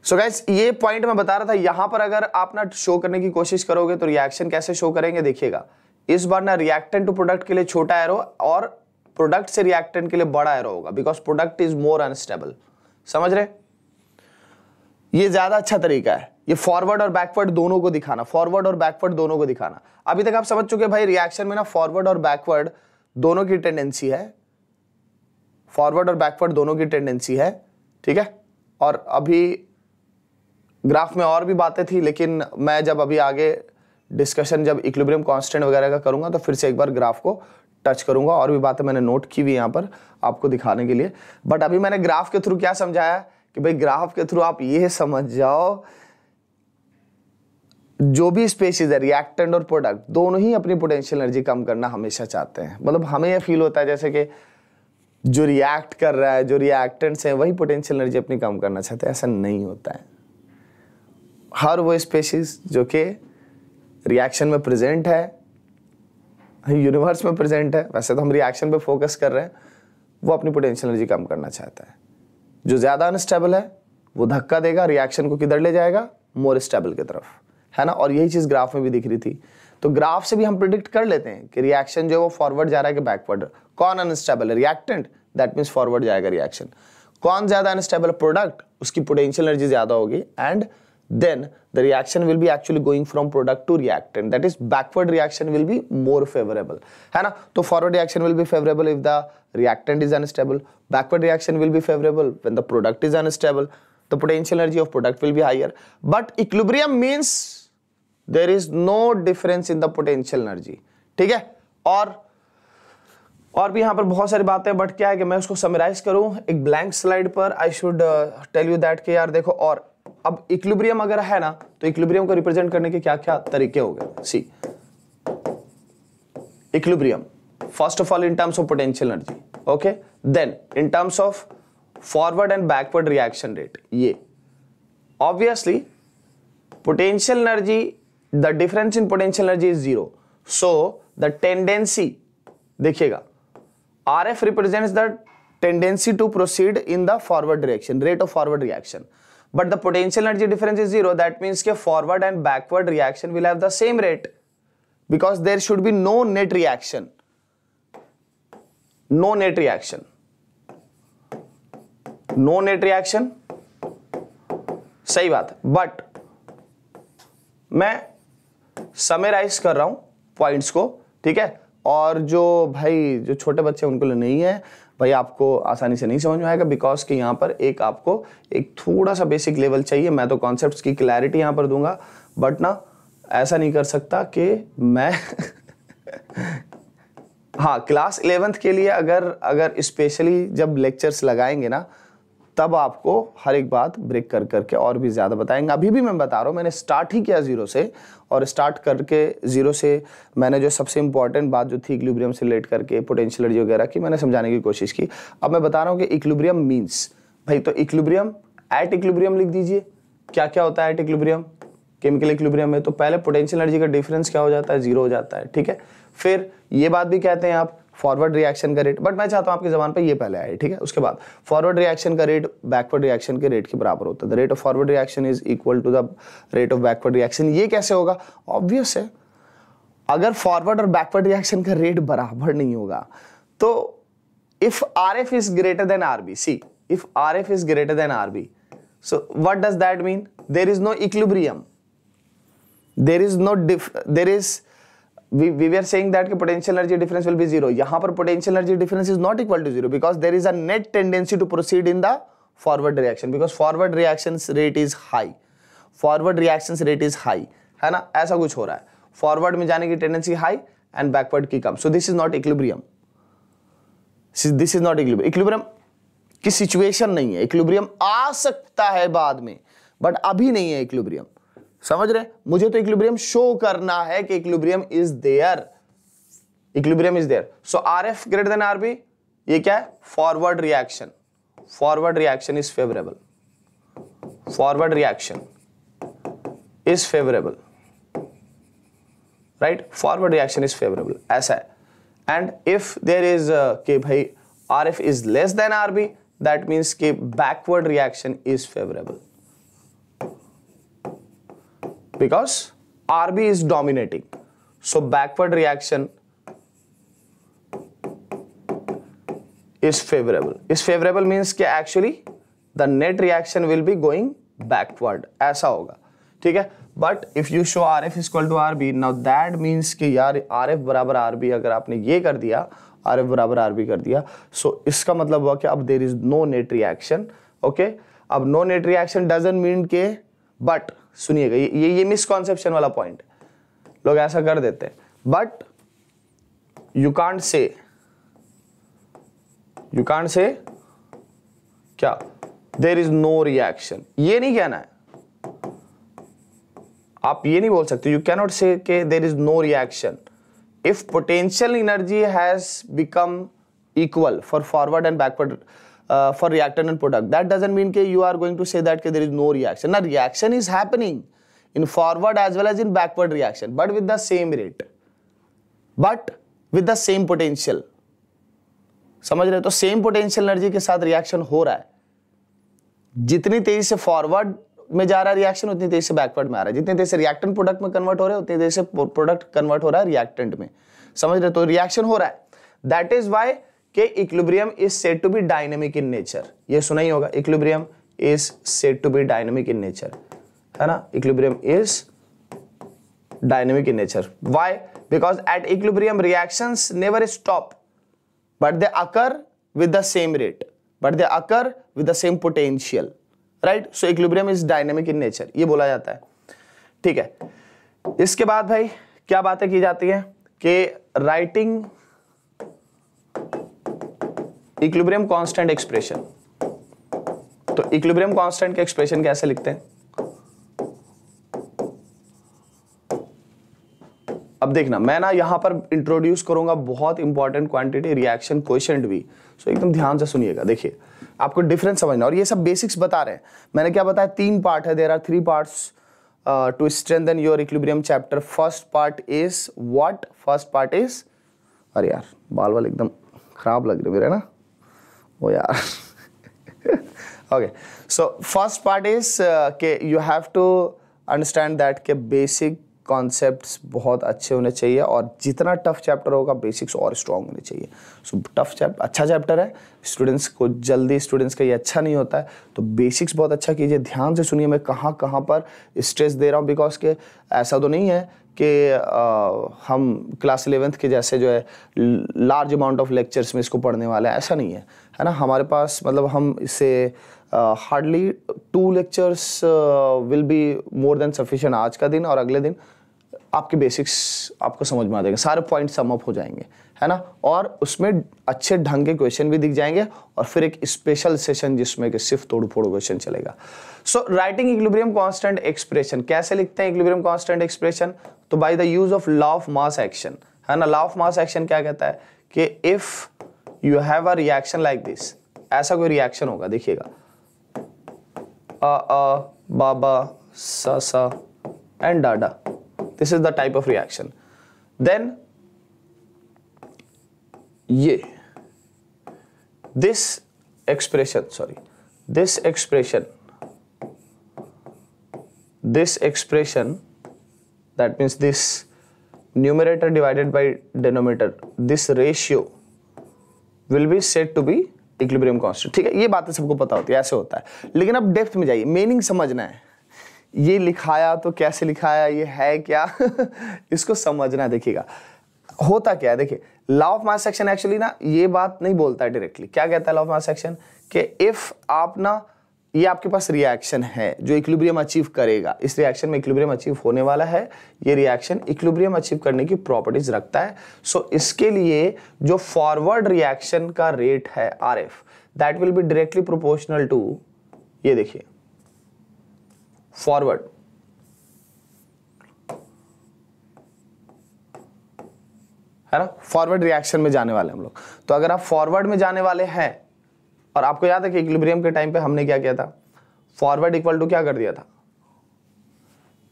सो so गाइस, ये पॉइंट मैं बता रहा था, यहाँ पर अगर आप ना शो करने की कोशिश करोगे तो रिएक्शन कैसे शो करेंगे देखिएगा. इस बार ना रिएक्टेंट टू प्रोडक्ट के लिए छोटा एरो और प्रोडक्ट से रिएक्टेंट के लिए बड़ा एरो होगा, because product is more unstable, समझ रहे. ये ज्यादा अच्छा तरीका है, ये फॉरवर्ड और बैकवर्ड दोनों को दिखाना, फॉरवर्ड और बैकवर्ड दोनों को दिखाना. अभी तक आप समझ चुके हैं भाई, रिएक्शन में ना फॉरवर्ड और बैकवर्ड दोनों की टेंडेंसी है, फॉरवर्ड और बैकवर्ड दोनों की टेंडेंसी है, ठीक है. और अभी ग्राफ में और भी बातें थी, लेकिन मैं जब अभी आगे डिस्कशन जब इक्विलिब्रियम कांस्टेंट वगैरह का करूंगा तो फिर से एक बार ग्राफ को टच करूंगा, और भी बातें मैंने नोट की हुई यहाँ पर आपको दिखाने के लिए. बट अभी मैंने ग्राफ के थ्रू क्या समझाया कि भाई ग्राफ के थ्रू आप ये समझ जाओ, जो भी स्पेसीज है रिएक्टेंट और प्रोडक्ट दोनों ही अपनी पोटेंशियल एनर्जी कम करना हमेशा चाहते हैं. मतलब हमें यह फील होता है जैसे कि जो रिएक्ट कर रहा है, जो रिएक्टेंट्स हैं वही पोटेंशियल एनर्जी अपनी कम करना चाहते हैं. ऐसा नहीं होता है. हर वो स्पेसीज जो कि रिएक्शन में प्रेजेंट है, यूनिवर्स में प्रेजेंट है, वैसे तो हम रिएक्शन पे फोकस कर रहे हैं, वो अपनी पोटेंशियल एनर्जी कम करना चाहता है. जो ज़्यादा अनस्टेबल है वो धक्का देगा, रिएक्शन को किधर ले जाएगा, मोर स्टेबल की तरफ, है ना. और यही चीज़ ग्राफ में भी दिख रही थी. तो ग्राफ से भी हम प्रिडिक्ट कर लेते हैं कि रिएक्शन जो है वो फॉरवर्ड जा रहा है कि बैकवर्ड. कौन अनस्टेबल है, रिएक्टेंट, दैट मीन्स फॉरवर्ड जाएगा रिएक्शन. कौन ज़्यादा अनस्टेबल है, प्रोडक्ट, उसकी पोटेंशियल एनर्जी ज़्यादा होगी, and then the reaction will be actually going from product to reactant, that is backward reaction will be more favorable, है ना. तो forward reaction will be favorable if the reactant is unstable, backward reaction will be favorable when the product is unstable, the potential energy of product will be higher. But equilibrium means there is no difference in the potential energy, ठीक है. और और भी यहाँ पर बहुत सारी बातें, बट क्या है कि मैं उसको समराइज करूँ एक ब्लैंक स्लाइड पर. I should tell you that कि यार देखो, और अब इक्विलिब्रियम अगर है ना, तो इक्विलिब्रियम को रिप्रेजेंट करने के क्या क्या तरीके हो गए. See equilibrium first of all in terms of potential energy, okay, then in terms of forward and backward reaction rate. ये obviously potential energy, the difference in potential energy is zero, so the tendency देखिएगा, R F represents the tendency to proceed in the forward direction, rate of forward reaction. But the potential energy difference is zero. That means के forward and backward reaction will have the same rate, because there should be no net reaction. No net reaction. No net reaction. सही बात. But मैं summarize कर रहा हूँ points को, ठीक है. और जो भाई जो छोटे बच्चे उनको लिए नहीं है भाई, आपको आसानी से नहीं समझ में आएगा, बिकॉज कि यहाँ पर एक आपको एक थोड़ा सा बेसिक लेवल चाहिए. मैं तो कॉन्सेप्ट्स की क्लैरिटी यहाँ पर दूंगा, बट ना ऐसा नहीं कर सकता कि मैं हाँ क्लास इलेवेंथ के लिए अगर अगर स्पेशली जब लेक्चर्स लगाएंगे ना, तब आपको हर एक बात ब्रेक कर करके और भी ज़्यादा बताएंगे. अभी भी मैं बता रहा हूँ, मैंने स्टार्ट ही किया ज़ीरो से, और स्टार्ट करके ज़ीरो से मैंने जो सबसे इम्पॉर्टेंट बात जो थी इक्विलिब्रियम से रिलेट करके पोटेंशियल एनर्जी वगैरह की मैंने समझाने की कोशिश की. अब मैं बता रहा हूँ कि इक्विलिब्रियम मीन्स भाई। तो इक्विलिब्रियम, एट इक्विलिब्रियम लिख दीजिए। क्या क्या होता है एट इक्विलिब्रियम? केमिकल इक्विलिब्रियम में तो पहले पोटेंशियल एनर्जी का डिफरेंस क्या हो जाता है? जीरो हो जाता है, ठीक है। फिर ये बात भी कहते हैं आप फॉरवर्ड रिएक्शन का रेट, बट मैं चाहता हूँ आपके जबान पे ये पहले आए, ठीक है। उसके बाद फॉरवर्ड रिएक्शन का रेट बैकवर्ड रिएक्शन के रेट के बराबर होता है। The rate of forward reaction is equal to the rate of backward reaction. ये कैसे होगा? ऑब्वियस है, अगर फॉरवर्ड और बैकवर्ड रिएक्शन का रेट बराबर नहीं होगा तो if R F is greater than R B, see if R F is greater than R B, so what does that mean? There is no equilibrium, there is no diff, there is we we were saying that the potential energy difference will be zero. यहाँ पर potential energy difference is not equal to zero because there is a net tendency to proceed in the forward reaction because forward reactions rate is high. Forward reactions rate is high, है ना? ऐसा कुछ हो रहा है, forward में जाने की tendency high and backward की कम. So this is not equilibrium. This is not equilibrium. Equilibrium कि सिचुएशन नहीं है, इक्विलिब्रियम आ सकता है बाद में, बट अभी नहीं है इक्विलिब्रियम। समझ रहे? मुझे तो इक्विलिब्रियम शो करना है कि equilibrium is there, equilibrium is there. So RF greater than RB, ये क्या है? Forward reaction, forward reaction is favourable, forward reaction is favourable, right? Forward reaction is favourable, ऐसा है। एंड इफ देयर इज के भाई RF is less than RB, that means कि backward reaction is favorable because R B is dominating. So backward reaction is favorable. Is favorable means कि actually the net reaction will be going backward. ऐसा होगा, ठीक है। But if you show R F is equal to R B, now that means कि यार R F बराबर R B अगर आपने ये कर दिया, R F बराबर R B कर दिया, सो so, इसका मतलब हुआ कि अब there is no net reaction, okay. अब no net reaction doesn't mean के, बट सुनिएगा, ये ये मिसकॉन्सेप्शन वाला पॉइंट, लोग ऐसा कर देते हैं। But you can't say, you can't say क्या देर इज नो रिएक्शन, ये नहीं कहना है, आप ये नहीं बोल सकते। यू कैन नॉट से कि there is no reaction if potential energy has become equal for forward and backward uh, for reactant and product, that doesn't mean that you are going to say that there is no reaction. Now reaction is happening in forward as well as in backward reaction, but with the same rate, but with the same potential. समझ रहे हो? तो same potential energy के साथ reaction हो रहा है। जितनी तेजी से forward में जा रहा है रिएक्शन, उतनी तेजी से बैकवर्ड में आ रहा है। जितने तेजी से रिएक्टेंट प्रोडक्ट में कन्वर्ट हो रहा है, उतनी तेजी से प्रोडक्ट कन्वर्ट हो रहा है रिएक्टेंट में। समझ रहे? तो रिएक्शन हो रहा है। दैट इज व्हाई के equilibrium is said to be dynamic in nature. ये सुना ही होगा, equilibrium is said to be dynamic in nature, है ना? Equilibrium is dynamic in nature. Why? Because at equilibrium reactions never stop, but they occur with the same rate, but they occur with the same potential, right? So equilibrium is dynamic in nature, ये बोला जाता है, ठीक है। इसके बाद भाई क्या बातें की जाती हैं कि राइटिंग इक्विलिब्रियम कांस्टेंट एक्सप्रेशन। तो इक्विलिब्रियम कांस्टेंट के एक्सप्रेशन कैसे लिखते हैं? अब देखना, मैं ना यहां पर इंट्रोड्यूस करूंगा बहुत इंपॉर्टेंट क्वांटिटी, रिएक्शन क्वोशेंट भी। सो एकदम ध्यान से सुनिएगा, देखिए, आपको डिफरेंस समझना। और ये सब बेसिक्स बता रहे हैं, मैंने क्या बताया, तीन पार्ट है। There are three parts to strengthen your equilibrium chapter. First part is what? First part is, अरे यार बाल वाल एकदम खराब लग रहे मेरे ना, ओ यार, okay. So first part is के you have to understand that के बेसिक कॉन्सेप्ट्स बहुत अच्छे होने चाहिए, और जितना टफ चैप्टर होगा बेसिक्स और स्ट्रॉन्ग होने चाहिए। सो टफ चैप्टर अच्छा चैप्टर है, स्टूडेंट्स को जल्दी, स्टूडेंट्स का ये अच्छा नहीं होता है, तो बेसिक्स बहुत अच्छा कीजिए। ध्यान से सुनिए मैं कहाँ कहाँ पर स्ट्रेस दे रहा हूँ, बिकॉज के ऐसा तो नहीं है कि आ, हम क्लास इलेवेंथ के जैसे जो है लार्ज अमाउंट ऑफ लेक्चर्स में इसको पढ़ने वाला है, ऐसा नहीं है, है ना? हमारे पास मतलब हम इसे hardly two lectures will be more than sufficient. आज का दिन और अगले दिन आपके बेसिक्स आपको समझ में आ जाएंगे, सारे पॉइंट सम अप हो जाएंगे, है ना? और उसमें अच्छे ढंग के क्वेश्चन भी दिख जाएंगे, और फिर एक स्पेशल सेशन जिसमें कि सिर्फ तोड़ फोड़ क्वेश्चन चलेगा। So writing equilibrium constant expression कैसे लिखते हैं? इक्विलिब्रियम कांस्टेंट एक्सप्रेशन तो by the use of law of mass action, है ना? लॉ ऑफ मास एक्शन क्या कहता है कि if you have a reaction like this, ऐसा कोई रिएक्शन होगा, देखिएगा a a, baba, sa sa, and dada. This is the type of reaction. Then ye, this expression, sorry, this expression, this expression, that means this numerator divided by denominator, this ratio will be said to be equilibrium constant. ठीक है, ये बातें सबको पता होती है, ऐसे होता है. लेकिन अब डेप्थ में जाइए, मीनिंग समझना है. ये लिखाया तो कैसे लिखाया, ये है क्या, इसको समझना. देखिएगा होता क्या है. देखिए law of mass action actually ना ये बात नहीं बोलता है डायरेक्टली. क्या कहता है लॉ ऑफ मास एक्शन कि इफ आप ना, ये आपके पास रिएक्शन है जो इक्विलिब्रियम अचीव करेगा, इस रिएक्शन में इक्विलिब्रियम अचीव होने वाला है, ये रिएक्शन इक्विलिब्रियम अचीव करने की प्रॉपर्टीज रखता है. सो so, इसके लिए जो फॉरवर्ड रिएक्शन का रेट है R F, that will be directly proportional to, ये देखिए फॉरवर्ड है ना, फॉरवर्ड रिएक्शन में जाने वाले हम लोग. तो अगर आप फॉरवर्ड में जाने वाले हैं, और आपको याद है कि इक्विलिब्रियम के टाइम पे हमने क्या किया था, फॉरवर्ड इक्वल टू क्या कर दिया था,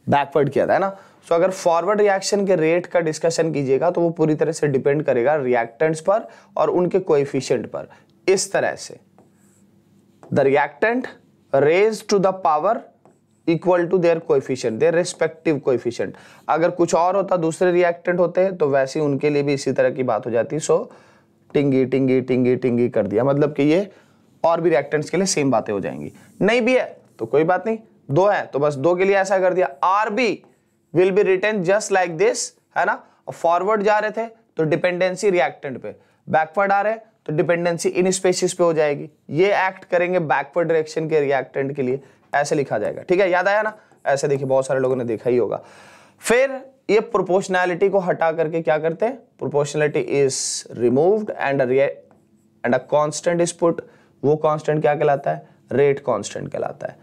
बैकवर्ड किया था, है ना. सो अगर फॉरवर्ड रिएक्शन के रेट का डिस्कशन कीजिएगा तो वो पूरी तरह से डिपेंड करेगा रिएक्टेंट्स पर और उनके कोएफिशिएंट पर. इस तरह से the reactant raise to the power equal to their coefficient, their respective coefficient. अगर कुछ और होता, दूसरे रिएक्टेंट होते तो वैसे उनके लिए भी इसी तरह की बात हो जाती. सो टिंगी टिंगी टिंगी टिंगी कर दिया, मतलब कि ये और भी रिएक्टेंट्स के लिए सेम बातें हो जाएंगी. नहीं भी है तो कोई बात नहीं, दो है तो बस दो के लिए ऐसा कर दिया. R B will be written just like this, है ना. फॉरवर्ड जा रहे थे तो डिपेंडेंसी रिएक्टेंट पे, बैकवर्ड आ रहे तो डिपेंडेंसी इन स्पेसिस पे हो जाएगी. ये एक्ट करेंगे बैकवर्ड डायरेक्शन के रिएक्टेंट के लिए, ऐसे लिखा जाएगा. ठीक है, याद आया ना. ऐसे देखिए बहुत सारे लोगों ने देखा ही होगा. फिर ये प्रोपोर्शनैलिटी को हटा करके क्या करते हैं, proportionality is removed and and a constant is put. वो कांस्टेंट क्या कहलाता है, रेट कांस्टेंट कहलाता है,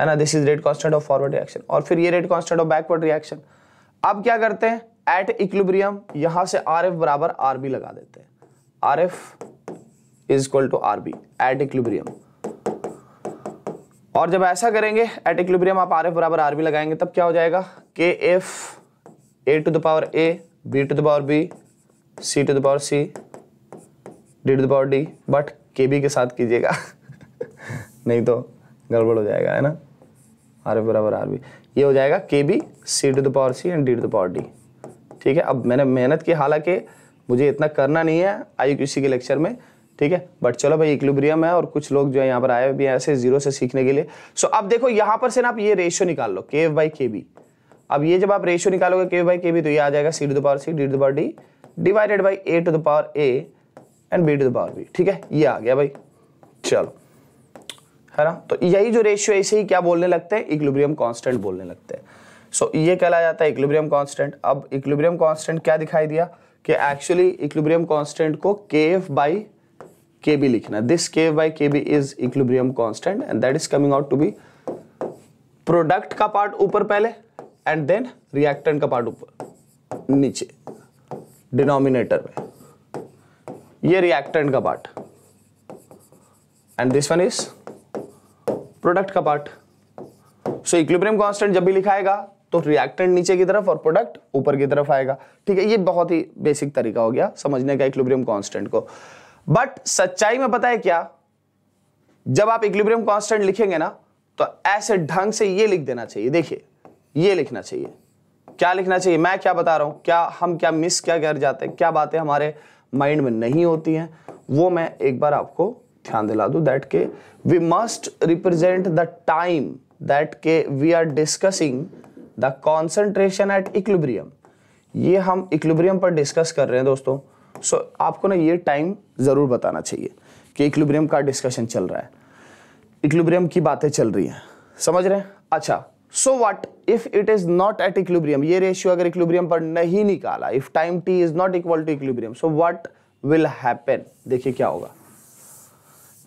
है ना. This is rate constant of forward reaction, और फिर ये rate constant of backward reaction. अब क्या करते हैं, एट इक्विलिब्रियम यहां से आर एफ बराबर आर बी लगा देते हैं. R F is equal to are B at equilibrium. और जब ऐसा करेंगे एट इक्विलिब्रियम आप आर एफ बराबर आर बी लगाएंगे, तब क्या हो जाएगा, K F A to the power A, B to the power B, C to the power C, D to the power D, but K B के साथ कीजिएगा नहीं तो गड़बड़ हो जाएगा, है ना. आर एफ बराबर आर बी, ये हो जाएगा K B, C to the power C and D to the power D. ठीक है, अब मैंने मेहनत की, हालांकि मुझे इतना करना नहीं है आईक्यूसी के लेक्चर में, ठीक है, बट चलो भाई इक्विलिब्रियम है और कुछ लोग जो है यहाँ पर आए भी हैं ऐसे जीरो से सीखने के लिए. सो so, अब देखो यहाँ पर से ना आप ये रेशियो निकाल लो, के एफ बाई के बी. अब ये जब आप रेशियो निकालोगे के एफ बाई के बी, तो ये आ जाएगा C to the power C D to the power D divided by A to the power A and B to the power B. ठीक है, ये आ गया भाई, चलो, है ना. तो यही जो रेशियो है इसे ही क्या बोलने लगते हैं, इक्विलिब्रियम कांस्टेंट बोलने लगते हैं. सो so, ये कहला जाता है इक्विलिब्रियम कांस्टेंट. अब इक्विलिब्रियम कांस्टेंट क्या दिखाई दिया कि एक्चुअली इक्विलिब्रियम कांस्टेंट को के एफ बाई Kb लिखना. This Kf by Kb is equilibrium constant and that is coming out to be product का पार्ट ऊपर पहले एंड देन रिएक्टेंट का पार्ट ऊपर नीचे डिनोमिनेटर में. ये रिएक्टेंट का part and this one is product का पार्ट. सो इक्विलिब्रियम कांस्टेंट जब भी लिखाएगा तो रिएक्टेंट नीचे की तरफ और प्रोडक्ट ऊपर की तरफ आएगा. ठीक है, ये बहुत ही बेसिक तरीका हो गया समझने का इक्विलिब्रियम कांस्टेंट को. बट सच्चाई में पता है क्या, जब आप इक्विलिब्रियम कांस्टेंट लिखेंगे ना तो ऐसे ढंग से ये लिख देना चाहिए. देखिए ये लिखना चाहिए, क्या लिखना चाहिए, मैं क्या बता रहा हूं, क्या हम क्या मिस क्या कर जाते हैं, क्या बातें हमारे माइंड में नहीं होती हैं, वो मैं एक बार आपको ध्यान दिला दूं. दैट के we must represent the time that के we are discussing the concentration at equilibrium. ये हम इक्विलिब्रियम पर डिस्कस कर रहे हैं दोस्तों. सो so, आपको ना ये टाइम ज़रूर बताना चाहिए कि इक्विलिब्रियम का डिस्कशन चल रहा है, इक्विलिब्रियम की बातें चल रही हैं, समझ रहे हैं. अच्छा, so what if it is not at equilibrium, ये रेशियो अगर इक्विलिब्रियम पर नहीं निकाला, if time t is not equal to equilibrium, so what will happen. देखिए क्या होगा,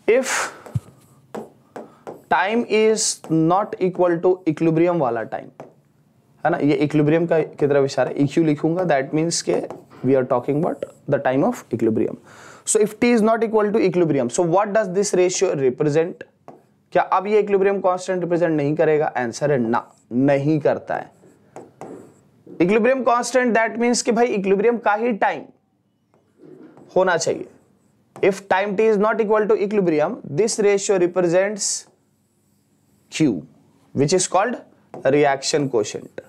if time is not equal to equilibrium वाला टाइम, है ना, ये इक्विलिब्रियम का की तरफ इशारा, इक्यू लिखूंगा, दैट मीन्स के we are talking about the time of equilibrium. So if t is not equal to equilibrium, so what does this ratio represent? क्या अब ये इक्विलिब्रियम कांस्टेंट रिप्रेजेंट नहीं करेगा? आंसर है ना, नहीं करता है। इक्विलिब्रियम कांस्टेंट दैट मींस कि भाई इक्विलिब्रियम का ही टाइम होना चाहिए। If time T is not equal to equilibrium this ratio represents Q which is called reaction quotient.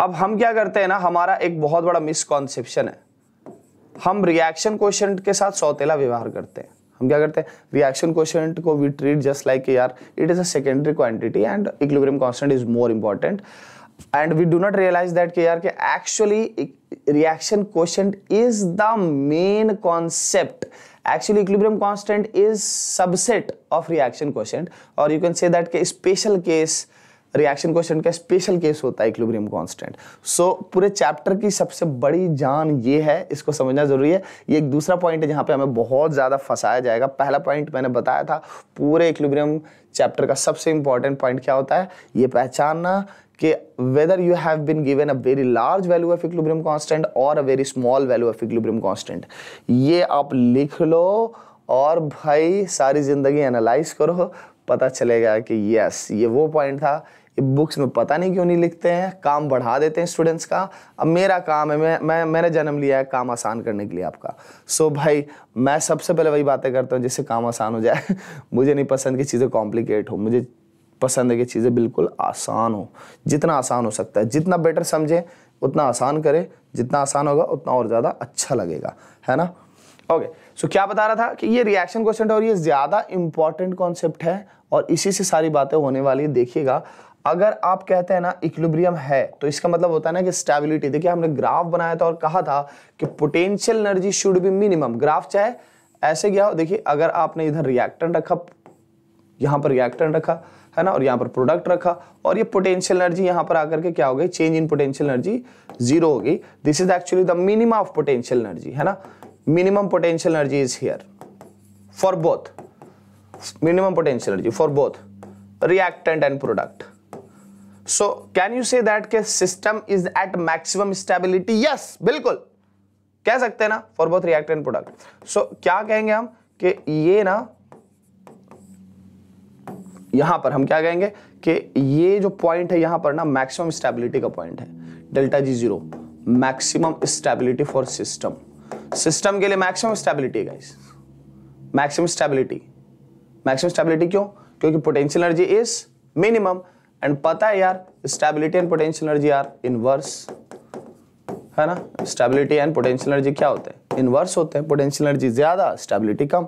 अब हम क्या करते हैं ना, हमारा एक बहुत बड़ा मिसकॉन्सेप्शन है, हम रिएक्शन कोशेंट के साथ सौतेला व्यवहार करते हैं। हम क्या करते हैं, रिएक्शन कोशेंट को वी ट्रीट जस्ट लाइक यार it is a secondary quantity and equilibrium constant is more important and we do not realise that यार कि actually reaction quotient is the main concept. Actually equilibrium constant is subset of reaction quotient और you can say that के special case reaction quotient का special case होता है equilibrium constant. सो पूरे chapter की सबसे बड़ी जान ये है, इसको समझना जरूरी है। ये एक दूसरा पॉइंट है जहाँ पे हमें बहुत ज़्यादा फंसाया जाएगा। पहला पॉइंट मैंने बताया था, पूरे इक्विलिब्रियम चैप्टर का सबसे इंपॉर्टेंट पॉइंट क्या होता है, ये पहचानना कि whether you have been given a very large value of equilibrium constant और a very small value of equilibrium constant. ये आप लिख लो और भाई सारी ज़िंदगी एनालाइज करो, पता चलेगा कि यस ये वो पॉइंट था। बुक्स में पता नहीं क्यों नहीं लिखते हैं, काम बढ़ा देते हैं स्टूडेंट्स का। अब मेरा काम है, मैं मैं मैंने जन्म लिया है काम आसान करने के लिए आपका। सो भाई मैं सबसे पहले वही बातें करता हूँ जिससे काम आसान हो जाए। मुझे नहीं पसंद कि चीज़ें कॉम्प्लिकेट हो, मुझे पसंद है कि चीज़ें बिल्कुल आसान हो, जितना आसान हो सकता है। जितना बेटर समझें उतना आसान करें, जितना आसान होगा उतना और ज़्यादा अच्छा लगेगा, है ना। ओके सो क्या बता रहा था कि ये रिएक्शन कोशेंट और ये ज़्यादा इंपॉर्टेंट कॉन्सेप्ट है और इसी से सारी बातें होने वाली है। देखिएगा अगर आप कहते हैं ना इक्विलिब्रियम है तो इसका मतलब होता है ना कि स्टेबिलिटी। देखिए हमने ग्राफ बनाया था और कहा था कि potential energy should be minimum. Graph चाहे ऐसे गया हो, देखिए अगर आपने इधर रिएक्टेंट रखा, यहाँ पर रिएक्टेंट रखा है ना, और यहाँ पर प्रोडक्ट रखा और ये पोटेंशियल एनर्जी यहाँ पर आकर के क्या हो गई, change in potential energy zero हो गई। This is actually the minima of potential energy, है ना। Minimum potential energy is here for both, minimum potential energy for both reactant and product. So can you say that के system is at maximum stability? Yes, बिल्कुल कह सकते हैं ना for both reactant and product। So क्या कहेंगे हम कि ये ना यहाँ पर हम क्या कहेंगे कि ये जो पॉइंट है यहाँ पर ना मैक्सिमम स्टेबिलिटी का पॉइंट है। Delta G zero maximum stability for system, system के लिए maximum stability guys, maximum stability. Maximum stability क्यों? क्योंकि potential energy is minimum and पता है यार स्टेबिलिटी एंड पोटेंशियल एनर्जी यार इनवर्स, है ना। स्टेबिलिटी एंड पोटेंशियल एनर्जी क्या होते हैं, इनवर्स होते हैं। पोटेंशियल एनर्जी ज्यादा, स्टेबिलिटी कम,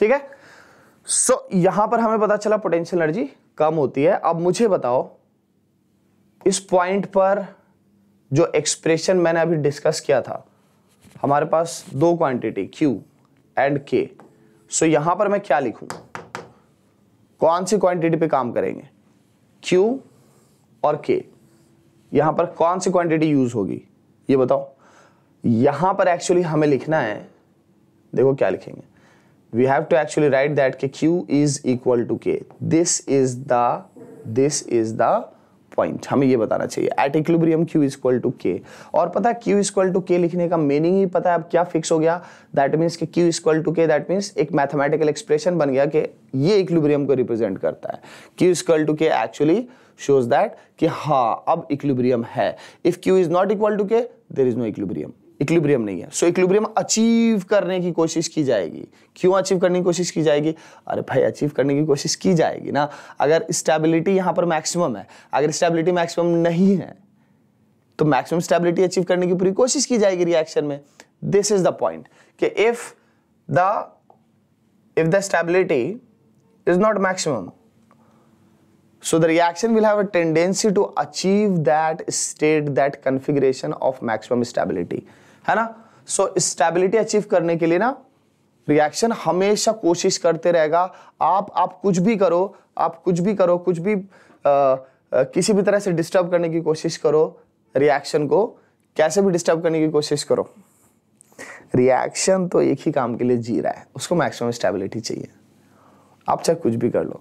ठीक है। सो so, यहां पर हमें पता चला पोटेंशियल एनर्जी कम होती है। अब मुझे बताओ इस पॉइंट पर जो एक्सप्रेशन मैंने अभी डिस्कस किया था, हमारे पास दो quantity Q and K। So so, यहां पर मैं क्या लिखूं, कौन सी क्वांटिटी पे काम करेंगे, Q और K। यहां पर कौन सी क्वांटिटी यूज होगी ये बताओ। यहां पर एक्चुअली हमें लिखना है, देखो क्या लिखेंगे, we have to actually write that कि Q is equal to K। This is the this is the point, हमें ये बताना चाहिए at equilibrium Q is equal to K। और पता है Q is equal to K लिखने का मीनिंग ही पता है अब क्या फिक्स हो गया, दैट मीन्स कि Q is equal to K that means एक मैथमेटिकल एक्सप्रेशन बन गया कि ये इक्विलिब्रियम को रिप्रेजेंट करता है। Q is equal to K actually shows that कि हाँ अब इक्विलिब्रियम है। If Q is not equal to K there is no equilibrium, equilibrium नहीं है। सो इक्विलिब्रियम अचीव करने की कोशिश की जाएगी। क्यों अचीव करने की कोशिश की जाएगी, अरे भाई अचीव करने की कोशिश की जाएगी ना अगर स्टेबिलिटी यहाँ पर मैक्सिमम है। अगर स्टेबिलिटी मैक्सिमम नहीं है तो मैक्सिमम स्टेबिलिटी अचीव करने की पूरी कोशिश की जाएगी रिएक्शन में। दिस इज द पॉइंट कि if the if the stability is not maximum so the reaction will have a tendency to achieve that state, that configuration of maximum stability, है ना। so stability achieve करने के लिए ना reaction हमेशा कोशिश करते रहेगा। आप आप कुछ भी करो, आप कुछ भी करो, कुछ भी आ, आ, किसी भी तरह से disturb करने की कोशिश करो reaction को, कैसे भी disturb करने की कोशिश करो। reaction तो एक ही काम के लिए जी रहा है, उसको maximum stability चाहिए। आप चाहे कुछ भी कर लो,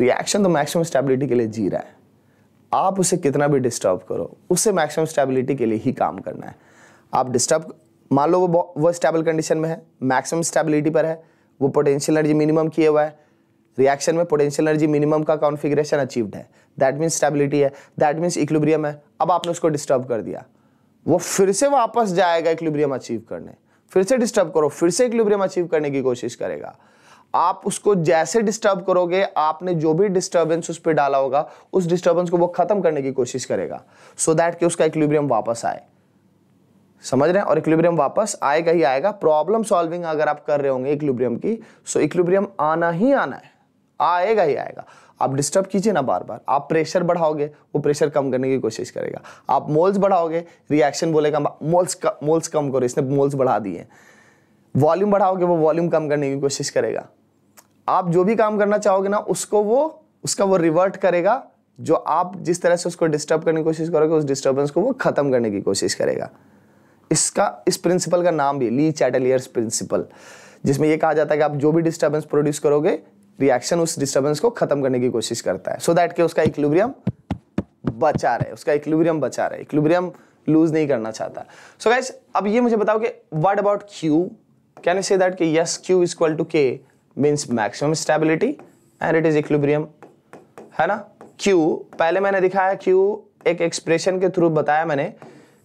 रिएक्शन तो मैक्सिमम स्टेबिलिटी के लिए जी रहा है। आप उसे कितना भी डिस्टर्ब करो, उसे मैक्सिमम स्टेबिलिटी के लिए ही काम करना है। आप डिस्टर्ब, मान लो वो वो स्टेबल कंडीशन में है, मैक्सिमम स्टेबिलिटी पर है, वो पोटेंशियल एनर्जी मिनिमम किए हुआ है, रिएक्शन में पोटेंशियल एनर्जी मिनिमम का कॉन्फिगरेशन अचीव्ड है, दैट मीन्स स्टेबिलिटी है, दैट मीन्स इक्विलिब्रियम है। अब आपने उसको डिस्टर्ब कर दिया, वो फिर से वापस जाएगा इक्विलिब्रियम अचीव करने, फिर से डिस्टर्ब करो, फिर से इक्विलिब्रियम अचीव करने की कोशिश करेगा। आप उसको जैसे डिस्टर्ब करोगे, आपने जो भी डिस्टर्बेंस उस पर डाला होगा उस डिस्टर्बेंस को वो खत्म करने की कोशिश करेगा, सो दैट कि उसका इक्विलिब्रियम वापस आए, समझ रहे हैं? और इक्विलिब्रियम वापस आएगा ही आएगा। प्रॉब्लम सॉल्विंग अगर आप कर रहे होंगे इक्विलिब्रियम की, सो इक्विलिब्रियम आना ही आना है, आएगा ही आएगा। आप डिस्टर्ब कीजिए ना बार बार, आप प्रेशर बढ़ाओगे वो प्रेशर कम करने की कोशिश करेगा, आप मोल्स बढ़ाओगे रिएक्शन बोलेगा मोल्स मोल्स कम करो, इसने मोल्स बढ़ा दिए, वॉल्यूम बढ़ाओगे वो वॉल्यूम कम करने की कोशिश करेगा। आप जो भी काम करना चाहोगे ना उसको वो उसका वो रिवर्ट करेगा, जो आप जिस तरह से उसको डिस्टर्ब करने की कोशिश करोगे उस डिस्टर्बेंस को वो खत्म करने की कोशिश करेगा। इसका इस प्रिंसिपल का नाम भी ली चैटेलियर्स प्रिंसिपल, जिसमें यह कहा जाता है कि आप जो भी डिस्टर्बेंस प्रोड्यूस करोगे रिएक्शन उस डिस्टर्बेंस को खत्म करने की कोशिश करता है, सो दैट कि उसका इक्विलिब्रियम बचा रहे, उसका इक्विलिब्रियम बचा रहे, इक्विलिब्रियम लूज नहीं करना चाहता। सो गाइस, अब ये मुझे बताओ कि what about Q, can you say that कि yes Q is equal to K means maximum stability and it is equilibrium, है ना? Q पहले मैंने दिखाया, Q एक एक्सप्रेशन के थ्रू बताया मैंने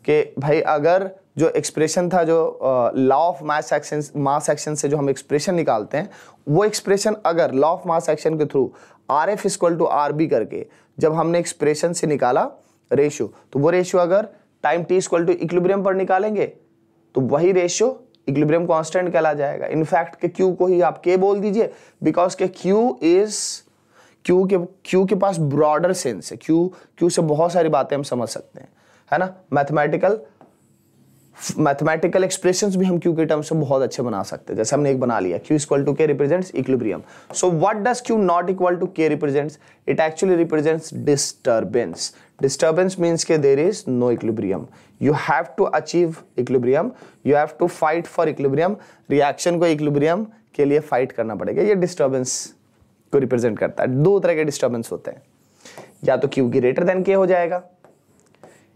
कि भाई अगर जो एक्सप्रेशन था, जो law of mass action mass action से जो हम एक्सप्रेशन निकालते हैं, वो एक्सप्रेशन अगर लॉ ऑफ मास एक्शन के through r f is equal to are b करके जब हमने एक्सप्रेशन से निकाला रेशियो, तो वो रेशियो अगर time t is equal to equilibrium पर निकालेंगे तो वही रेशियो इक्विलिब्रियम कांस्टेंट कहला जाएगा। इनफैक्ट के क्यू को ही आप के बोल दीजिए, बिकॉज के क्यू इज क्यू के क्यू के पास ब्रॉडर सेंस है, क्यू क्यू से बहुत सारी बातें हम समझ सकते हैं, है ना? मैथमेटिकल मैथमेटिकल एक्सप्रेशंस भी हम क्यू के टर्म से बहुत अच्छे बना सकते हैं, जैसे हमने एक बना लिया Q equal to K represents equilibrium. So what does Q not equal to K represents? It actually represents disturbance. Disturbance means के there is no equilibrium, you have to achieve equilibrium, you have to fight for equilibrium, reaction को equilibrium के लिए fight करना पड़ेगा। ये disturbance को represent करता है। दो तरह के डिस्टर्बेंस होते हैं, या तो क्यू ग्रेटर देन के हो जाएगा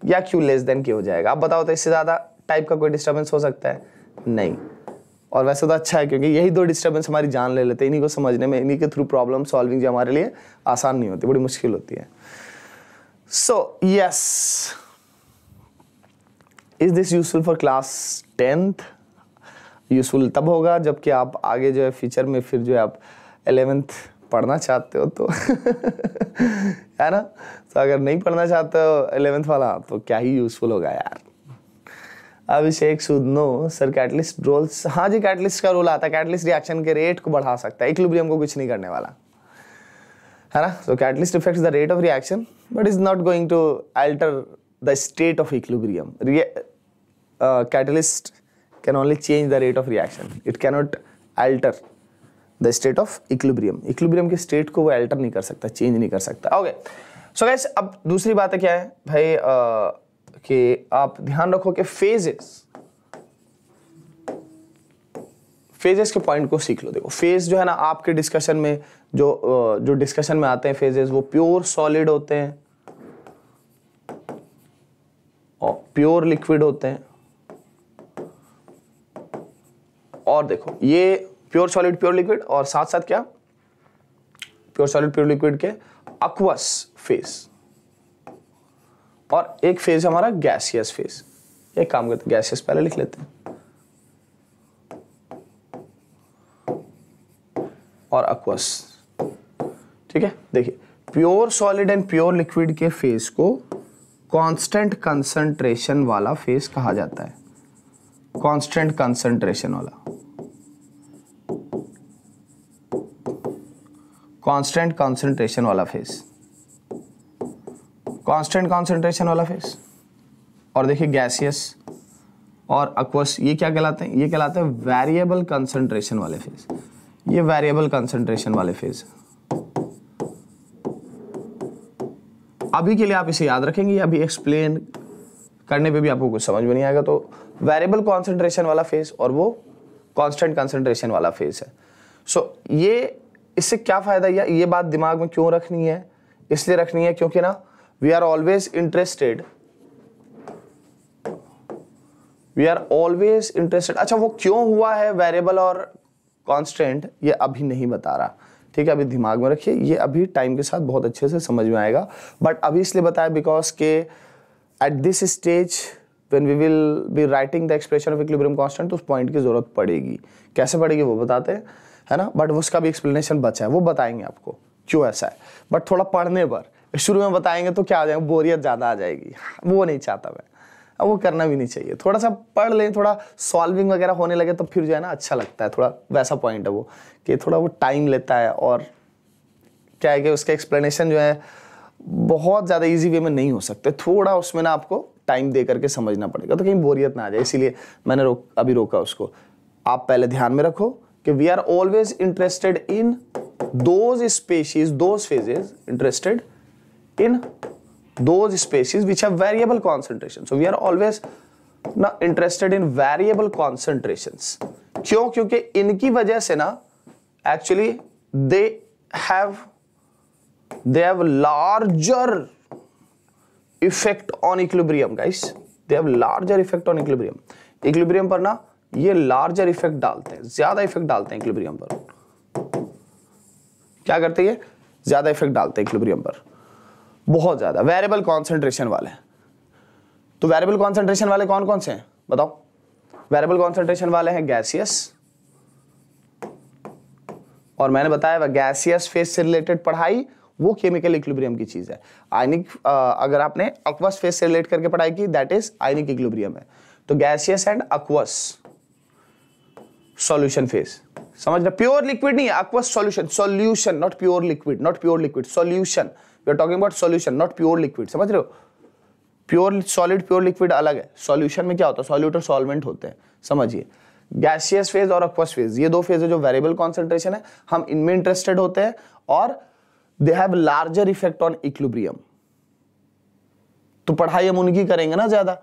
या क्यू लेस देन के हो जाएगा। आप बताओ तो इससे ज्यादा टाइप का कोई डिस्टर्बेंस हो सकता है? नहीं। और वैसे तो अच्छा है, क्योंकि यही दो डिस्टर्बेंस हमारी जान ले लेते हैं, इन्हीं को समझने में, इन्हीं के थ्रू प्रॉब्लम सॉल्विंग जो हमारे लिए आसान नहीं होती, बड़ी मुश्किल होती है। So yes, is this useful for class tenth? Useful तब होगा जबकि आप आगे जो है फ्यूचर में फिर जो है आप एलेवेंथ पढ़ना चाहते हो तो है ना? तो अगर नहीं पढ़ना चाहते हो एलेवेंथ वाला तो क्या ही यूजफुल होगा यार। अभिषेक सुदनो सर, कैटलिस्ट रोल, हाँ जी कैटलिस्ट का रोल आता है, कैटलिस्ट रिएक्शन के रेट को बढ़ा सकता है, इक्विलिब्रियम को कुछ नहीं करने वाला, है ना? So catalyst effects the rate of reaction but is not going to alter the state of equilibrium. Catalyst can only change the rate of reaction, it can not alter the state of equilibrium. Equilibrium के state को वो alter नहीं कर सकता, change नहीं कर सकता। Okay so guys, अब दूसरी बात है क्या है भाई, uh, कि आप ध्यान रखो कि फेजेस फेजेस के पॉइंट को सीख लो। देखो फेज जो है ना आपके डिस्कशन में जो जो डिस्कशन में आते हैं फेजेस, वो प्योर सॉलिड होते हैं और प्योर लिक्विड होते हैं। और देखो ये प्योर सॉलिड प्योर लिक्विड और साथ साथ क्या प्योर सॉलिड प्योर लिक्विड के एक्वस फेज और एक फेज हमारा गैसियस फेज। एक काम करते हैं गैसियस पहले लिख लेते हैं और एक्वस, ठीक है? देखिए pure solid and pure liquid के फेज को कांस्टेंट कंसंट्रेशन वाला फेज कहा जाता है, कांस्टेंट कंसंट्रेशन वाला, कांस्टेंट कंसंट्रेशन वाला फेज, कांस्टेंट कॉन्सेंट्रेशन वाला फेज। और देखिए गैसियस और एक्वस ये क्या कहलाते हैं? ये कहलाते हैं वेरिएबल कंसंट्रेशन वाले फेज। ये वेरिएबल कंसंट्रेशन वाले फेज अभी के लिए आप इसे याद रखेंगे, अभी एक्सप्लेन करने पे भी आपको कुछ समझ में नहीं आएगा। तो वेरिएबल कॉन्सेंट्रेशन वाला फेज और वो कांस्टेंट कंसंट्रेशन वाला फेज है। सो so, ये इससे क्या फायदा, या ये बात दिमाग में क्यों रखनी है? इसलिए रखनी है क्योंकि ना we are always interested we are always interested अच्छा वो क्यों हुआ है वेरिएबल और कांस्टेंट, ये अभी नहीं बता रहा, ठीक है, अभी दिमाग में रखिए, ये अभी टाइम के साथ बहुत अच्छे से समझ में आएगा, बट अभी इसलिए बताया बिकॉज के at this stage when we will be writing the expression of equilibrium constant तो उस पॉइंट की ज़रूरत पड़ेगी। कैसे पड़ेगी वो बताते हैं, है ना, बट उसका भी एक्सप्लेनेशन बचा है, वो बताएंगे आपको क्यों ऐसा है, बट थोड़ा पढ़ने पर, शुरू में बताएंगे तो क्या हो जाएगा, बोरियत ज़्यादा आ जाएगी, वो नहीं चाहता मैं, अब वो करना भी नहीं चाहिए। थोड़ा सा पढ़ लें, थोड़ा सॉल्विंग वगैरह होने लगे तो फिर जो है ना अच्छा लगता है, थोड़ा वैसा पॉइंट है वो कि थोड़ा वो टाइम लेता है, और क्या है कि उसका एक्सप्लेनेशन जो है बहुत ज़्यादा ईजी वे में नहीं हो सकते, थोड़ा उसमें ना आपको टाइम दे करके समझना पड़ेगा तो कहीं बोरियत ना आ जाए, इसीलिए मैंने रोक अभी रोका उसको। आप पहले ध्यान में रखो कि we are always interested in those species, those phases interested in those species which have variable concentration, so we are always ना इंटरेस्टेड इन वेरिएबल कॉन्सेंट्रेशंस। क्यों? क्योंकि इनकी वजह से ना actually they have they have larger effect on equilibrium, guys they have larger effect on equilibrium. Equilibrium पर ना ये लार्जर इफेक्ट डालते हैं, ज्यादा इफेक्ट डालते हैं इक्विलिब्रियम पर, क्या करते हैं ये ज्यादा इफेक्ट डालते हैं इक्विलिब्रियम पर, बहुत ज्यादा, वेरिएबल कॉन्सेंट्रेशन वाले। तो वेरिएबल कॉन्सेंट्रेशन वाले कौन कौन से हैं बताओ? वेरिएबल कॉन्सेंट्रेशन वाले हैं गैसियस, और मैंने बताया वह गैसियस फेज से रिलेटेड पढ़ाई वो केमिकल इक्विलिब्रियम की चीज़ है। आयनिक अगर आपने अक्वस फेज से रिलेट करके पढ़ाई की दैट इज आयनिक इक्विलिब्रियम है। तो gaseous and aqueous solution phase, समझ रहे, प्योर लिक्विड नहीं है, aqueous solution, solution not pure liquid, not pure liquid solution, we are talking about solution not pure liquid, समझ रहे हो? प्योर सॉलिड प्योर लिक्विड अलग है, सॉल्यूशन में क्या होता है, सॉल्यूट और सॉल्वेंट होते हैं, समझिए। गैसियस फेज और अक्वस फेज ये दो फेज है जो वेरिएबल कॉन्सेंट्रेशन है, हम इनमें इंटरेस्टेड होते हैं, और They have larger effect on equilibrium. तो पढ़ाई हम उनकी करेंगे ना ज्यादा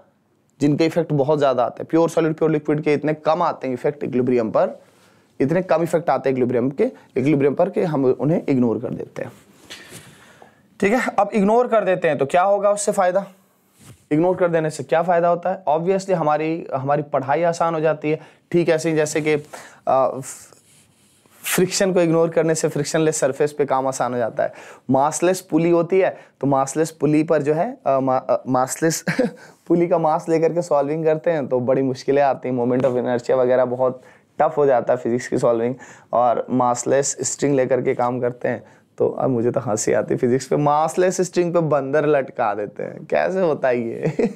जिनके इफेक्ट बहुत ज्यादा आते हैं। प्योर सॉलिड प्योर लिक्विड के इतने कम आते हैं इफेक्ट इक्विलिब्रियम पर, इतने कम इफेक्ट आते हैं इक्विलिब्रियम के इक्विलिब्रियम पर कि हम उन्हें इग्नोर कर देते हैं, ठीक है। अब इग्नोर कर देते हैं तो क्या होगा उससे फायदा, इग्नोर कर देने से क्या फायदा होता है? ऑब्वियसली हमारी हमारी पढ़ाई आसान हो जाती है, ठीक ऐसे ही जैसे कि फ्रिक्शन को इग्नोर करने से फ्रिक्शनलेस सरफेस पे काम आसान हो जाता है। मासलेस पुली होती है तो मासलेस पुली पर जो है मासलेस पुली का मास लेकर के सॉल्विंग करते हैं तो बड़ी मुश्किलें आती हैं, मोमेंट ऑफ इनर्शिया वगैरह बहुत टफ हो जाता है फिजिक्स की सॉल्विंग, और मासलेस स्ट्रिंग लेकर के काम करते हैं तो अब मुझे तो हंसी आती है फिजिक्स पे, मासलेस स्ट्रिंग पे बंदर लटका देते हैं, कैसे होता है ये?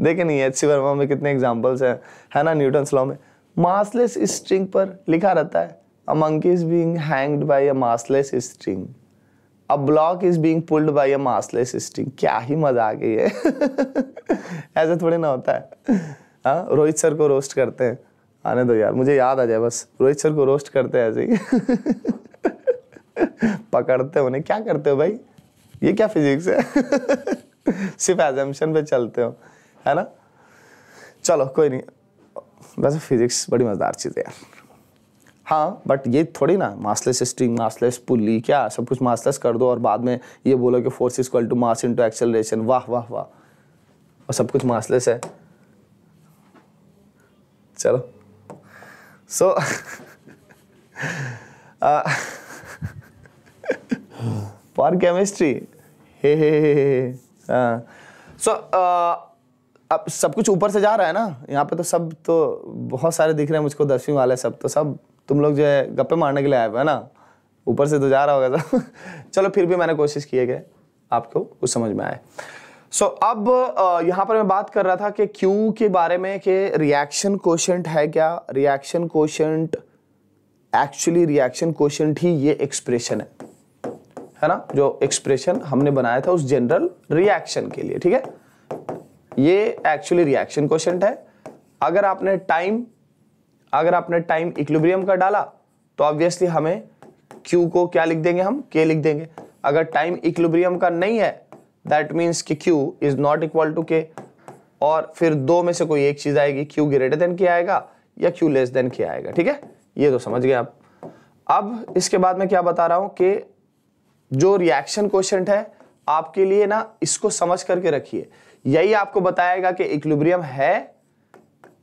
देखे नहीं एच सी वर्मा में कितने एग्जाम्पल्स हैं, है ना, न्यूटन्स लॉ में मासलेस स्ट्रिंग पर लिखा रहता है a monkey is being hanged by a massless string, a block is being pulled by a massless string, क्या ही मजा आ गई है। ऐसे थोड़ी ना होता है। हाँ, रोहित सर को रोस्ट करते हैं, आने दो यार मुझे याद आ जाए बस, रोहित सर को रोस्ट करते हैं ऐसे ही। पकड़ते हो उन्हें, क्या करते हो भाई, ये क्या फिजिक्स है? सिर्फ एजम्पशन पे चलते हो, है ना, चलो कोई नहीं। वैसे फिजिक्स बड़ी मजेदार चीज़ है यार, हाँ, बट ये थोड़ी ना मासलेस स्ट्रिंग, मासलेस पुली, क्या सब कुछ मासलेस कर दो और बाद में ये बोलो कि force equal to mass into acceleration, वाह वाह वाह, और सब कुछ मासलेस है, चलो। सो फॉर केमिस्ट्री हे हे हे हे हाँ, सो अब सब कुछ ऊपर से जा रहा है ना, यहाँ पे तो सब तो बहुत सारे दिख रहे हैं मुझको, दसवीं वाले सब तो, सब तुम लोग जो है गप्पे मारने के लिए आए हुए हैं ना, ऊपर से तो जा रहा होगा सब। चलो फिर भी मैंने कोशिश किए गए आपको कुछ समझ में आए। सो so, अब यहाँ पर मैं बात कर रहा था कि क्यू के बारे में कि रिएक्शन कोशेंट है क्या, reaction quotient actually reaction quotient ही ये एक्सप्रेशन है, है ना, जो एक्सप्रेशन हमने बनाया था उस जनरल रिएक्शन के लिए, ठीक है, ये एक्चुअली रिएक्शन कोशेंट है। अगर आपने टाइम अगर आपने टाइम इक्विलिब्रियम का डाला तो ऑब्वियसली हमें Q को क्या लिख देंगे, हम K लिख देंगे। अगर टाइम इक्विलिब्रियम का नहीं है दैट मीन्स कि Q is not equal to K, और फिर दो में से कोई एक चीज आएगी, Q ग्रेटर देन K आएगा या Q लेस देन K आएगा, ठीक है, ये तो समझ गए आप। अब इसके बाद मैं क्या बता रहा हूं कि जो रिएक्शन कोशेंट है आपके लिए ना इसको समझ करके रखिए, यही आपको बताएगा कि इक्विलिब्रियम है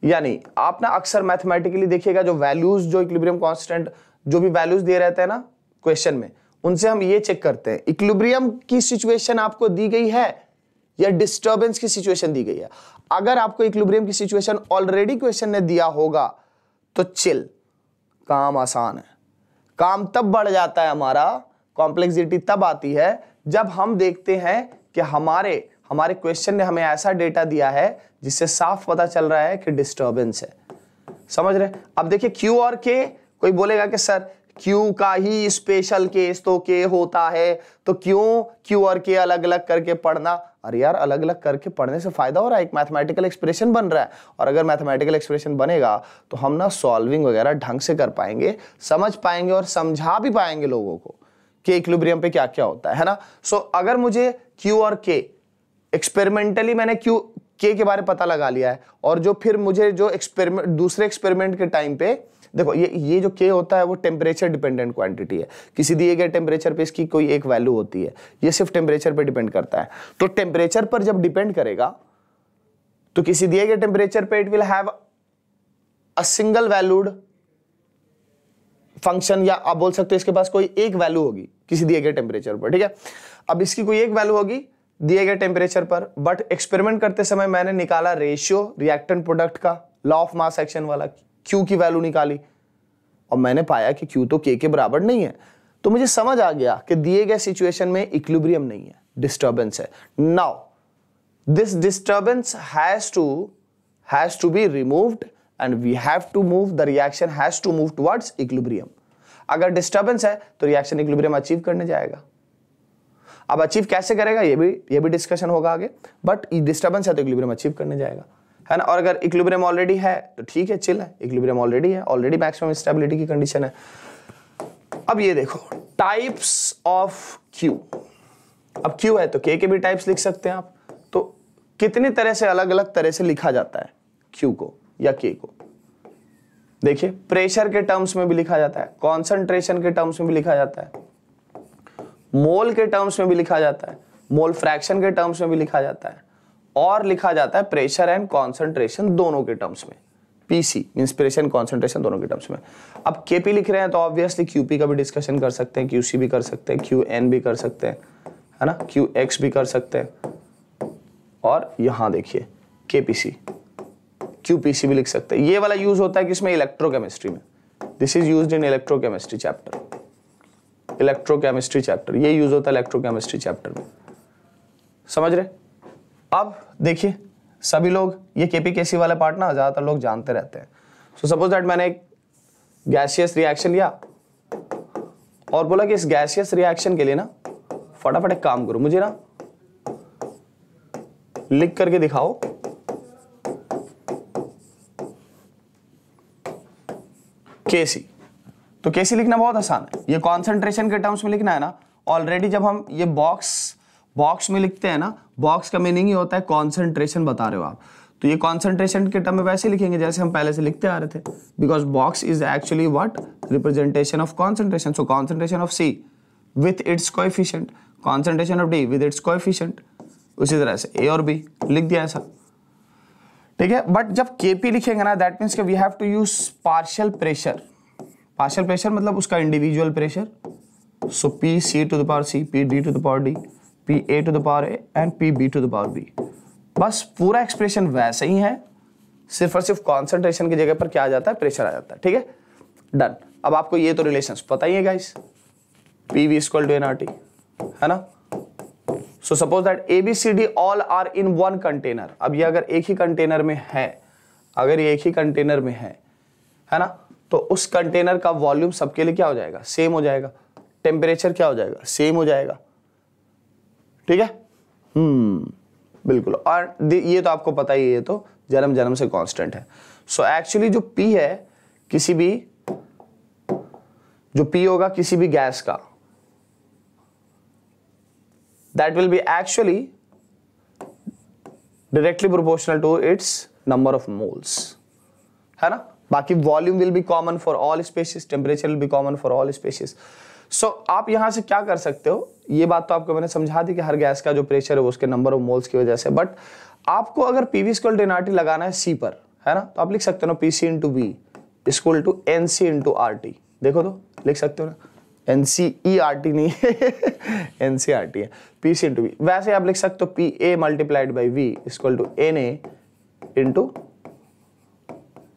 या नहीं। आप ना अक्सर मैथमेटिकली देखिएगा जो वैल्यूज, जो इक्विलिब्रियम कांस्टेंट, जो भी वैल्यूज दे रहते हैं ना क्वेश्चन में, उनसे हम ये चेक करते हैं इक्विलिब्रियम की सिचुएशन आपको दी गई है या डिस्टर्बेंस की सिचुएशन दी गई है। अगर आपको इक्विलिब्रियम की सिचुएशन ऑलरेडी क्वेश्चन ने दिया होगा तो चिल, काम आसान है। काम तब बढ़ जाता है हमारा, कॉम्प्लेक्सिटी तब आती है जब हम देखते हैं कि हमारे हमारे क्वेश्चन ने हमें ऐसा डेटा दिया है जिससे साफ पता चल रहा है कि डिस्टर्बेंस है। समझ रहे? अब देखिए क्यू और के, कोई बोलेगा कि सर क्यू का ही स्पेशल केस तो के होता है, तो क्यों क्यू और के अलग अलग करके पढ़ना? अरे यार, अलग अलग करके पढ़ने से फायदा हो रहा है, एक मैथमेटिकल एक्सप्रेशन बन रहा है, और अगर मैथमेटिकल एक्सप्रेशन बनेगा तो हम ना सॉल्विंग वगैरह ढंग से कर पाएंगे, समझ पाएंगे और समझा भी पाएंगे लोगों को कि इक्विलिब्रियम पे क्या क्या होता है, है ना। सो so, अगर मुझे क्यू और के एक्सपेरिमेंटली मैंने क्यू के के बारे में पता लगा लिया है, और जो फिर मुझे जो एक्सपेरिमेंट दूसरे एक्सपेरिमेंट के टाइम पे देखो, ये ये जो के होता है वो टेम्परेचर डिपेंडेंट क्वांटिटी है, किसी दिए गए टेम्परेचर पे इसकी कोई एक वैल्यू होती है, ये सिर्फ टेम्परेचर पे डिपेंड करता है। तो टेम्परेचर पर जब डिपेंड करेगा तो किसी दिए गए टेम्परेचर पे it will have a single valued function, या आप बोल सकते हो इसके पास कोई एक वैल्यू होगी किसी दिए गए टेम्परेचर पर, ठीक है। अब इसकी कोई एक वैल्यू होगी दिए गए टेम्परेचर पर, बट एक्सपेरिमेंट करते समय मैंने निकाला रेशियो रिएक्टेंट प्रोडक्ट का, लॉ ऑफ मास एक्शन वाला, क्यू की वैल्यू निकाली और मैंने पाया कि क्यू तो के के बराबर नहीं है, तो मुझे समझ आ गया कि दिए गए सिचुएशन में इक्विलिब्रियम नहीं है, डिस्टर्बेंस है। Now this disturbance has to has to be removed and we have to move the reaction has to move towards equilibrium. अगर डिस्टर्बेंस है तो रिएक्शन इक्विलिब्रियम अचीव करने जाएगा। अब अचीव कैसे करेगा ये भी ये भी डिस्कशन होगा आगे, बट डिस्टर्बेंस है तो इक्विलिब्रियम अचीव करने जाएगा, है ना। और अगर इक्विलिब्रियम ऑलरेडी है तो ठीक है, चिल है, इक्विलिब्रियम ऑलरेडी है, ऑलरेडी मैक्सिमम स्टेबिलिटी की कंडीशन है। अब ये देखो टाइप्स ऑफ क्यू, अब क्यू है तो के के भी टाइप्स लिख सकते हैं आप, तो कितने तरह से अलग अलग तरह से लिखा जाता है क्यू को या के को। देखिए प्रेशर के टर्म्स में भी लिखा जाता है, कॉन्सेंट्रेशन के टर्म्स में भी लिखा जाता है, मोल के टर्म्स में भी लिखा जाता है, मोल फ्रैक्शन के टर्म्स में भी लिखा जाता है, और लिखा जाता है प्रेशर एंड कॉन्सेंट्रेशन दोनों के टर्म्स में, PC means pressure and concentration दोनों के टर्म्स में। अब केपी लिख रहे हैं तो ऑब्वियसली क्यूपी का भी डिस्कशन कर सकते हैं, क्यूसी भी कर सकते हैं, क्यूएन भी कर सकते हैं, है ना, क्यूएक्स भी कर सकते हैं, और यहाँ देखिए केपीसी क्यूपीसी भी लिख सकते हैं। ये वाला यूज होता है किसमें? इलेक्ट्रोकेमिस्ट्री में, this is used in electrochemistry chapter, electrochemistry chapter ये यूज होता है इलेक्ट्रोकेमिस्ट्री चैप्टर में, समझ रहे। अब देखिए सभी लोग ये केपी केसी वाला पार्ट ना ज्यादातर लोग जानते रहते हैं। सो सपोज दैट मैंने एक गैसियस रिएक्शन लिया और बोला कि इस गैसियस रिएक्शन के लिए ना फटाफट एक काम करो, मुझे ना लिख करके दिखाओ केसी। तो केसी लिखना बहुत आसान है, ये कॉन्सेंट्रेशन के टर्म्स में लिखना है ना। ऑलरेडी जब हम ये बॉक्स बॉक्स में लिखते हैं ना, बॉक्स का मीनिंग ही होता है कॉन्सेंट्रेशन, बता रहे हो आप, तो ये कॉन्सेंट्रेशन के टर्म में वैसे लिखेंगे जैसे हम पहले से लिखते आ रहे थे, because box is actually what representation of concentration. So concentration of C with its coefficient, concentration of D with its coefficient, उसी तरह से ए और बी लिख दिया ऐसा, ठीक है। बट जब केपी लिखेंगे ना that means we have to use partial pressure. Partial pressure मतलब उसका individual pressure, so P C to the power C, P D to the power D, P A to the power A and P B to the power B. बस पूरा expression वैसे ही है, सिर्फ और सिर्फ concentration की जगह पर क्या आ जाता है? प्रेशर आ जाता है, ठीक है, डन। अब आपको ये तो रिलेशंस पता ही है guys, P V equal to N R T, है ना। So suppose that A B C D all are in one container. अब ये अगर एक ही कंटेनर में है, अगर ये एक ही कंटेनर में है, है ना, तो उस कंटेनर का वॉल्यूम सबके लिए क्या हो जाएगा? सेम हो जाएगा। टेम्परेचर क्या हो जाएगा? सेम हो जाएगा, ठीक है, हम्म बिल्कुल। और ये तो आपको पता ही है, ये तो जन्म जन्म से कांस्टेंट है। सो so एक्चुअली जो पी है किसी भी, जो पी होगा किसी भी गैस का, that will be actually directly proportional to its number of moles, है ना। बाकी volume will be common for all species, temperature will be common for all species. So आप यहां से क्या कर सकते हो, ये बात तो आपको मैंने समझा दी कि हर गैस का जो प्रेशर है वो उसके नंबर ऑफ मोल्स की वजह से, बट आपको अगर पीवी इक्वल टू एनआरटी लगाना है सी पर, है ना, तो आप लिख सकते हो ना PC into B equal to NC into RT. देखो तो लिख सकते हो ना, N C E R T नहीं है एन सी आर टी है पी सी इंटू वी। वैसे आप लिख सकते हो P A multiplied by V is equal to N A into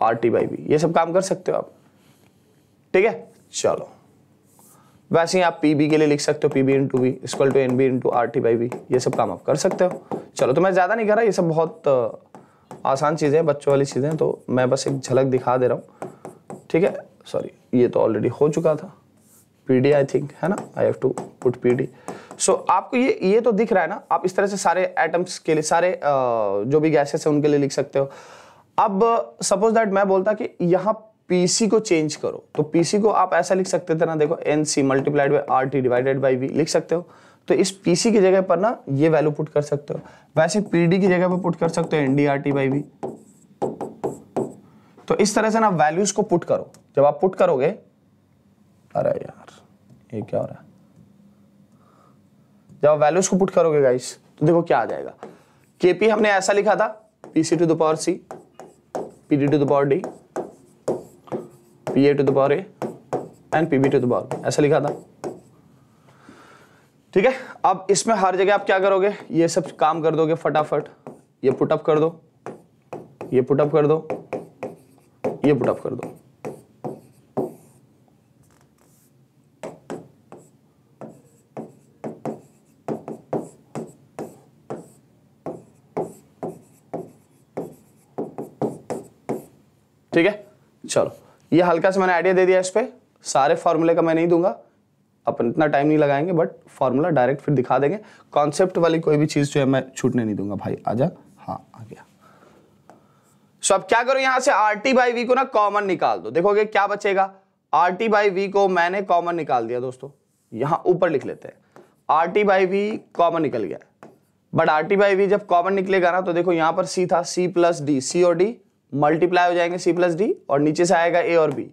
R T by V. ये सब काम कर सकते हो आप, ठीक है। चलो वैसे ही आप पी बी के लिए लिख सकते हो P B into V is equal to N B into R T by V. ये सब काम आप कर सकते हो। चलो तो मैं ज़्यादा नहीं कर रहा, ये सब बहुत आसान चीज़ें हैं, बच्चों वाली चीज़ें, तो मैं बस एक झलक दिखा दे रहा हूँ, ठीक है। सॉरी ये तो ऑलरेडी हो चुका था पी डी आई थिंक, है ना, I have to put P D. So आपको ये ये तो दिख रहा है ना, आप इस तरह से सारे एटम्स के लिए, सारे आ, जो भी गैसेस हैं उनके लिए लिख सकते हो। अब सपोज दैट मैं बोलता कि यहाँ पी सी को चेंज करो, तो पी सी को आप ऐसा लिख सकते थे ना, देखो N C multiplied by R T divided by V लिख सकते हो। तो इस पी सी की जगह पर ना ये वैल्यू पुट कर सकते हो। वैसे पी डी की जगह पर पुट कर सकते हो N D R T by V. तो इस तरह से ना वैल्यूज को पुट करो। जब आप पुट करोगे, अरे यार ये क्या हो रहा है, जब आप वैल्यूज को पुट करोगे गाइस तो देखो क्या आ जाएगा। केपी हमने ऐसा लिखा था PC to the power C, PD to the power D, PA to the power A and PB to the power ऐसा लिखा था, ठीक है। अब इसमें हर जगह आप क्या करोगे, ये सब काम कर दोगे फटाफट। ये पुटअप कर दो, ये पुटअप कर दो, ये पुटअप कर दो, ठीक है। चलो ये हल्का से मैंने आइडिया दे दिया। इस पर सारे फॉर्मूले का मैं नहीं दूंगा, अपन इतना टाइम नहीं लगाएंगे, बट फार्मूला डायरेक्ट फिर दिखा देंगे। कॉन्सेप्ट वाली कोई भी चीज़ जो है मैं छूटने नहीं दूंगा। भाई आजा, हाँ आ गया। सो अब क्या करो, यहाँ से आर टी बाई वी को ना कॉमन निकाल दो। देखोगे क्या बचेगा, आर टी बाई वी को मैंने कॉमन निकाल दिया दोस्तों। यहाँ ऊपर लिख लेते हैं R T by V common निकल गया, but R T by V जब कॉमन निकलेगा ना तो देखो यहाँ पर सी था, सी प्लस डी, सी और डी मल्टीप्लाई हो जाएंगे सी प्लस डी, और नीचे से आएगा ए और B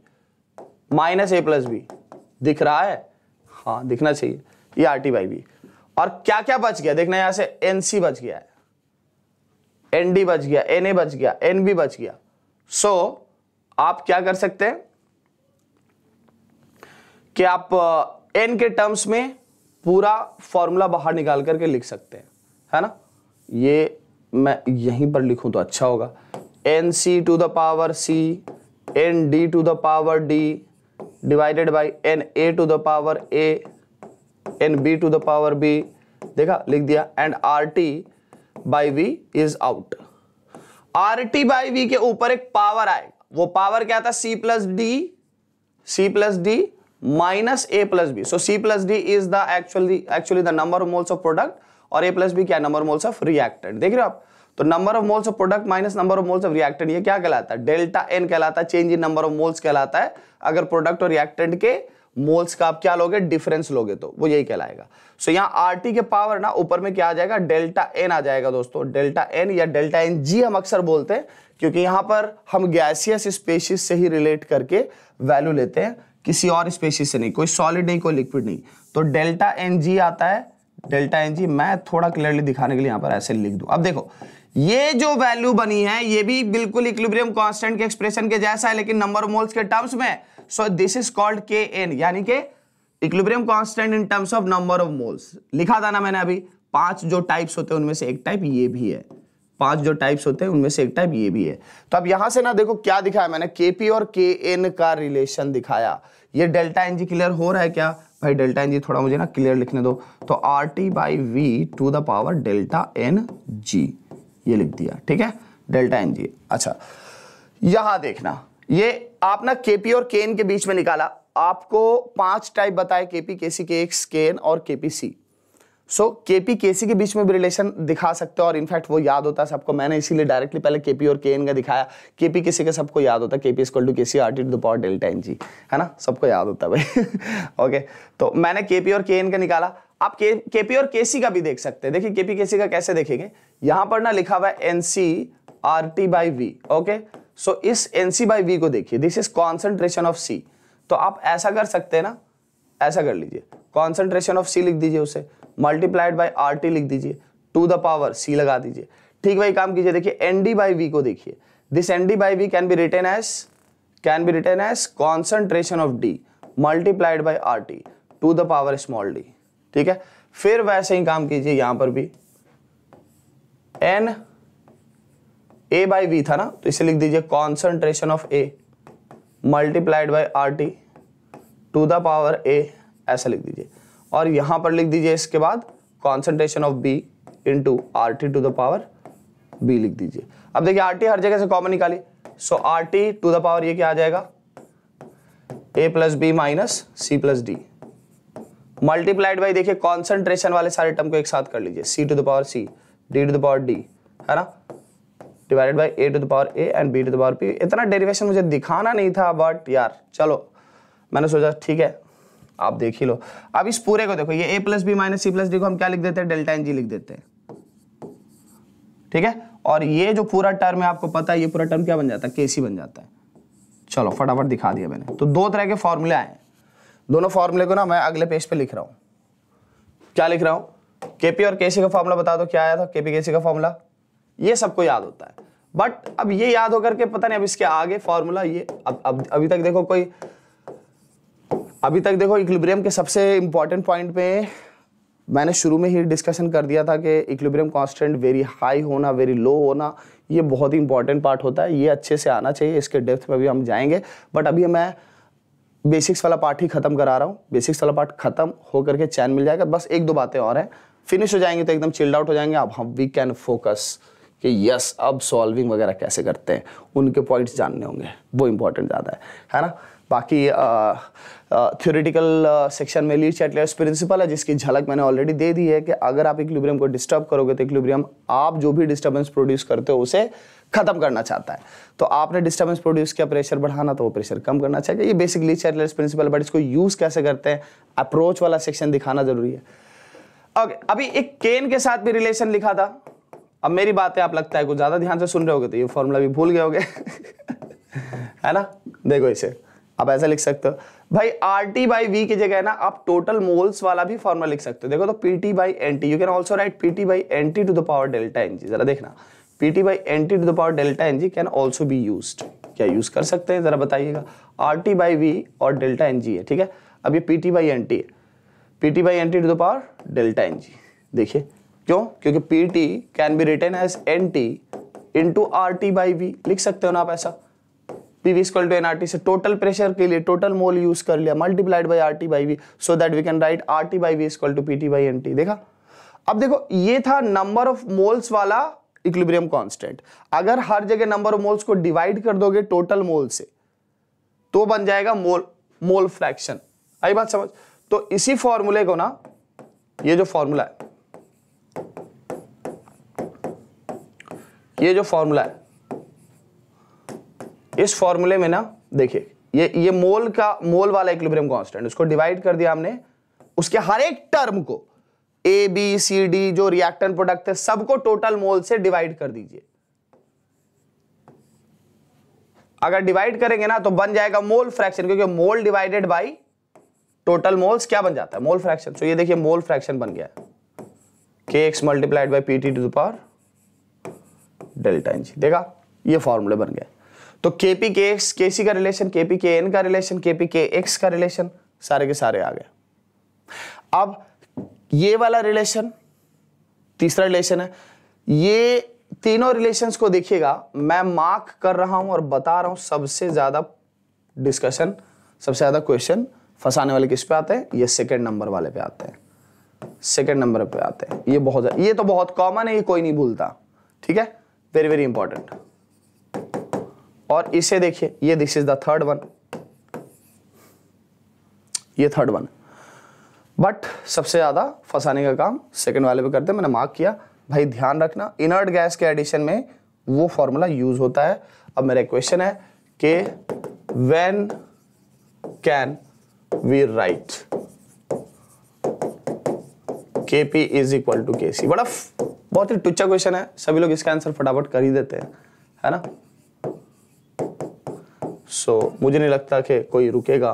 minus A plus B. दिख रहा है, हाँ दिखना चाहिए, ये आर टी बाई बी। और क्या क्या बच गया देखना, यहाँ से एन सी बच गया है, एन डी बच गया, एन ए बच गया, एन बी बच गया। सो so, आप क्या कर सकते हैं कि आप एन के टर्म्स में पूरा फॉर्मूला बाहर निकाल करके लिख सकते हैं, है ना। ये मैं यहीं पर लिखूं तो अच्छा होगा, N C to the power C, N D to the power D divided by N A to the power A, N B to the power B, देखा लिख दिया, and R T by V is out. R T by V के ऊपर एक power आएगा, वो power क्या था, C plus D, C plus D minus A plus B. So C plus D is the actually actually the number of moles of product, और A plus B क्या, number of moles of reactant. देख रहे हो आप, तो number of moles of product minus number of moles of reactant, ये क्या कहलाता है, डेल्टा एन कहलाता है, change in number of moles कहलाता है। अगर प्रोडक्ट और रिएक्टेंट के मोल्स का आप क्या लोगे, डिफरेंस लोगे, तो वो यही कहलाएगा। सो so, यहाँ आर टी के पावर ना ऊपर में क्या आ जाएगा, डेल्टा एन आ जाएगा दोस्तों। डेल्टा एन या डेल्टा एन जी हम अक्सर बोलते हैं, क्योंकि यहाँ पर हम गैसियस स्पेशीज से ही रिलेट करके वैल्यू लेते हैं, किसी और स्पेशीज से नहीं, कोई सॉलिड नहीं, कोई लिक्विड नहीं। तो डेल्टा एन जी आता है, डेल्टा एन जी मैं थोड़ा क्लियरली दिखाने के लिए यहाँ पर ऐसे लिख दूं। अब देखो ये जो वैल्यू बनी है ये भी बिल्कुल इक्विलिब्रियम कांस्टेंट के एक्सप्रेशन के जैसा है, लेकिन नंबर ऑफ मोल्स के टर्म्स में। So this is called K N, यानी के equilibrium constant in terms of number of moles. लिखा था ना मैंने अभी, पांच जो टाइप्स होते हैं उनमें से एक टाइप ये भी है, पांच जो टाइप्स होते हैं उनमें से एक टाइप ये भी है। तो अब यहां से ना देखो क्या दिखाया मैंने, केपी और के एन का रिलेशन दिखाया। ये डेल्टा एन जी क्लियर हो रहा है क्या भाई, डेल्टा एन जी थोड़ा मुझे ना क्लियर लिखने दो। तो R T by V to the power delta N G ये लिख दिया, ठीक है, डेल्टा एन जी। अच्छा यहां देखना, ये आप ना केपी और केन के बीच में निकाला, आपको पांच टाइप बताए, KP KC K X KN और केपीसी। सो केपी केसी के बीच में भी रिलेशन दिखा सकते हो, और इनफैक्ट वो याद होता है सबको, मैंने इसीलिए डायरेक्टली पहले केपी और केएन का दिखाया। केपी केसी का सबको याद होता है, KP equal to KC R T to the power delta N G, है ना, सबको याद होता है भाई। ओके तो मैंने केपी और केएन का निकाला, आप के केपी और केसी का भी देख सकते हैं। देखिए केपी केसी का कैसे देखेंगे, यहाँ पर ना लिखा हुआ है N C R T by V, okay. So इस एन सी बाई वी को देखिए, this is concentration of C. तो आप ऐसा कर सकते हैं ना, ऐसा कर लीजिए, कॉन्सेंट्रेशन ऑफ सी लिख दीजिए, उसे मल्टीप्लाइड बाई आर टी लिख दीजिए, टू द पावर सी लगा दीजिए, ठीक वही काम कीजिए। देखिए एन डी बाई वी को देखिए, this N D by V can be written as can be written as concentration of D multiplied by R T to the power small D. ठीक है, फिर वैसे ही काम कीजिए यहां पर भी। एन ए बाई वी था ना, तो इसे लिख दीजिए concentration of A multiplied by R T to the power A, ऐसा लिख दीजिए। और यहां पर लिख दीजिए इसके बाद concentration of B into R T to the power B लिख दीजिए। अब देखिए आर टी हर जगह से कॉमन निकाली, so R T to the power ये क्या आ जाएगा, A plus B minus C plus D multiplied by, देखिए कॉन्सेंट्रेशन वाले सारे टर्म को एक साथ कर लीजिए, C to the power C, D to the power D, है ना, divided by A to the power A and B to the power P. इतना डेरिवेशन मुझे दिखाना नहीं था, बट यार चलो मैंने सोचा ठीक है आप देख ही लो। अब इस पूरे को देखो, ये A plus B minus C plus D को हम क्या लिख देते हैं, डेल्टा एन जी लिख देते हैं। ठीक है, और ये जो पूरा टर्म है आपको पता है, ये पूरा टर्म क्या बन जाता है, केसी बन जाता है। चलो फटाफट दिखा दिया मैंने। तो दो तरह के फॉर्मूले आए, दोनों फॉर्मूले को ना मैं अगले पेज पे लिख रहा हूँ। क्या लिख रहा हूँ, केपी और केसी का फॉर्मूला बता दो क्या आया था, केपी केसी का फॉर्मूला ये सबको याद होता है, बट अब ये याद होकर के पता नहीं अब इसके आगे फॉर्मूला ये अब, अब अभी तक देखो कोई अभी तक देखो इक्विलिब्रियम के सबसे इंपॉर्टेंट पॉइंट पे मैंने शुरू में ही डिस्कशन कर दिया था कि इक्विलिब्रियम कांस्टेंट वेरी हाई होना वेरी लो होना ये बहुत ही इंपॉर्टेंट पार्ट होता है, ये अच्छे से आना चाहिए, इसके डेप्थ में भी हम जाएंगे। बट अभी मैं बेसिक्स वाला पार्ट ही खत्म करा रहा हूँ, बेसिक्स वाला पार्ट खत्म होकर के चैन मिल जाएगा, बस एक दो बातें और हैं, फिनिश हो जाएंगे तो एकदम चिल्ड आउट हो जाएंगे। अब हम वी कैन फोकस कि यस अब सॉल्विंग वगैरह कैसे करते हैं, उनके पॉइंट्स जानने होंगे, वो इम्पोर्टेंट ज़्यादा है, है ना। बाकी थ्योरेटिकल सेक्शन में ली चैटलियर्स प्रिंसिपल है जिसकी झलक मैंने ऑलरेडी दे दी है कि अगर आप इक्विलिब्रियम को डिस्टर्ब करोगे तो इक्विलिब्रियम आप जो भी डिस्टर्बेंस प्रोड्यूस करते हो उसे खत्म करना चाहता है, तो आपने डिस्टर्बेंस प्रोड्यूस किया, प्रेशर बढ़ाना तो वो प्रेशर कम करना चाहिए, ये basic Le Chatelier's principle. But इसको यूज़ कैसे करते हैं, अप्रोच वाला सेक्शन दिखाना जरूरी है। ओके, अभी एक केन के साथ भी रिलेशन लिखा था। अब मेरी बातें आप लगता है कुछ ज़्यादा ध्यान से सुन रहे होगे तो ये फॉर्मूला भी भूल गए होगे है ना। देखो इसे आप ऐसा लिख सकते हो भाई, आर टी बाई वी की जगह ना आप टोटल मोल्स वाला भी फॉर्मूला लिख सकते हो। देखो तो P T by N T, you can also write P T by N T to the power delta N G. जरा देखना, P T by N T to the power delta N G can also be use, क्या use कर सकते हैं जरा बताइएगा। R T by V और delta N G है, ठीक है। अब ये P T by N T है, P T by N T to the power delta N G, देखिए क्यों, क्योंकि P T can be written as N T into R T by V, लिख सकते हो ना आप ऐसा, P V equal to N R T से टोटल प्रेशर के लिए टोटल मोल यूज कर लिया multiplied by R T by V, so that we can write R T by V equal to P T by N T. देखा, अब देखो ये था नंबर ऑफ मोल्स वाला इक्विलिब्रियम कांस्टेंट। अगर हर जगह नंबर ऑफ मोल्स को डिवाइड कर दोगे टोटल मोल से तो बन जाएगा मोल मोल फ्रैक्शन। आई बात समझ, तो इसी फॉर्मूले को ना, ये जो फॉर्मूला है, ये जो फॉर्मूला है, इस फॉर्मूले में ना देखिए ये ये मोल का मोल वाला इक्विलिब्रियम कांस्टेंट, उसको डिवाइड कर दिया हमने, उसके हर एक टर्म को ए बी सी डी जो रिएक्टेंट प्रोडक्ट है सबको टोटल मोल से डिवाइड कर दीजिए। अगर डिवाइड करेंगे ना तो बन जाएगा मोल फ्रैक्शन, क्योंकि mole divided by total moles क्या बन जाता है, मोल फ्रैक्शन। तो ये देखिए मोल फ्रैक्शन बन गया है K X multiplied by P T to the power delta N G. देखा, ये फॉर्मूले बन गए। तो केपी के एक्स केसी का रिलेशन, केपी के एन का रिलेशन, केपी के एक्स का रिलेशन, सारे के सारे आ गए। अब ये वाला रिलेशन तीसरा रिलेशन है, ये तीनों रिलेशंस को देखिएगा, मैं मार्क कर रहा हूं और बता रहा हूं सबसे ज्यादा डिस्कशन, सबसे ज्यादा क्वेश्चन फंसाने वाले किस पे आते हैं, ये सेकेंड नंबर वाले पे आते हैं, सेकेंड नंबर पे आते हैं। ये बहुत ये तो बहुत कॉमन है, ये कोई नहीं भूलता, ठीक है, वेरी वेरी इंपॉर्टेंट। और इसे देखिए, ये this is the third one, ये थर्ड वन, बट सबसे ज्यादा फंसाने का काम सेकंड वाले पे करते हैं। मैंने मार्क किया भाई, ध्यान रखना, इनर्ट गैस के एडिशन में वो फॉर्मूला यूज होता है। अब मेरा क्वेश्चन है कि when can we write K P is equal to K C। बड़ा बहुत ही टुच्चा क्वेश्चन है, सभी लोग इसका आंसर फटाफट कर ही देते हैं, है ना। सो so, मुझे नहीं लगता कि कोई रुकेगा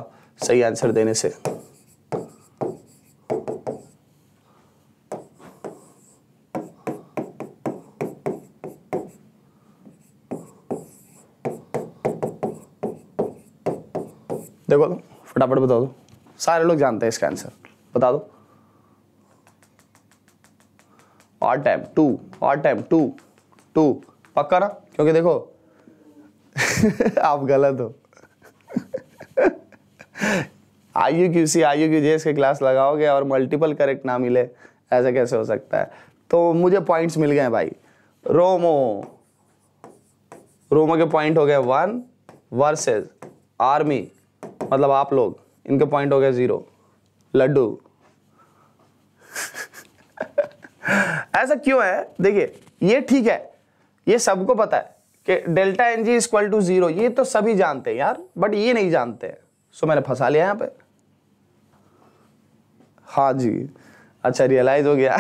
सही आंसर देने से। देखो फटाफट बताओ दो सारे लोग जानते हैं इसका आंसर, बता दो। Odd time two, odd time two, two पक्का ना, क्योंकि देखो आप गलत हो। I U Q C, I U Q J S K class लगाओगे और मल्टीपल करेक्ट ना मिले, ऐसा कैसे हो सकता है। तो मुझे पॉइंट्स मिल गए भाई। रोमो, रोमो के पॉइंट हो गए वन वर्सेस आर्मी मतलब आप लोग, इनके पॉइंट हो गए जीरो। लड्डू ऐसा क्यों है? देखिए ये ठीक है, ये सबको पता है कि delta N G equal to zero, ये तो सभी जानते हैं यार, बट ये नहीं जानते हैं। सो मैंने फंसा लिया यहाँ पे। हाँ जी, अच्छा रियलाइज हो गया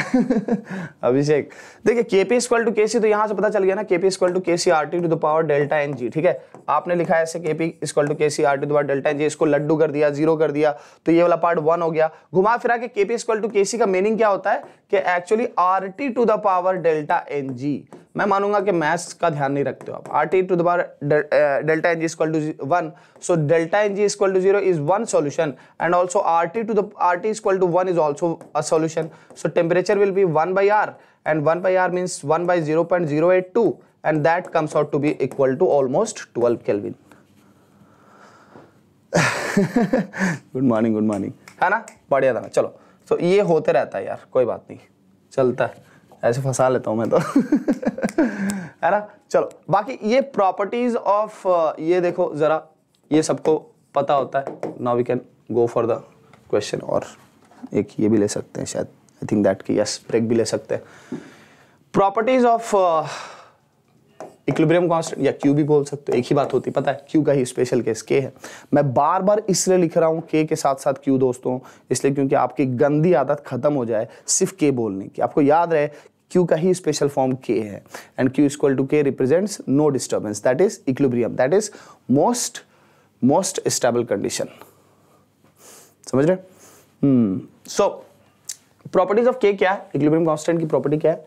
अभिषेक। देखिए केपी इक्वल टू केसी, तो यहाँ से पता चल गया ना, KP equal to KC RT to the power delta N G. ठीक है, आपने लिखा है ऐसे KP equal to KC RT to the power delta N G, इसको लड्डू कर दिया, जीरो कर दिया, तो ये वाला पार्ट वन हो गया। घुमा फिरा के केपी इक्वल टू केसी का मीनिंग क्या होता है कि actually RT to the power delta N G. मैं मानूंगा कि मैथ्स का ध्यान नहीं रखते हो आप। RT to the power delta N G equal to one, so delta N G equal to zero is one solution, and also RT to the RT equal to one is also a solution. So temperature will be one by R, and one by R means one by zero point zero eight two, and that comes out to be equal to almost twelve Kelvin. Good morning, good morning. है ना, बढ़िया था ना, चलो। तो so, ये होते रहता है यार, कोई बात नहीं, चलता है, ऐसे फंसा लेता हूँ मैं तो है ना, चलो। बाकी ये प्रॉपर्टीज ऑफ ये देखो जरा, ये सबको पता होता है। Now we can go for the question, और एक ये भी ले सकते हैं शायद, आई थिंक दैट की यस, ब्रेक भी ले सकते हैं। प्रॉपर्टीज ऑफ इक्विलिब्रियम कांस्टेंट या क्यू भी बोल सकते हो, एक ही बात होती है, पता है। क्यू का ही स्पेशल केस के है। मैं बार बार इसलिए लिख रहा हूँ के के साथ साथ क्यू दोस्तों, इसलिए क्योंकि आपकी गंदी आदत खत्म हो जाए सिर्फ के बोलने की। आपको याद रहे क्यू का ही स्पेशल फॉर्म के है, and Q equal to K represents no disturbance, that is equilibrium, that is most most stable condition. समझ रहे? सो प्रॉपर्टीज ऑफ के क्या है, इक्विलिब्रियम कांस्टेंट की प्रॉपर्टी क्या है?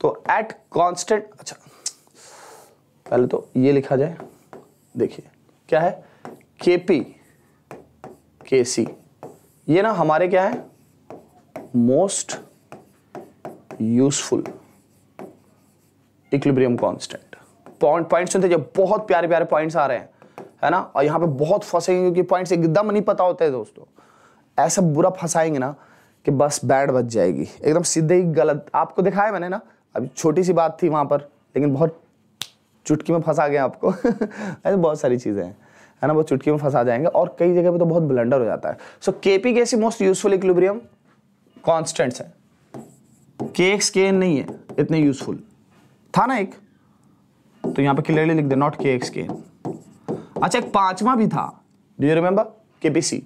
तो एट कांस्टेंट, अच्छा पहले तो ये लिखा जाए। देखिए क्या है, केपी केसी, ये ना हमारे क्या है, most useful equilibrium constant. Point points सुनते जब, बहुत प्यारे प्यारे पॉइंट्स आ रहे हैं, है ना, और यहाँ पे बहुत फंसेंगे क्योंकि पॉइंट्स एकदम नहीं पता होते हैं दोस्तों। ऐसा बुरा फंसाएंगे ना कि बस बैड बच जाएगी, एकदम सीधे ही गलत। आपको दिखाया मैंने ना, अभी छोटी सी बात थी वहाँ पर, लेकिन बहुत चुटकी में फंसा गया आपको ऐसे बहुत सारी चीज़ें हैं, है ना, बहुत चुटकी में फंसा जाएंगे, और कई जगह पे तो बहुत ब्लंडर हो जाता है। सो K P K C most useful equilibrium constants है, के एक्स के एन नहीं है, इतने यूजफुल था ना एक, तो यहाँ पर क्लियरली लिख दे not K X K N. अच्छा एक पाँचवा भी था, do you remember, K P C.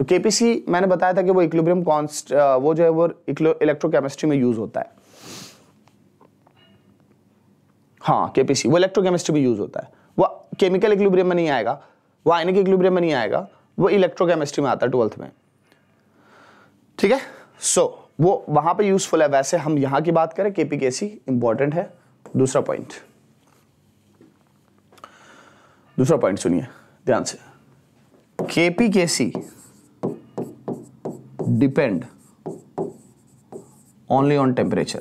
तो केपीसी मैंने बताया था कि वो इक्विलिब्रियम कांस्ट वो जो है वो इलेक्ट्रोकेमिस्ट्री में यूज होता है। हाँ केपीसी वो इलेक्ट्रोकेमिस्ट्री में यूज होता है, वो केमिकल इक्विलिब्रियम में नहीं आएगा, वो आयनिक इक्विलिब्रियम में नहीं आएगा, वो इलेक्ट्रोकेमिस्ट्री में आता है ट्वेल्थ में। ठीक है, सो so, वो वहां पे यूजफुल है। वैसे हम यहां की बात करें, केपी केसी इंपॉर्टेंट है। दूसरा पॉइंट, दूसरा पॉइंट सुनिए ध्यान से। KP KC depend only on temperature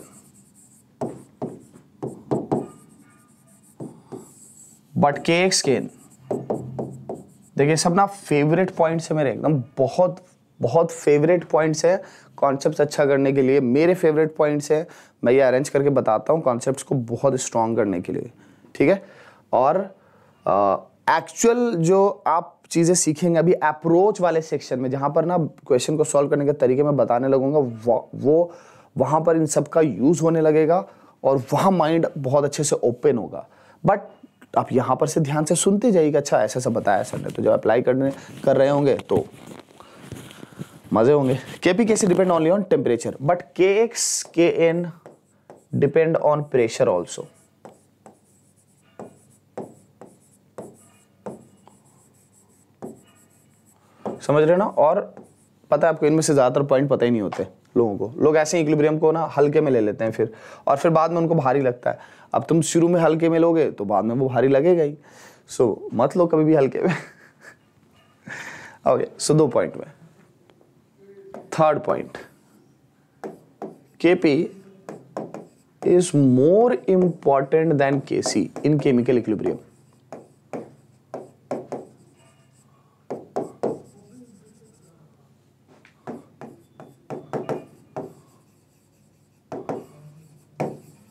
but K X K N। देखिए सब ना फेवरेट पॉइंट्स है मेरे, एकदम बहुत बहुत फेवरेट पॉइंट्स है कॉन्सेप्ट्स अच्छा करने के लिए, मेरे फेवरेट पॉइंट्स है। मैं ये अरेंज करके बताता हूँ कॉन्सेप्ट्स को बहुत स्ट्रॉन्ग करने के लिए, ठीक है। और एक्चुअल जो आप चीज़ें सीखेंगे अभी अप्रोच वाले सेक्शन में, जहाँ पर ना क्वेश्चन को सॉल्व करने के तरीके में बताने लगूंगा, वो वहाँ पर इन सब का यूज़ होने लगेगा और वहाँ माइंड बहुत अच्छे से ओपन होगा। बट आप यहाँ पर से ध्यान से सुनते जाइएगा, अच्छा ऐसा सब बताया सर ने, तो जब अप्लाई करने कर रहे होंगे तो मज़े होंगे। K P K C depend only on temperature but K X K N depend on pressure also. समझ रहे ना? और पता है आपको इनमें से ज़्यादातर पॉइंट पता ही नहीं होते लोगों को। लोग ऐसे ही इक्विलिब्रियम को ना हल्के में ले लेते हैं फिर, और फिर बाद में उनको भारी लगता है। अब तुम शुरू में हल्के में लोगे तो बाद में वो भारी लगेगा ही। सो so, मत लो कभी भी हल्के में ओके सो okay, so दो पॉइंट में third point, K P is more important than K C in chemical equilibrium.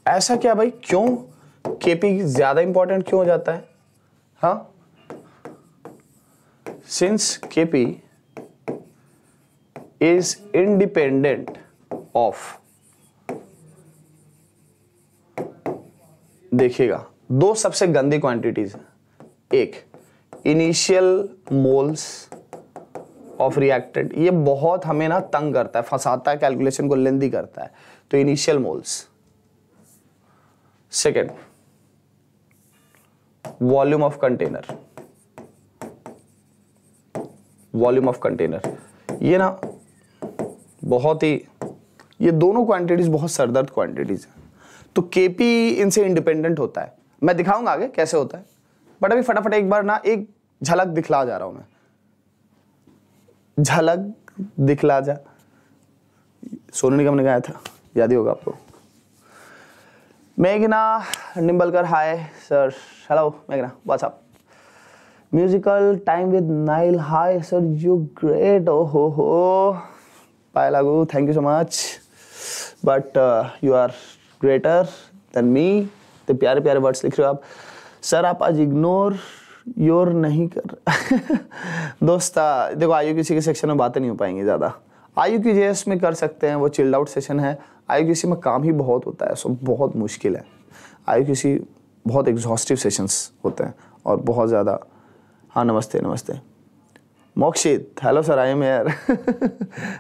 ऐसा क्या भाई, क्यों K P ज्यादा इंपॉर्टेंट क्यों हो जाता है? हाँ, since K P is independent of, देखिएगा दो सबसे गंदी क्वांटिटीज हैं, एक इनिशियल मोल्स ऑफ रिएक्टेंट, ये बहुत हमें ना तंग करता है, फंसाता है, कैलकुलेशन को लेंदी करता है, तो initial moles. Second, volume of container, volume of container, ये ना बहुत ही, ये दोनों क्वांटिटीज बहुत सरदर्द क्वांटिटीज हैं, तो K P इनसे इंडिपेंडेंट होता है। मैं दिखाऊंगा आगे कैसे होता है, बट अभी फटाफट एक बार ना एक झलक दिखला जा रहा हूं मैं, झलक दिखला जा, सोनू निगम ने गाया था, याद ही होगा आपको। मेघना निम्बलकर हाय सर, हेलो मेघना, WhatsApp. Musical time with Nile hi sir, you great, ओ हो हो पाए लागू, thank you so much, but you are greater than me. तो प्यारे प्यारे वर्ड्स लिख रहे हो आप। सर आप आज इग्नोर योर नहीं कर दोस्ता, देखो आई यू किसी के सेक्शन में बातें नहीं हो पाएंगी ज़्यादा, आई ओ क्यू जे एस में कर सकते हैं, वो चिल्ड आउट सेशन है। आई ओ क्यू सी में काम ही बहुत होता है, सब बहुत मुश्किल है, आई ओ क्यू सी बहुत एग्जॉस्टिव सेशंस होते हैं और बहुत ज़्यादा। हाँ नमस्ते नमस्ते Mokshit, hello sir I am here,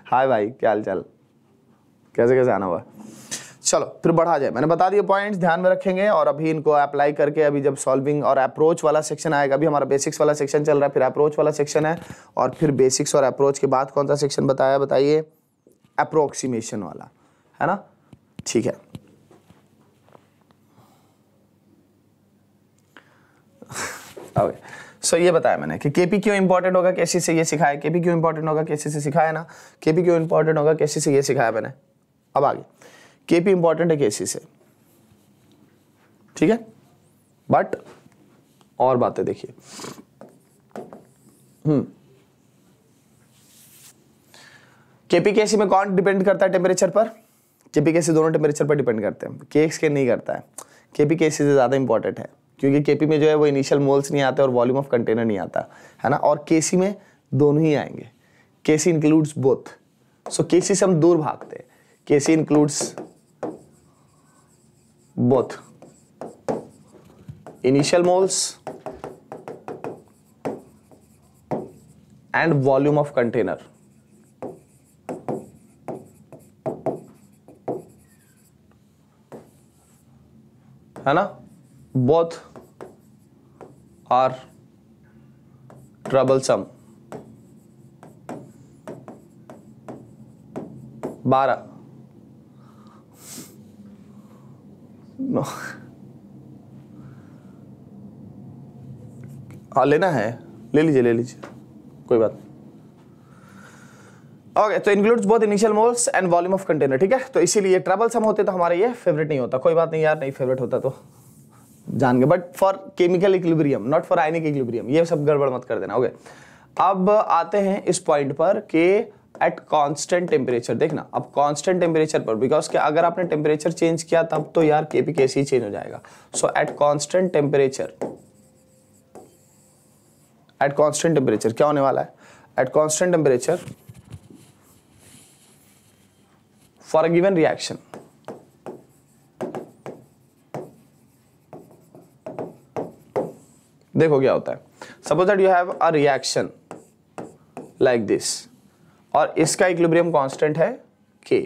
hi भाई क्या हाल चाल, कैसे कैसे आना हुआ। चलो फिर बढ़ा जाए, मैंने बता दिए पॉइंट्स, ध्यान में रखेंगे और अभी इनको अप्लाई करके, अभी जब सॉल्विंग और अप्रोच वाला सेक्शन आएगा, अभी हमारा बेसिक्स वाला सेक्शन चल रहा है, फिर अप्रोच वाला सेक्शन है, और फिर बेसिक्स और अप्रोच के बाद कौन सा सेक्शन बताया बताइए, अप्रोक्सीमेशन वाला है ना, ठीक है। ओके सो so, ये बताया मैंने कि K P क्यों इंपॉर्टेंट होगा, कैसे से ये सिखाया, K P क्यों इंपॉर्टेंट होगा, कैसे से सिखाया ना, K P क्यों इंपॉर्टेंट होगा, कैसे से ये सिखाया मैंने। अब आगे K P इंपॉर्टेंट है K C से, ठीक है, बट और बातें देखिए। हम्म K P K C में कौन डिपेंड करता है टेम्परेचर पर? K P K C दोनों टेम्परेचर पर डिपेंड करते हैं, K X के नहीं करता है। K P K C से ज़्यादा इंपॉर्टेंट है क्योंकि K P में जो है वो इनिशियल मोल्स नहीं आते और वॉल्यूम ऑफ कंटेनर नहीं आता है ना, और K C में दोनों ही आएंगे, K C includes both, so K C से हम दूर भागते हैं, K C includes both initial moles and volume of container. Both are troublesome. बारह no. हाँ लेना है, ले लीजिए ले लीजिए कोई बात नहीं। ओके तो includes both initial moles and volume of container, ठीक है, तो इसीलिए ट्रबल सम होते तो हमारा ये फेवरेट नहीं होता, कोई बात नहीं यार, नहीं फेवरेट होता तो जान गए, but for chemical equilibrium not for ionic equilibrium, ये सब गड़बड़ मत कर देना। ओके अब आते हैं इस पॉइंट पर कि एट कांस्टेंट टेम्परेचर, देखना अब कांस्टेंट टेम्परेचर पर, बिकॉज कि अगर आपने टेम्परेचर चेंज किया तब तो यार K P K C change हो जाएगा, so at constant temperature, at constant temperature क्या होने वाला है, at constant temperature for a given reaction देखो क्या होता है। Suppose that you have a reaction like this और इसका इक्विलिब्रियम कांस्टेंट है K,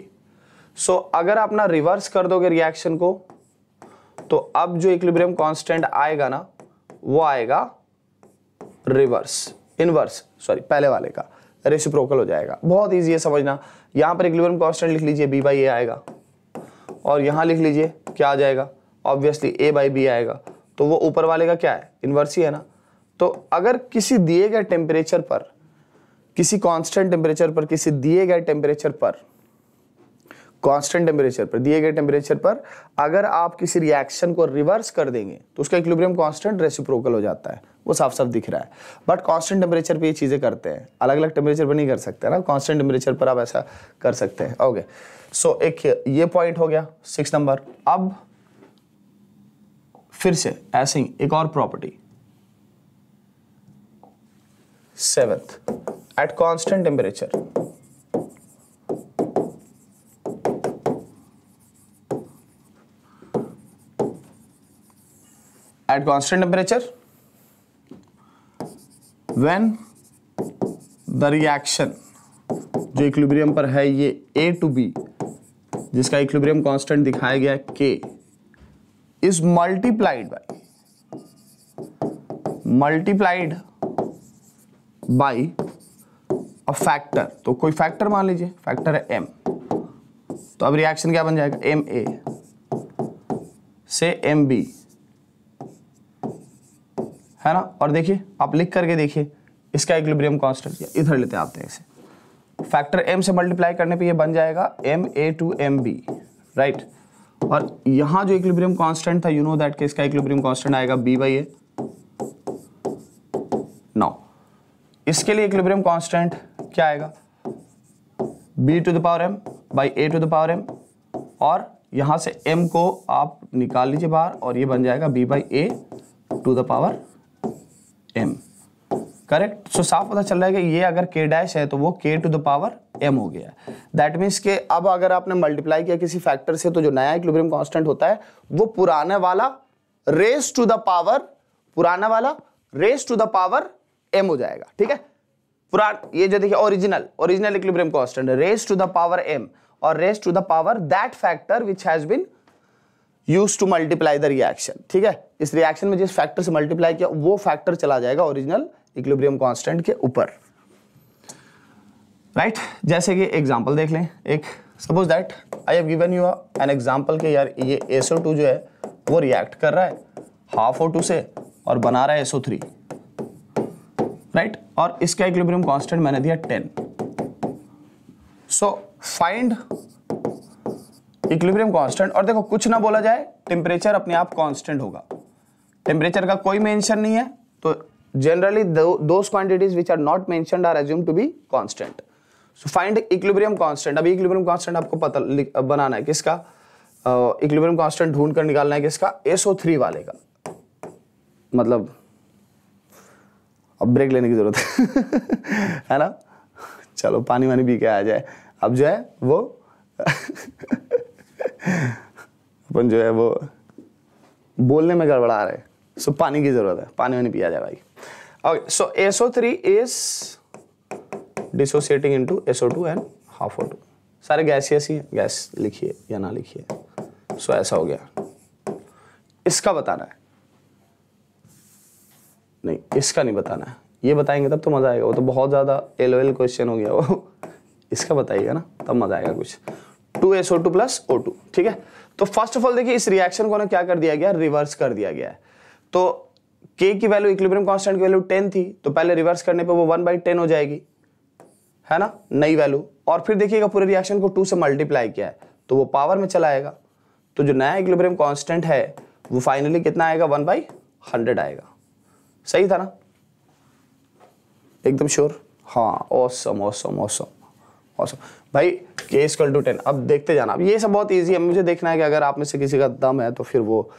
सो so, अगर आप ना रिवर्स कर दोगे रिएक्शन को तो अब जो इक्विलिब्रियम कांस्टेंट आएगा ना वो आएगा रिवर्स, इनवर्स सॉरी पहले वाले का, रेसिप्रोकल हो जाएगा, बहुत ईजी है समझना। यहाँ पर इक्विलिब्रियम कांस्टेंट लिख लीजिए B बाई ए आएगा और यहाँ लिख लीजिए क्या आ जाएगा, ऑब्वियसली A बाई B आएगा, तो वो ऊपर वाले का क्या है, इन्वर्स ही है ना। तो अगर किसी दिए गए टेम्परेचर पर किसी कांस्टेंट टेम्परेचर पर किसी दिए गए टेम्परेचर पर कांस्टेंट टेम्परेचर पर दिए गए टेम्परेचर पर अगर आप किसी रिएक्शन को रिवर्स कर देंगे तो उसका इक्विलिब्रियम कांस्टेंट रेसिप्रोकल हो जाता है, वो साफ साफ दिख रहा है। बट कांस्टेंट टेम्परेचर पे ये चीज़ें करते हैं, अलग अलग टेम्परेचर पर नहीं कर सकते ना, कांस्टेंट टेम्परेचर पर आप ऐसा कर सकते हैं। ओके, सो एक ये पॉइंट हो गया सिक्स नंबर। अब फिर से ऐसे ही एक और property seventh, at constant temperature at constant temperature when the reaction जो equilibrium पर है ये A to B जिसका equilibrium constant दिखाया गया K is multiplied by multiplied by a factor, तो कोई factor मान लीजिए factor है M, तो अब reaction क्या बन जाएगा M A से M B है ना। और देखिए आप लिख करके देखिए इसका इक्विलिब्रियम कांस्टेंट क्या, इधर लेते हैं आप इसे फैक्टर m से मल्टीप्लाई करने पे ये बन जाएगा M A to M B, right. और यहाँ जो इक्विलिब्रियम कांस्टेंट था यू नो दैट कि इसका इक्विलिब्रियम कांस्टेंट आएगा B बाई ए। नाउ इसके लिए इक्विलिब्रियम कांस्टेंट क्या आएगा B to the power m by A to the power m, और यहाँ से m को आप निकाल लीजिए बाहर और ये बन जाएगा B by A to the power m, correct. So साफ पता चल रहा है कि ये अगर k डैश है तो वो k to the power m हो गया। दैट मीन्स के अब अगर आपने मल्टीप्लाई किया किसी फैक्टर से तो जो नया इक्विलिब्रियम कांस्टेंट होता है वो पुराने वाला रेस टू द पावर पुराना वाला raise to the power m हो जाएगा, ठीक है। पुराना ये जो देखिए original original equilibrium constant raise to the power m और raise to the power that factor which has been use to multiply the reaction, ठीक है। इस रिएक्शन में जिस फैक्टर से मल्टीप्लाई किया वो फैक्टर चला जाएगा ओरिजिनल इक्विलिब्रियम कांस्टेंट के ऊपर, राइट right? जैसे कि एग्जांपल देख लें, एक suppose that I have given you an example के यार ये S O टू जो है वो रिएक्ट कर रहा है हाफ O टू से और बना रहा है S O थ्री, राइट। और इसका इक्विलिब्रियम कांस्टेंट मैंने दिया ten. So find equilibrium constant, और देखो कुछ ना बोला जाए टेम्परेचर अपने आप कांस्टेंट होगा, टेम्परेचर का कोई मेंशन नहीं है तो generally those quantities which are not mentioned are assumed to be constant. So find equilibrium constant. अब इक्विलिब्रियम कांस्टेंट आपको पता बनाना है किसका, इक्विलिब्रियम कांस्टेंट ढूंढ कर निकालना है किसका, S O थ्री वाले का। मतलब अब ब्रेक लेने की जरूरत है है ना, चलो पानी वानी पी के आ जाए। अब जो है वो अपन जो है वो बोलने में गड़बड़ा रहे। सो so, पानी की जरूरत है, पानी में नहीं पिया जाए भाई। Okay, so S O three is dissociating into S O two and half O two. सारे गैस ऐसी हैं, गैस लिखिए या ना लिखिए। सो so, ऐसा हो गया, इसका बताना है नहीं, इसका नहीं बताना है। ये बताएंगे तब तो मजा आएगा, वो तो बहुत ज्यादा एल ओ एल क्वेश्चन हो गया वो। इसका बताइएगा ना तब मजा आएगा कुछ। Two S O two plus O two, ठीक है। तो फर्स्ट ऑफ ऑल देखिए इस रिएक्शन को ना क्या कर दिया गया, रिवर्स कर दिया गया है। तो K की वैल्यू इक्विलिब्रियम कांस्टेंट की वैल्यू टेन थी तो पहले रिवर्स करने पे वो वन बाई टेन हो जाएगी, है ना, नई वैल्यू। और फिर देखिएगा पूरे रिएक्शन को टू से मल्टीप्लाई किया है तो वो पावर में चला आएगा। तो जो नया इक्विलिब्रियम कांस्टेंट है वो फाइनली कितना आएगा, वन बाई हंड्रेड आएगा। सही था ना, एकदम श्योर? हाँ, ऑसम ऑसम ऑसम ऑसम भाई। K equal to ten. अब देखते जाना, अब ये सब बहुत इजी है। मुझे देखना है कि अगर आप में से किसी का दम है तो फिर वो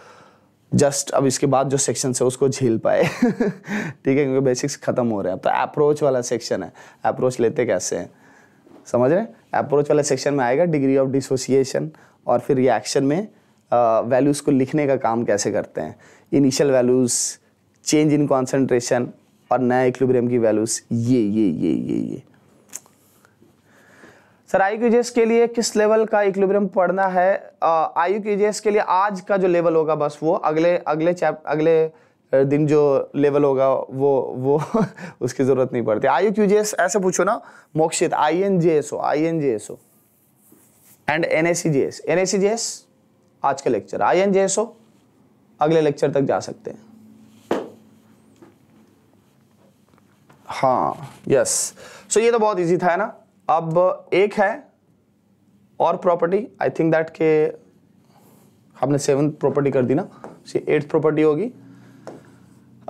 जस्ट अब इसके बाद जो सेक्शन है उसको झेल पाए ठीक है, क्योंकि बेसिक्स खत्म हो रहे हैं अब। तो अप्रोच वाला सेक्शन है, अप्रोच लेते कैसे हैं समझ रहे हैं। अप्रोच वाला सेक्शन में आएगा डिग्री ऑफ डिसोसिएशन और फिर रिएक्शन में वैल्यूज़ को लिखने का काम कैसे करते हैं, initial values, change in concentration और नया इक्विलिब्रियम की वैल्यूज़। ये ये ये ये ये sir I O Q C के लिए किस लेवल का इक्विलिब्रियम पढ़ना है? I O Q C के लिए आज का जो लेवल होगा बस वो अगले अगले चैप अगले दिन जो लेवल होगा वो वो उसकी ज़रूरत नहीं पड़ती। I O Q C ऐसे पूछो ना Mokshit, I N J S O I N J S O and N S E J S N S E J S आज का lecture, I N J S O अगले lecture तक जा सकते हैं। हाँ यस सो ये तो बहुत इजी था है ना। अब एक है और प्रॉपर्टी, आई थिंक दैट के हमने सेवंथ प्रॉपर्टी कर दी ना, सी एट्थ प्रॉपर्टी होगी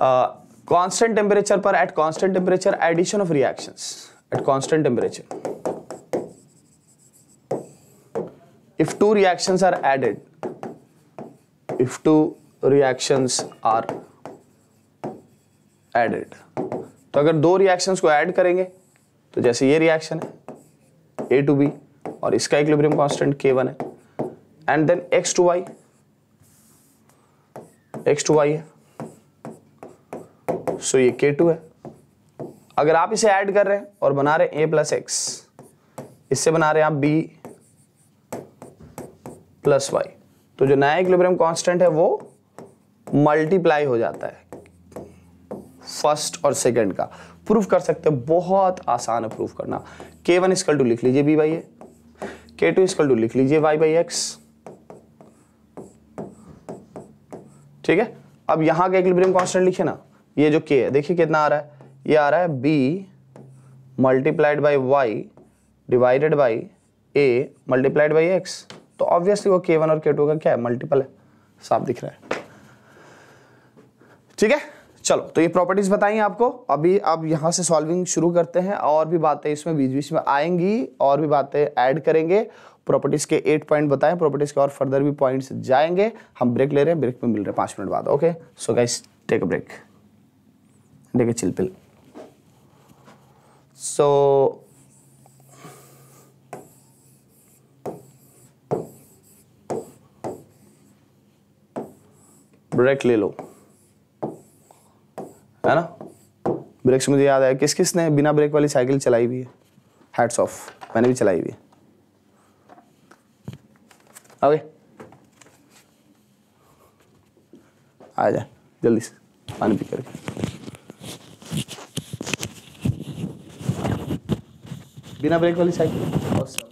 कांस्टेंट टेम्परेचर पर। At constant temperature addition of reactions at constant temperature if two reactions are added if two reactions are added तो अगर दो रिएक्शंस को ऐड करेंगे तो जैसे ये रिएक्शन है ए टू बी और इसका इक्विलिब्रियम कांस्टेंट के वन है and then X to Y X to Y है सो ये के टू है। अगर आप इसे ऐड कर रहे हैं और बना रहे हैं a प्लस एक्स, इससे बना रहे हैं आप b प्लस वाई तो जो नया इक्विलिब्रियम कांस्टेंट है वो मल्टीप्लाई हो जाता है फर्स्ट और सेकंड का। प्रूफ कर सकते हैं, बहुत आसान है प्रूफ करना। के वन इक्वल टू लिख लीजिए बी बाई ए, के टू इक्वल टू लिख लीजिए वाई बाई एक्स, ठीक है। अब यहां का इक्विलिब्रियम कांस्टेंट लिखे ना, ये जो के है देखिए कितना आ रहा है, ये आ रहा है B multiplied by Y divided by A multiplied by X तो ऑब्वियसली वो के वन और के टू का क्या है मल्टीपल है, साफ दिख रहा है, ठीक है। चलो तो ये प्रॉपर्टीज बताइए आपको। अभी अब यहाँ से सॉल्विंग शुरू करते हैं, और भी बातें इसमें बीच बीच में आएंगी, और भी बातें ऐड करेंगे। प्रॉपर्टीज के एट पॉइंट बताएं, प्रॉपर्टीज के और फर्दर भी पॉइंट्स जाएंगे। हम ब्रेक ले रहे हैं, ब्रेक में मिल रहे हैं पाँच मिनट बाद। Okay so guys take a break, take a chill pill. So break ले लो है ना। ब्रेक से मुझे याद आया किस किस ने बिना ब्रेक वाली साइकिल चलाई हुई है, हैट्स ऑफ, मैंने भी चलाई हुई है। ओके आ जाए जल्दी से पानी पी करके। बिना ब्रेक वाली साइकिल awesome.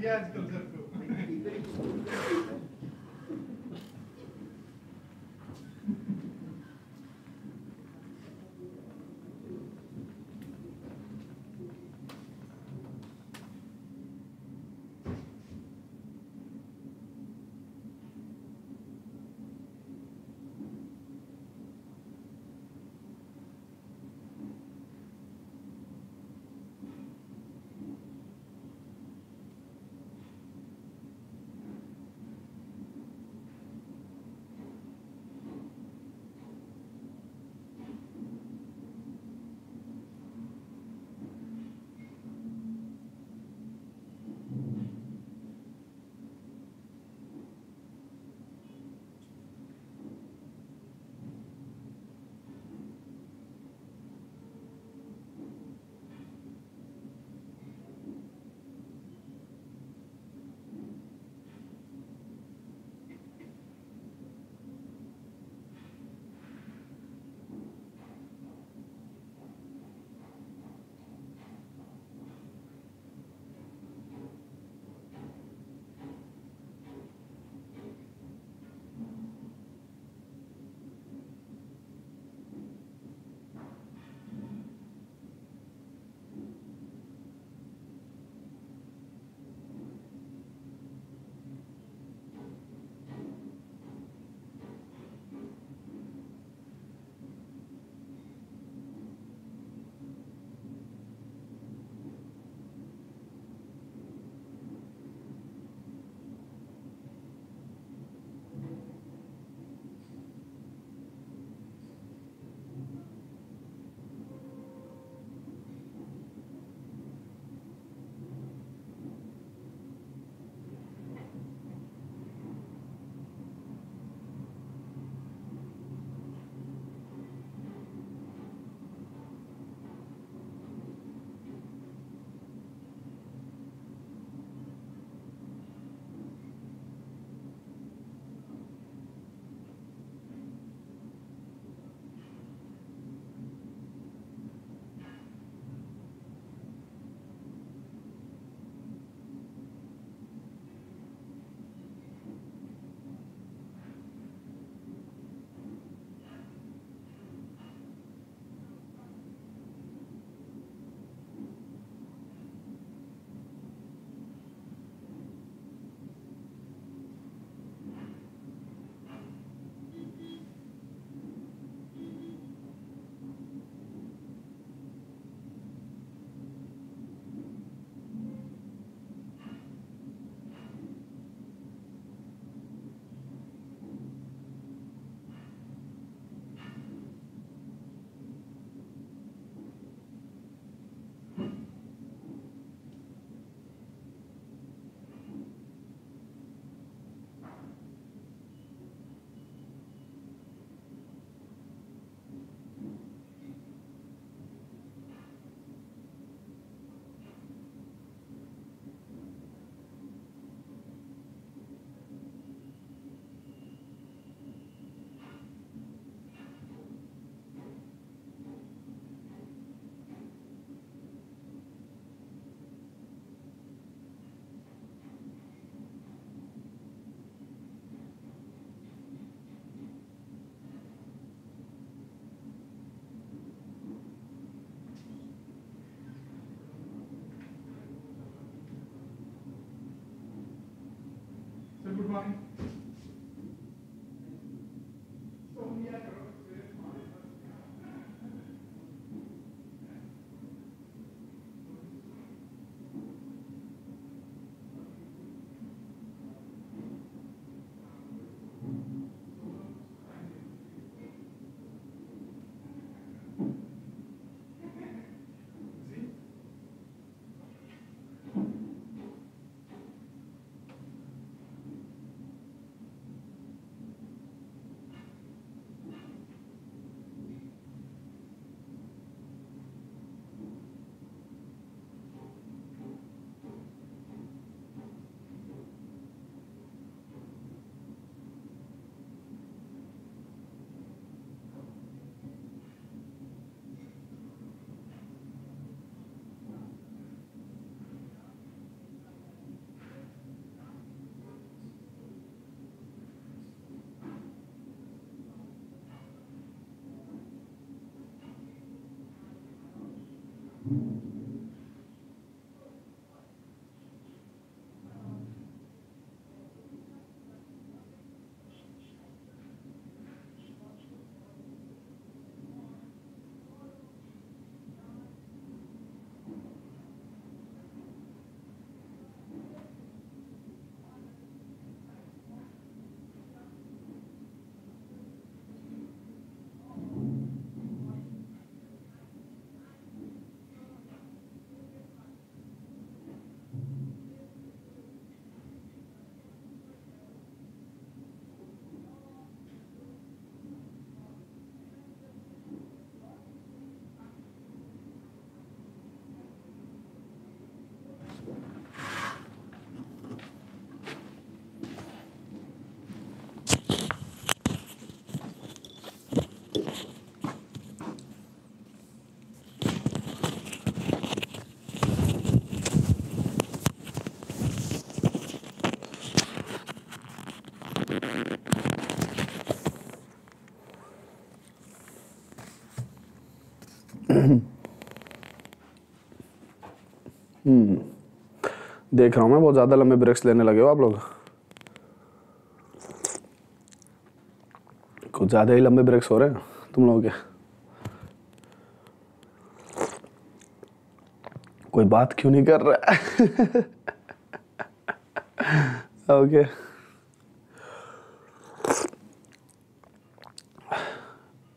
दिया आजकल सबको। हम्म देख रहा हूं मैं बहुत ज्यादा लंबे ब्रेक्स लेने लगे हो आप लोग, कुछ ज्यादा ही लंबे ब्रेक्स हो रहे हैं तुम लोगों के। कोई बात क्यों नहीं कर रहा ओके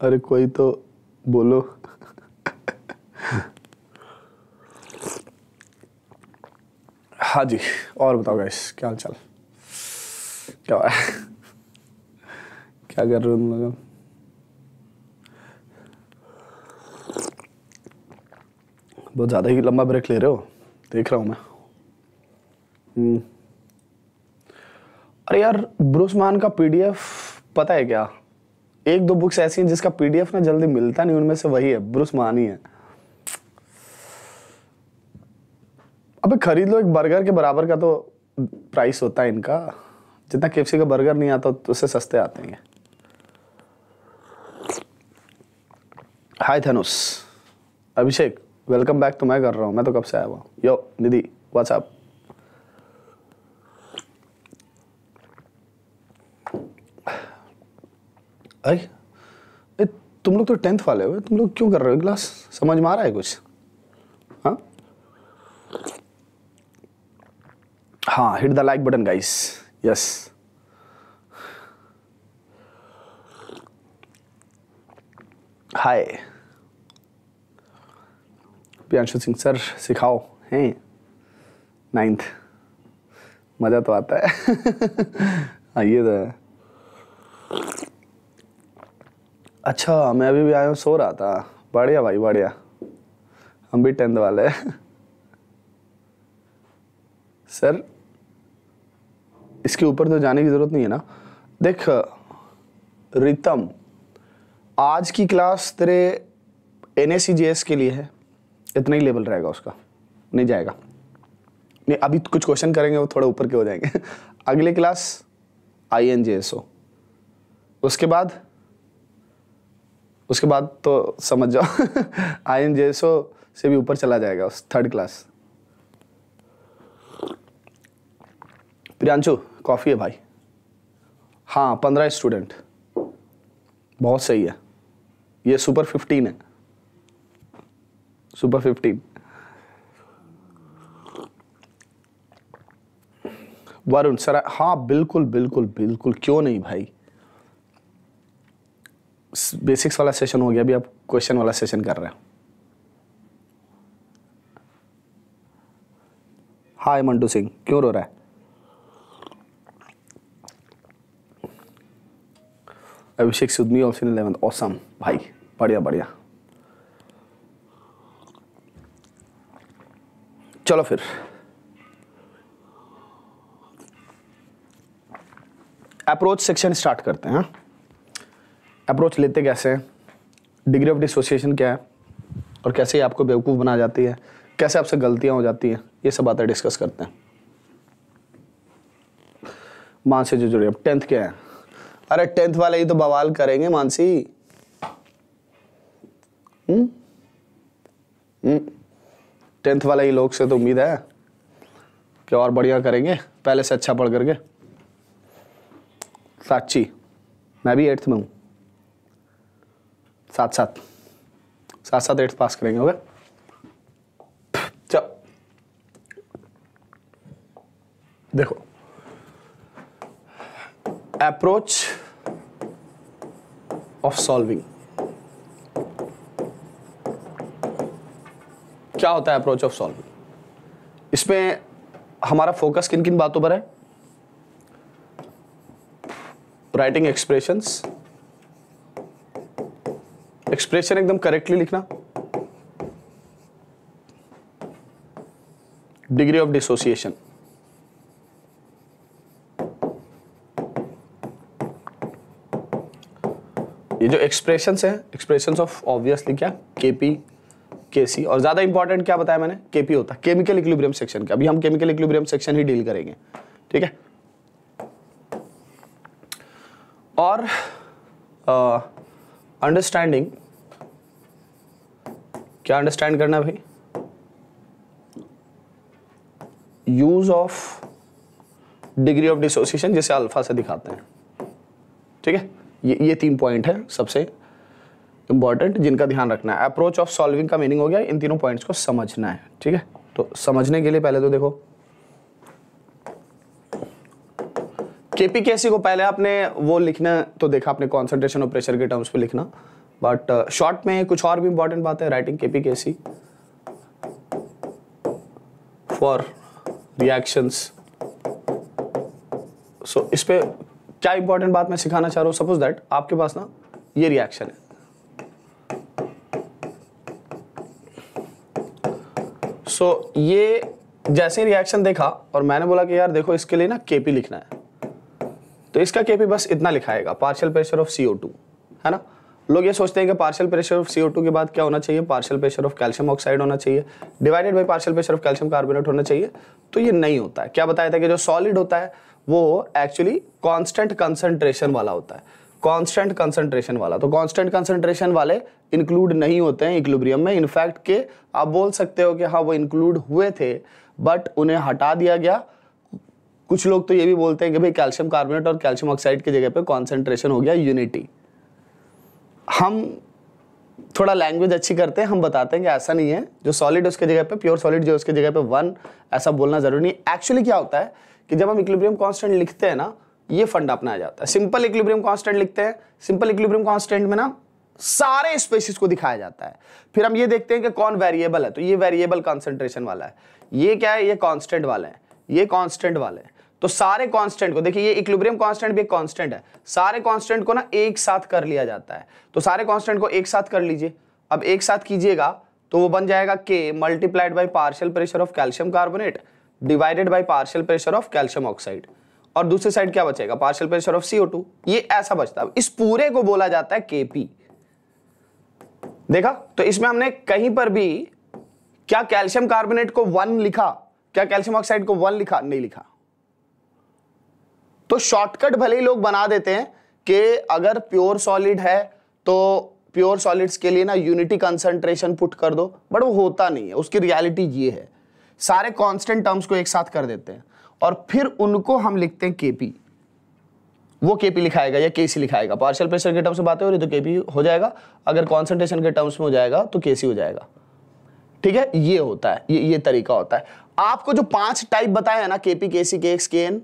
अरे कोई तो बोलो हाँ जी और बताओ गाइस, क्या हाल चाल, क्या क्या कर रहे हो तुम लोग? बहुत ज़्यादा ही लंबा ब्रेक ले रहे हो देख रहा हूँ मैं। अरे यार ब्रूस महान का पीडीएफ पता है क्या? एक दो बुक्स ऐसी हैं जिसका पीडीएफ ना जल्दी मिलता नहीं, उनमें से वही है, ब्रूस महान ही है। अबे खरीद लो, एक बर्गर के बराबर का तो प्राइस होता है इनका, जितना केएफसी का बर्गर नहीं आता तो उससे सस्ते आते हैं। Hi Thanos, Abhishek welcome back. तो मैं कर रहा हूँ, मैं तो कब से आया हुआ। यो निधि व्हाट्सएप, अरे तुम लोग तो टेंथ वाले हो, तुम लोग क्यों कर रहे हो क्लास? समझ में आ रहा है कुछ? हाँ हाँ hit the like button guys, yes. Hi Priyanshu Singh sir सिखाओ हैं नाइन्थ, मज़ा तो आता है हाँ ये तो है। अच्छा मैं अभी भी आया हूँ, सो रहा था। बढ़िया भाई बढ़िया, हम भी टेंथ वाले सर इसके ऊपर तो जाने की ज़रूरत नहीं है ना। देख रितम, आज की क्लास तेरे एनएसईजेएस के लिए है, इतना ही लेवल रहेगा उसका, नहीं जाएगा। नहीं अभी कुछ क्वेश्चन करेंगे वो थोड़े ऊपर के हो जाएंगे अगले क्लास आईएनजेएसओ, उसके बाद उसके बाद तो समझ जाओ आईएनजेएसओ से भी ऊपर चला जाएगा उस थर्ड क्लास। प्रियांशु कॉफ़ी है भाई? हाँ पंद्रह स्टूडेंट, बहुत सही है, ये सुपर फिफ्टीन है, सुपर फिफ्टीन। वरुण सर हाँ बिल्कुल बिल्कुल बिल्कुल, क्यों नहीं भाई, बेसिक्स वाला सेशन हो गया, अभी आप क्वेश्चन वाला सेशन कर रहे हो। हाय मंटू सिंह, क्यों रो रहा है? Abhishek Sudhmi option eleven, awesome भाई, बढ़िया बढ़िया। चलो फिर अप्रोच सेक्शन स्टार्ट करते हैं। अप्रोच लेते कैसे हैं, डिग्री ऑफ डिसोसिएशन क्या है और कैसे ये आपको बेवकूफ़ बना जाती है, कैसे आपसे गलतियां हो जाती हैं, ये सब बातें डिस्कस करते हैं। मानसी जो जुड़े, अब टेंथ क्या है? अरे टेंथ वाले ही तो बवाल करेंगे मानसी। हम्म हम्म टेंथ वाले ही लोग से तो उम्मीद है कि और बढ़िया करेंगे, पहले से अच्छा पढ़ करके। साक्षी, मैं भी एट्थ में हूँ, साथ साथ साथ साथ एट्थ पास करेंगे। होगा चल, देखो अप्रोच ऑफ सॉल्विंग क्या होता है, अप्रोच ऑफ सॉल्विंग। इसमें हमारा फोकस किन किन बातों पर है? राइटिंग एक्सप्रेशंस, एक्सप्रेशन एकदम करेक्टली लिखना, डिग्री ऑफ डिसोसिएशन, ये जो एक्सप्रेशंस है, एक्सप्रेशंस ऑफ ऑब्वियसली क्या, केपी केसी, और ज्यादा इंपॉर्टेंट क्या बताया मैंने, केपी होता है केमिकल इक्विलिब्रियम सेक्शन का। अभी हम केमिकल इक्विलिब्रियम सेक्शन ही डील करेंगे, ठीक है। or uh, understanding, क्या understand करना है भाई, use of degree of dissociation जिसे अल्फा से दिखाते हैं, ठीक है। ये ये तीन पॉइंट है सबसे इम्पॉर्टेंट जिनका ध्यान रखना है। अप्रोच ऑफ सॉल्विंग का मीनिंग हो गया, इन तीनों पॉइंट्स को समझना है, ठीक है। तो समझने के लिए पहले तो देखो केपीकेसी को, पहले आपने वो लिखना तो देखा आपने कॉन्सेंट्रेशन और प्रेशर के टर्म्स पे लिखना, बट शॉर्ट में कुछ और भी इंपॉर्टेंट बात है। राइटिंग केपीकेसी फॉर रिएक्शंस, सो इस पे क्या इंपॉर्टेंट बात मैं सिखाना चाह रहा हूँ। सपोज दैट आपके पास ना ये रिएक्शन है, सो so, ये जैसे रिएक्शन देखा और मैंने बोला कि यार देखो इसके लिए ना केपी लिखना है, तो इसका केपी बस इतना लिखाएगा, partial pressure of C O two, है ना। लोग ये सोचते हैं कि partial pressure of C O two के बाद क्या होना चाहिए, partial pressure of calcium oxide होना चाहिए divided by partial pressure of calcium carbonate होना चाहिए, तो ये नहीं होता है। क्या बताया था कि जो सॉलिड होता है वो एक्चुअली कॉन्स्टेंट कंसनट्रेशन वाला होता है, कांस्टेंट कंसंट्रेशन वाला, तो कांस्टेंट कंसंट्रेशन वाले इंक्लूड नहीं होते हैं इक्विलिब्रियम में। इनफैक्ट के आप बोल सकते हो कि हाँ वो इंक्लूड हुए थे बट उन्हें हटा दिया गया। कुछ लोग तो ये भी बोलते हैं कि भाई कैल्शियम कार्बोनेट और कैल्शियम ऑक्साइड की जगह पे कंसंट्रेशन हो गया यूनिटी। हम थोड़ा लैंग्वेज अच्छी करते हैं, हम बताते हैं कि ऐसा नहीं है, जो सॉलिड उसके जगह पे प्योर सॉलिड, जो उसके जगह पे वन, ऐसा बोलना जरूरी नहीं। एक्चुअली क्या होता है कि जब हम इक्विलिब्रियम कांस्टेंट लिखते हैं ना, ये फंडा अपनाया जाता है। सिंपल इक्विलिब्रियम कांस्टेंट लिखते हैं, सिंपल इक्विलिब्रियम कांस्टेंट में ना सारे स्पीशीज को दिखाया जाता है, फिर हम ये देखते हैं कि कौन वेरिएबल है, तो ये वेरिएबल कंसंट्रेशन वाला है, ये क्या है, ये कांस्टेंट वाले हैं, ये कांस्टेंट वाले हैं, तो सारे कांस्टेंट को देखिए, ये इक्विलिब्रियम कांस्टेंट भी एक कांस्टेंट है, सारे कांस्टेंट को ना एक साथ कर लिया जाता है, तो सारे कांस्टेंट को एक साथ कर लीजिए। अब एक साथ कीजिएगा तो वो बन जाएगा K multiplied by partial pressure of calcium carbonate divided by partial pressure of calcium oxide, और दूसरी साइड क्या बचेगा, partial pressure of C O two, ये ऐसा बचता है। इस पूरे को बोला जाता है केपी, देखा। तो इसमें हमने कहीं पर भी क्या कैल्शियम कार्बोनेट को वन लिखा, क्या कैल्शियम ऑक्साइड को वन लिखा, नहीं लिखा। तो शॉर्टकट भले ही लोग बना देते हैं कि अगर प्योर सॉलिड है तो प्योर सॉलिड्स के लिए ना यूनिटी कंसंट्रेशन पुट कर दो, बट वो होता नहीं है। उसकी रियलिटी ये है, सारे कॉन्स्टेंट टर्म्स को एक साथ कर देते हैं और फिर उनको हम लिखते हैं केपी, वो केपी लिखाएगा या केसी लिखाएगा। पार्शियल प्रेशर के टर्म्स में बातें हो रही तो केपी हो जाएगा, अगर कंसंट्रेशन के टर्म्स में हो जाएगा तो केसी हो जाएगा, ठीक है। ये होता है, ये ये तरीका होता है। आपको जो पांच टाइप बताया है ना, केपी केसी केएक्स केएन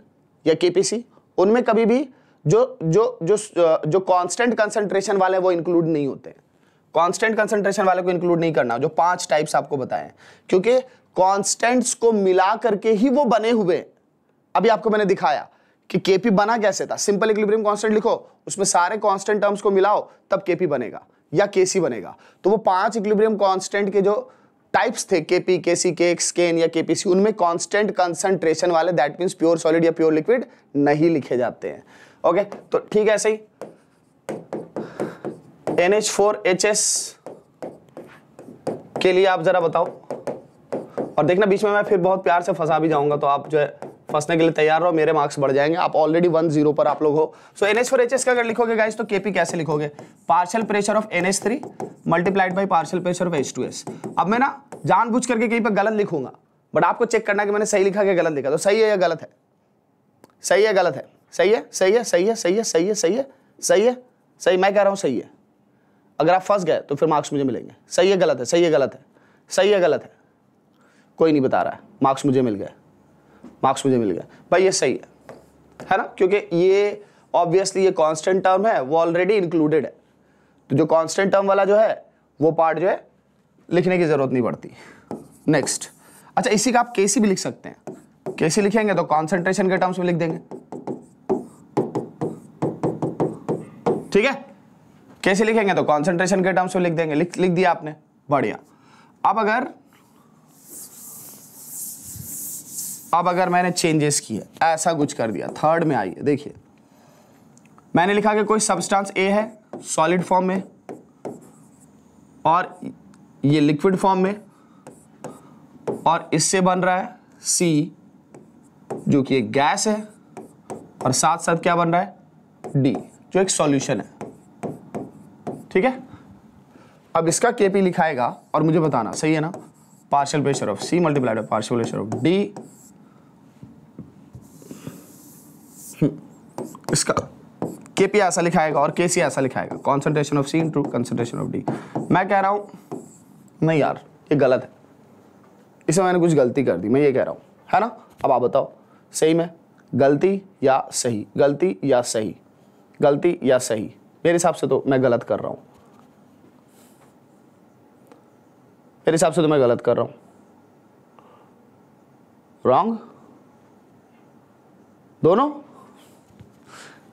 या केपीसी, उनमें कभी भी जो जो जो जो कांस्टेंट कंसंट्रेशन वाले वो इंक्लूड नहीं होते। कांस्टेंट कंसंट्रेशन वाले को इंक्लूड नहीं करना, जो पांच टाइप्स आपको बताए हैं, क्योंकि कांस्टेंट्स को मिला करके ही वो बने हुए। अभी आपको मैंने दिखाया कि केपी बना कैसे था, सिंपल इक्विलिब्रियम कांस्टेंट लिखो, उसमें सारे कांस्टेंट टर्म्स को मिलाओ तब केपी बनेगा या केसी बनेगा। तो वो पांच इक्विलिब्रियम कांस्टेंट के जो टाइप्स थे, केपी केसी केएक्स केएन या केपीसी, उनमें कांस्टेंट कंसंट्रेशन वाले दैट मींस प्योर सॉलिड या प्योर लिक्विड नहीं लिखे जाते हैं। ओके, तो ठीक है। ऐसे ही N H four H S के लिए आप जरा बताओ, और देखना बीच में मैं फिर बहुत प्यार से फंसा भी जाऊंगा, तो आप जो है फंसने के लिए तैयार रहो, मेरे मार्क्स बढ़ जाएंगे। आप ऑलरेडी वन जीरो पर आप लोग हो। So N H four H S का अगर लिखोगे गाइस तो केपी कैसे लिखोगे, partial pressure of N H three multiplied by partial pressure of H two S. अब मैं ना जानबूझ करके कहीं पर गलत लिखूंगा, बट आपको चेक करना कि मैंने सही लिखा कि गलत लिखा। तो सही है या गलत है, सही है गलत है, सही है सही है सही है सही है सही है सही है सही है सही, मैं कह रहा हूँ सही है। अगर आप फंस गए तो फिर मार्क्स मुझे मिलेंगे। सही है गलत है, सही है गलत है, सही है गलत है, कोई नहीं बता रहा है, मार्क्स मुझे मिल गए, मार्क्स मुझे मिल गया भाई। ये सही है, है ना, क्योंकि ये ऑब्वियसली ये कांस्टेंट टर्म है, वो ऑलरेडी इंक्लूडेड है, तो जो कांस्टेंट टर्म वाला जो है वो पार्ट जो है लिखने की जरूरत नहीं पड़ती। नेक्स्ट, अच्छा इसी का आप केसी भी लिख सकते हैं, केसी लिखेंगे तो कॉन्सेंट्रेशन के टर्म्स में लिख देंगे, ठीक है, केसी लिखेंगे तो कॉन्सेंट्रेशन के टर्म्स में लिख देंगे। लिख लिख दिया आपने, बढ़िया। अब अगर अब अगर मैंने चेंजेस किए, ऐसा कुछ कर दिया, थर्ड में आइए, देखिए मैंने लिखा कि कोई सब्सटेंस ए है सॉलिड फॉर्म में और ये लिक्विड फॉर्म में, और इससे बन रहा है सी जो कि एक गैस है, और साथ साथ क्या बन रहा है डी। जो एक सॉल्यूशन है, ठीक है। अब इसका केपी लिखाएगा और मुझे बताना, सही है ना, partial pressure of C multiplied partial pressure of D, इसका केपी ऐसा लिखाएगा और केसी ऐसा लिखाएगा, concentration of C into concentration of D. मैं कह रहा हूं नहीं यार ये गलत है, इसमें मैंने कुछ गलती कर दी, मैं ये कह रहा हूँ, है ना। अब आप बताओ सही में गलती या सही, गलती या सही, गलती या सही। मेरे हिसाब से तो मैं गलत कर रहा हूँ, मेरे हिसाब से तो मैं गलत कर रहा हूँ। रॉन्ग दोनों,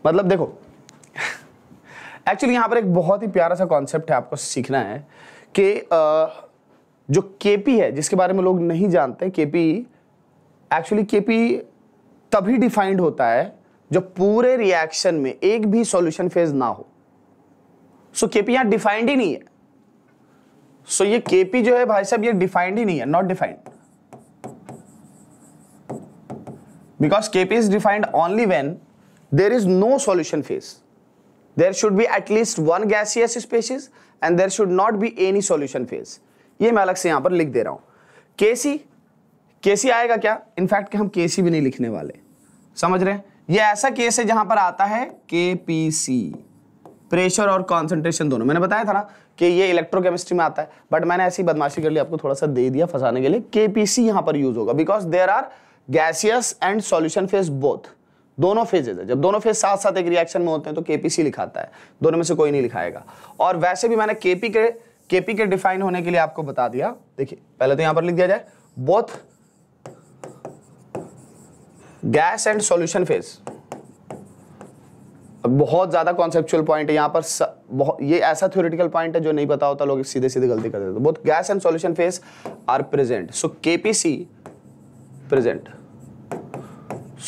मतलब देखो एक्चुअली यहाँ पर एक बहुत ही प्यारा सा कॉन्सेप्ट है, आपको सीखना है कि जो केपी है जिसके बारे में लोग नहीं जानते, केपी एक्चुअली केपी तभी डिफाइंड होता है जब पूरे रिएक्शन में एक भी सॉल्यूशन फेज ना हो। सो केपी यहाँ डिफाइंड ही नहीं है। सो ये केपी जो है भाई साहब ये डिफाइंड ही नहीं है, not defined, because KP is defined only when there is no solution phase. There should be at least one gaseous species and there should not be any solution phase. ये मैं अलग से यहां पर लिख दे रहा हूं। केसी केसी आएगा क्या, इनफैक्ट कि हम केसी भी नहीं लिखने वाले, समझ रहे हैं। ये ऐसा केस है जहां पर आता है केपीसी, प्रेशर और कॉन्सेंट्रेशन दोनों। मैंने बताया था ना कि ये इलेक्ट्रोकेमिस्ट्री में आता है, बट मैंने ऐसी बदमाशी कर ली, आपको थोड़ा सा दे दिया फंसाने के लिए। केपीसी यहां पर यूज होगा because there are gaseous and solution phase both, दोनों फेजेज है। जब दोनों फेज साथ साथ एक रिएक्शन में होते हैं तो केपीसी लिखाता है, दोनों में से कोई नहीं लिखाएगा। और वैसे भी मैंने केपी के केपी के डिफाइन होने के लिए आपको बता दिया। देखिए पहले तो यहां पर लिख दिया जाए both gas and solution phase. बहुत ज्यादा कॉन्सेप्चुअल पॉइंट है यहाँ पर, स, बहुत, ये ऐसा थ्योरेटिकल पॉइंट है जो नहीं पता होता, लोग सीधे सीधे गलती कर देते। Both gas and solution phase are present, so KPC present,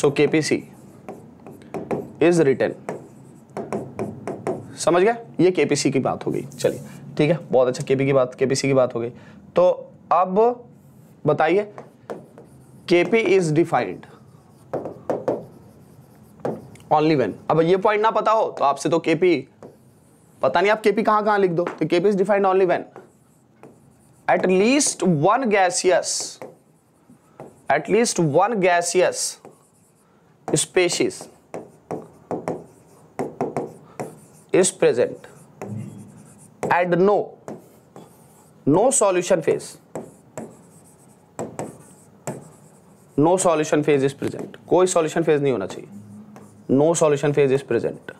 so KPC is written. समझ गया, ये केपीसी की बात हो गई। चलिए ठीक है, बहुत अच्छा, केपी की बात केपीसी की बात हो गई। तो अब बताइए KP is defined Only when, अब ये पॉइंट ना पता हो तो आपसे तो केपी पता नहीं, आप केपी कहां कहां लिख दो। तो KP is defined only when at least one gaseous, at least one gaseous species is present and no no solution phase, no solution phase is present। कोई solution phase नहीं होना चाहिए, no solution phase is present.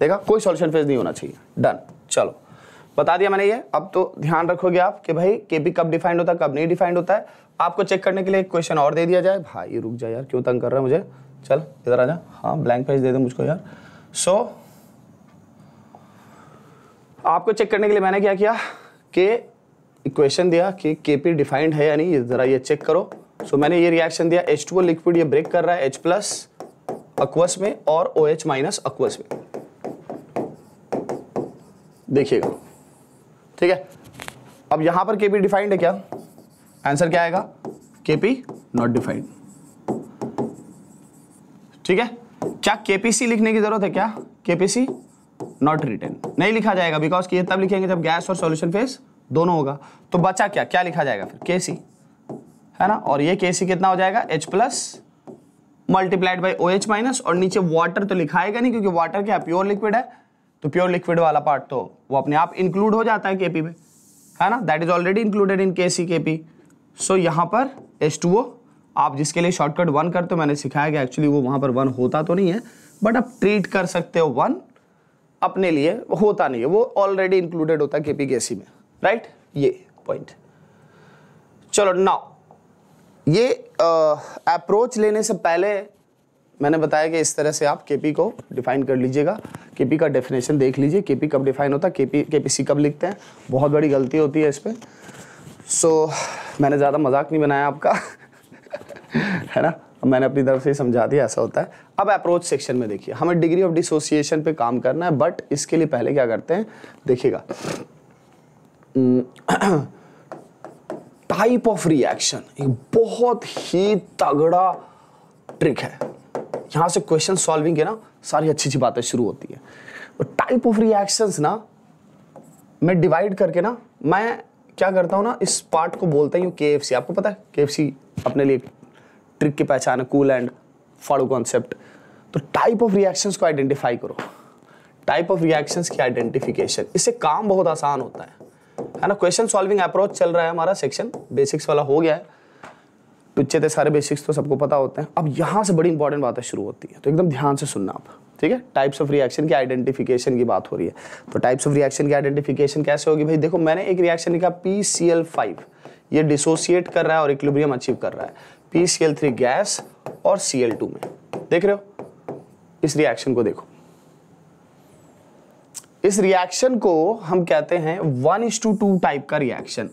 देखा, कोई solution phase नहीं होना चाहिए। Done, चलो बता दिया मैंने ये। अब तो ध्यान रखोगे आप कि भाई केपी कब डिफाइंड होता है कब नहीं डिफाइंड होता है। आपको चेक करने के लिए एक क्वेश्चन और दे दिया जाए। भाई रुक जा यार, क्यों तंग कर रहा है मुझे, चल इधर आ जा। हाँ ब्लैंक पेज दे दो मुझको यार। सो so, आपको चेक करने के लिए मैंने क्या किया कि क्वेश्चन दिया कि केपी डिफाइंड है या नहीं, जरा ये चेक करो। सो so, मैंने ये रिएक्शन दिया एच टू ओ लिक्विड, ये ब्रेक कर रहा है एच प्लस एक्वस में और ओ एच माइनस एक्वस में, देखिएगा ठीक है। अब यहां पर केपी डिफाइंड है क्या, आंसर क्या आएगा, केपी नॉट डिफाइंड। ठीक है, क्या केपीसी लिखने की जरूरत है क्या, केपीसी नॉट रिटन, नहीं लिखा जाएगा बिकॉज ये तब लिखेंगे जब गैस और सॉल्यूशन फेज दोनों होगा। तो बचा क्या, क्या लिखा जाएगा फिर, केसी, है ना। और ये केसी कितना हो जाएगा, H plus multiplied by O H minus, और नीचे वाटर तो लिखाएगा नहीं क्योंकि वाटर क्या प्योर लिक्विड है, तो प्योर लिक्विड वाला पार्ट तो वो अपने आप इंक्लूड हो जाता है केपी में, है ना, that is already included in KC KP. So यहाँ पर एच टू ओ, आप जिसके लिए शॉर्टकट वन करते हो, मैंने सिखाया कि एक्चुअली वो वहाँ पर वन होता तो नहीं है बट आप ट्रीट कर सकते हो वन अपने लिए, होता नहीं है, वो ऑलरेडी इंक्लूडेड होता है केपी केसी में, राइट right? ये पॉइंट। चलो नाउ ये अप्रोच लेने से पहले मैंने बताया कि इस तरह से आप केपी को डिफाइन कर लीजिएगा, केपी का डेफिनेशन देख लीजिए, केपी कब डिफाइन होता है, केपी केपीसी कब लिखते हैं। बहुत बड़ी गलती होती है इस पर। सो so, मैंने ज़्यादा मजाक नहीं बनाया आपका है ना, मैंने अपनी तरफ से समझा दिया, ऐसा होता है। अब अप्रोच सेक्शन में देखिए, हमें डिग्री ऑफ डिसोसिएशन पे काम करना है, बट इसके लिए पहले क्या करते हैं देखिएगा, टाइप ऑफ रिएक्शन एक बहुत ही तगड़ा ट्रिक है। यहाँ से क्वेश्चन सॉल्विंग के ना सारी अच्छी अच्छी बातें शुरू होती है। और टाइप ऑफ रिएक्शंस ना मैं डिवाइड करके ना मैं क्या करता हूँ ना, इस पार्ट को बोलता हूँ के एफ सी। आपको पता है के एफ सी अपने लिए ट्रिक की पहचान है, कूल एंड फाड़ो कॉन्सेप्ट। तो टाइप ऑफ रिएक्शंस को आइडेंटिफाई करो, टाइप ऑफ रिएक्शंस की आइडेंटिफिकेशन, इससे काम बहुत आसान होता है है ना। क्वेश्चन सॉल्विंग अप्रोच चल रहा है हमारा, सेक्शन बेसिक्स वाला हो गया है, टुच्चे थे सारे बेसिक्स तो सबको पता होते हैं। अब यहाँ से बड़ी इंपॉर्टेंट बातें शुरू होती है, तो एकदम ध्यान से सुनना आप, ठीक है। टाइप्स ऑफ रिएक्शन की आइडेंटिफिकेशन की बात हो रही है, तो टाइप्स ऑफ रिएक्शन की आइडेंटिफिकेशन कैसे होगी भाई? देखो मैंने एक रिएक्शन लिखा पी सी एल फाइव, ये डिसोसिएट कर रहा है और इक्विलिब्रियम अचीव कर रहा है P C L three gas और सी एल टू में। देख रहे हो इस रिएक्शन को, देखो इस रिएक्शन को हम कहते हैं one is to two type का रिएक्शन।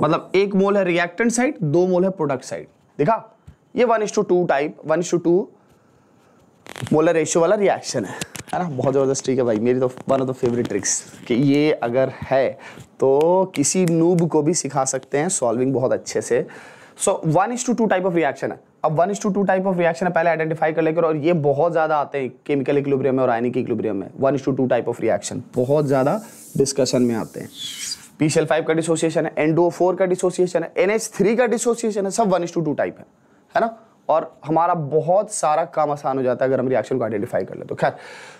मतलब एक मोल है रिएक्टेंट साइड, दो मोल है प्रोडक्ट साइड। देखा, ये one is to two type, one is to two molar ratio वाला रिएक्शन है, है ना। बहुत ज़बरदस्त ट्रिक है भाई, मेरी तो one of the favourite tricks कि ये अगर है तो किसी नूब को भी सिखा सकते हैं सॉल्विंग बहुत अच्छे से। So one is to two type of reaction है। अब one is to two type of reaction है, पहले आइडेंटिफाई कर लेकर, और ये बहुत ज़्यादा आते हैं केमिकल इक्विलिब्रियम में और आयनिक इक्विलिब्रियम में। One is to two type of reaction बहुत ज़्यादा डिस्कशन में आते हैं। पी सी एल फाइव का डिसोसिएशन है, एन टू ओ फोर का डिसोसिएशन है, एन एच थ्री का डिसोसिएशन है, सब one is to two type है, है ना। और हमारा बहुत सारा काम आसान हो जाता है अगर हम रिएक्शन को आइडेंटिफाई कर ले तो। खैर,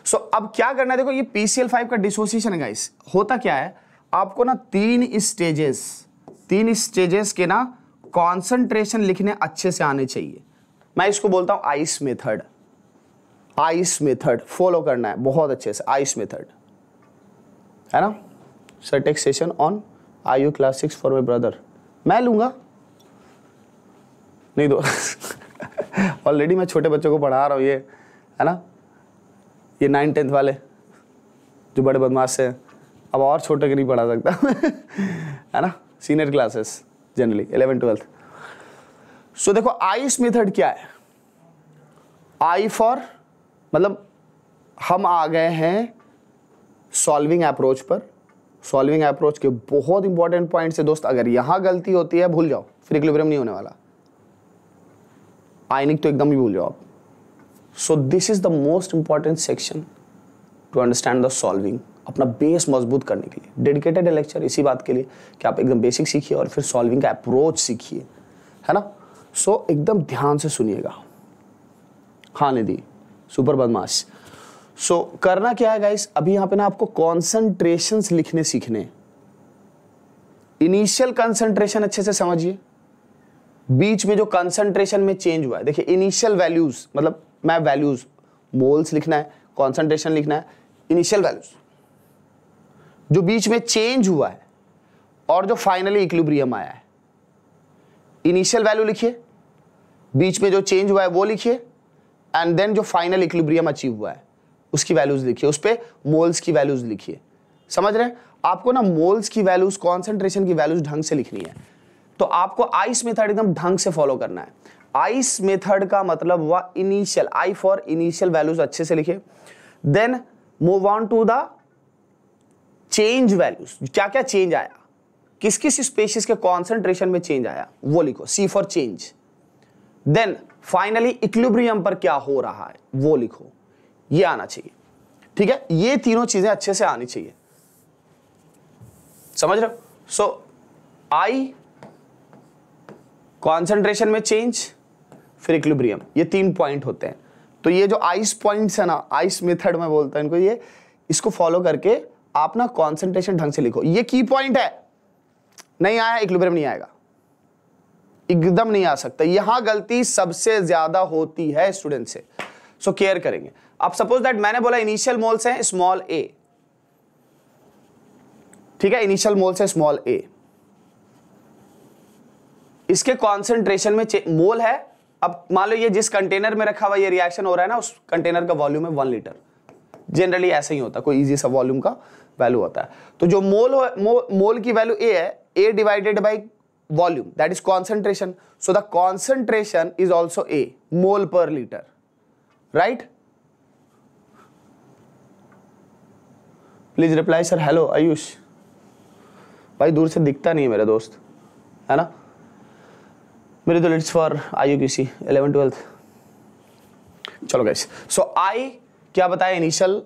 सो अब क्या करना है, देखो ये पी सी एल फाइव का डिसोसिएशन है गाइस। होता क्या है, आपको ना तीन स्टेजेस तीन स्टेजेस के ना कॉन्सेंट्रेशन लिखने अच्छे से आने चाहिए। मैं इसको बोलता हूँ ICE method, ICE method follow करना है बहुत अच्छे से। आइस मेथड है ना, sir take session on IO class six for my brother, मैं लूँगा नहीं दो ऑलरेडी मैं छोटे बच्चों को पढ़ा रहा हूँ ये, है ना, ये नाइन टेंथ वाले जो बड़े बदमाश हैं। अब और छोटे के नहीं पढ़ा सकता है ना, senior classes generally eleven twelfth. So देखो आईस मेथड क्या है, आई फॉर मतलब हम आ गए हैं सॉल्विंग अप्रोच पर। सॉल्विंग अप्रोच के बहुत इंपॉर्टेंट पॉइंट्स है दोस्त, अगर यहाँ गलती होती है भूल जाओ, फिर इक्विलिब्रियम नहीं होने वाला। आयनिक तो एकदम ही भूल जाओ आप। So this is the most important section to understand the solving, अपना बेस मजबूत करने के लिए डेडिकेटेड लेक्चर इसी बात के लिए कि आप एकदम बेसिक सीखिए और फिर सॉल्विंग का अप्रोच सीखिए, है ना। सो so, एकदम ध्यान से सुनिएगा। हाँ निधि सुपर बदमाश। सो so, करना क्या है गाइस, अभी यहाँ पे ना आपको कॉन्सेंट्रेशंस लिखने सीखने। इनिशियल कंसेंट्रेशन अच्छे से समझिए, बीच में जो कंसंट्रेशन में चेंज हुआ है। देखिए इनिशियल वैल्यूज, मतलब मैं वैल्यूज मोल्स लिखना है, कंसंट्रेशन लिखना है, इनिशियल वैल्यूज जो बीच में चेंज हुआ है और जो फाइनली इक्विलिब्रियम आया है। इनिशियल वैल्यू लिखिए, बीच में जो चेंज हुआ है वो लिखिए, एंड देन जो फाइनल इक्विलिब्रियम अचीव हुआ है उसकी वैल्यूज लिखिए, उस पर मोल्स की वैल्यूज लिखिए। समझ रहे हैं, आपको ना मोल्स की वैल्यूज, कॉन्सेंट्रेशन की वैल्यूज ढंग से लिखनी है। तो आपको आइस मेथड एकदम ढंग से फॉलो करना है। आइस मेथड का मतलब हुआ initial, I for initial values अच्छे से लिखे, then move on to the change values. क्या क्या चेंज आया, किस किस स्पीशीज के कॉन्सेंट्रेशन में चेंज आया वो लिखो, C for change. Then finally equilibrium पर क्या हो रहा है वो लिखो, ये आना चाहिए, ठीक है। ये तीनों चीजें अच्छे से आनी चाहिए, समझ रहे हो। सो आई कॉन्सेंट्रेशन में चेंज, फिर इक्विलिब्रियम, ये तीन पॉइंट होते हैं। तो ये जो आइस पॉइंट्स है ना, आइस मेथड में बोलता है इनको, ये इसको फॉलो करके आप ना कॉन्सेंट्रेशन ढंग से लिखो। ये की पॉइंट है, नहीं आया इक्विलिब्रियम नहीं आएगा, एकदम नहीं आ सकता। यहाँ गलती सबसे ज्यादा होती है स्टूडेंट से, सो केयर करेंगे। अब सपोज दैट मैंने बोला इनिशियल मोल्स है स्मॉल ए, ठीक है, इनिशियल मोल्स है स्मॉल ए, इसके कॉन्सेंट्रेशन में मोल है। अब मान लो ये जिस कंटेनर में रखा हुआ ये रिएक्शन हो रहा है ना, उस कंटेनर का वॉल्यूम है वन लीटर, जनरली ऐसा ही होता है, कोई इजी सा वॉल्यूम का वैल्यू होता है। तो जो मोल मो, मोल की वैल्यू ए है, a divided by volume, that is concentration. So the concentration is also a mole per litre, right. Please reply sir, hello Ayush भाई, दूर से दिखता नहीं है मेरा दोस्त, है ना। मेरे तो लिट्स for I O Q C eleven twelfth. चलो गाइस, सो आई क्या बताया, इनिशियल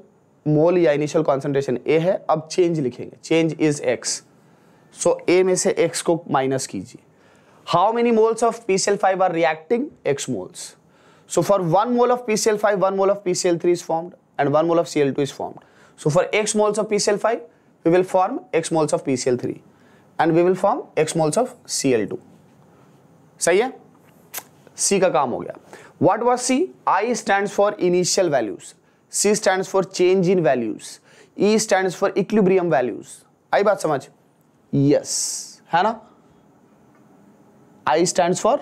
मोल या इनिशियल कॉन्सेंट्रेशन ए है। अब चेंज लिखेंगे, change is x, so a में से एक्स को माइनस कीजिए। How many moles of P C l five are reacting? X moles. So for one mole of P C l five, one mole of P C l three is formed and one mole of C l two is formed. So for x moles of P C l five we will form x moles of P C l three and we will form x moles of C l two। सही है, C का काम हो गया। What was C? I stands for initial values, C stands for change in values, E stands for equilibrium values। आई बात समझ? Yes, है ना। I stands for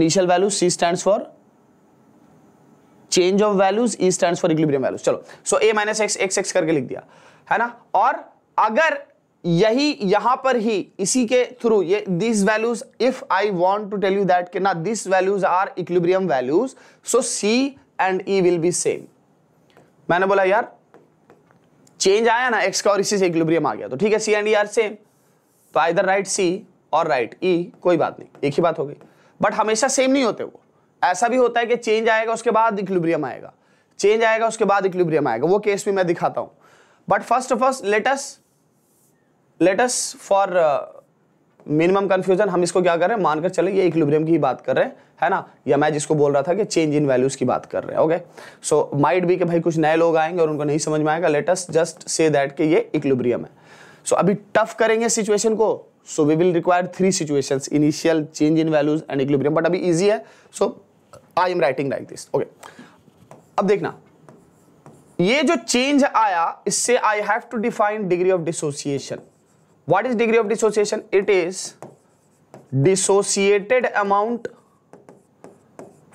initial values, C stands for change of values, E stands for equilibrium values। चलो, so A minus x, x x करके लिख दिया, है ना। और अगर यही यहां पर ही इसी के थ्रू ये this values, if I want to tell you that कि ना this values are equilibrium values, so C and E will be same. मैंने बोला यार चेंज आया ना एक्स का और इसी से इक्विलिब्रियम आ गया, तो ठीक है C and E are same, तो आइदर राइट सी और राइट ई, कोई बात नहीं, एक ही बात हो गई। बट हमेशा सेम नहीं होते वो, ऐसा भी होता है कि चेंज आएगा उसके बाद इक्विलिब्रियम आएगा, चेंज आएगा उसके बाद इक्विलिब्रियम आएगा, वो केस भी मैं दिखाता हूं। But first of all, let us let us for uh, minimum confusion, हम इसको क्या कर रहे हैं, मानकर चले ये इक्विलिब्रियम की बात कर रहे हैं, है ना, या मैं जिसको बोल रहा था कि चेंज इन वैल्यूज की बात कर रहे हैं। ओके, सो माइट बी के भाई कुछ नए लोग आएंगे और उनको नहीं समझ में आएगा, let us just say that कि ये इक्विलिब्रियम है। सो so, अभी टफ करेंगे सिचुएशन को, so we will require three situations, initial, change in values and equilibrium, but अभी ईजी है, so I am writing like this. Okay, अब देखना ये जो चेंज आया इससे I have to define degree of dissociation. What is degree of dissociation? It is dissociated amount.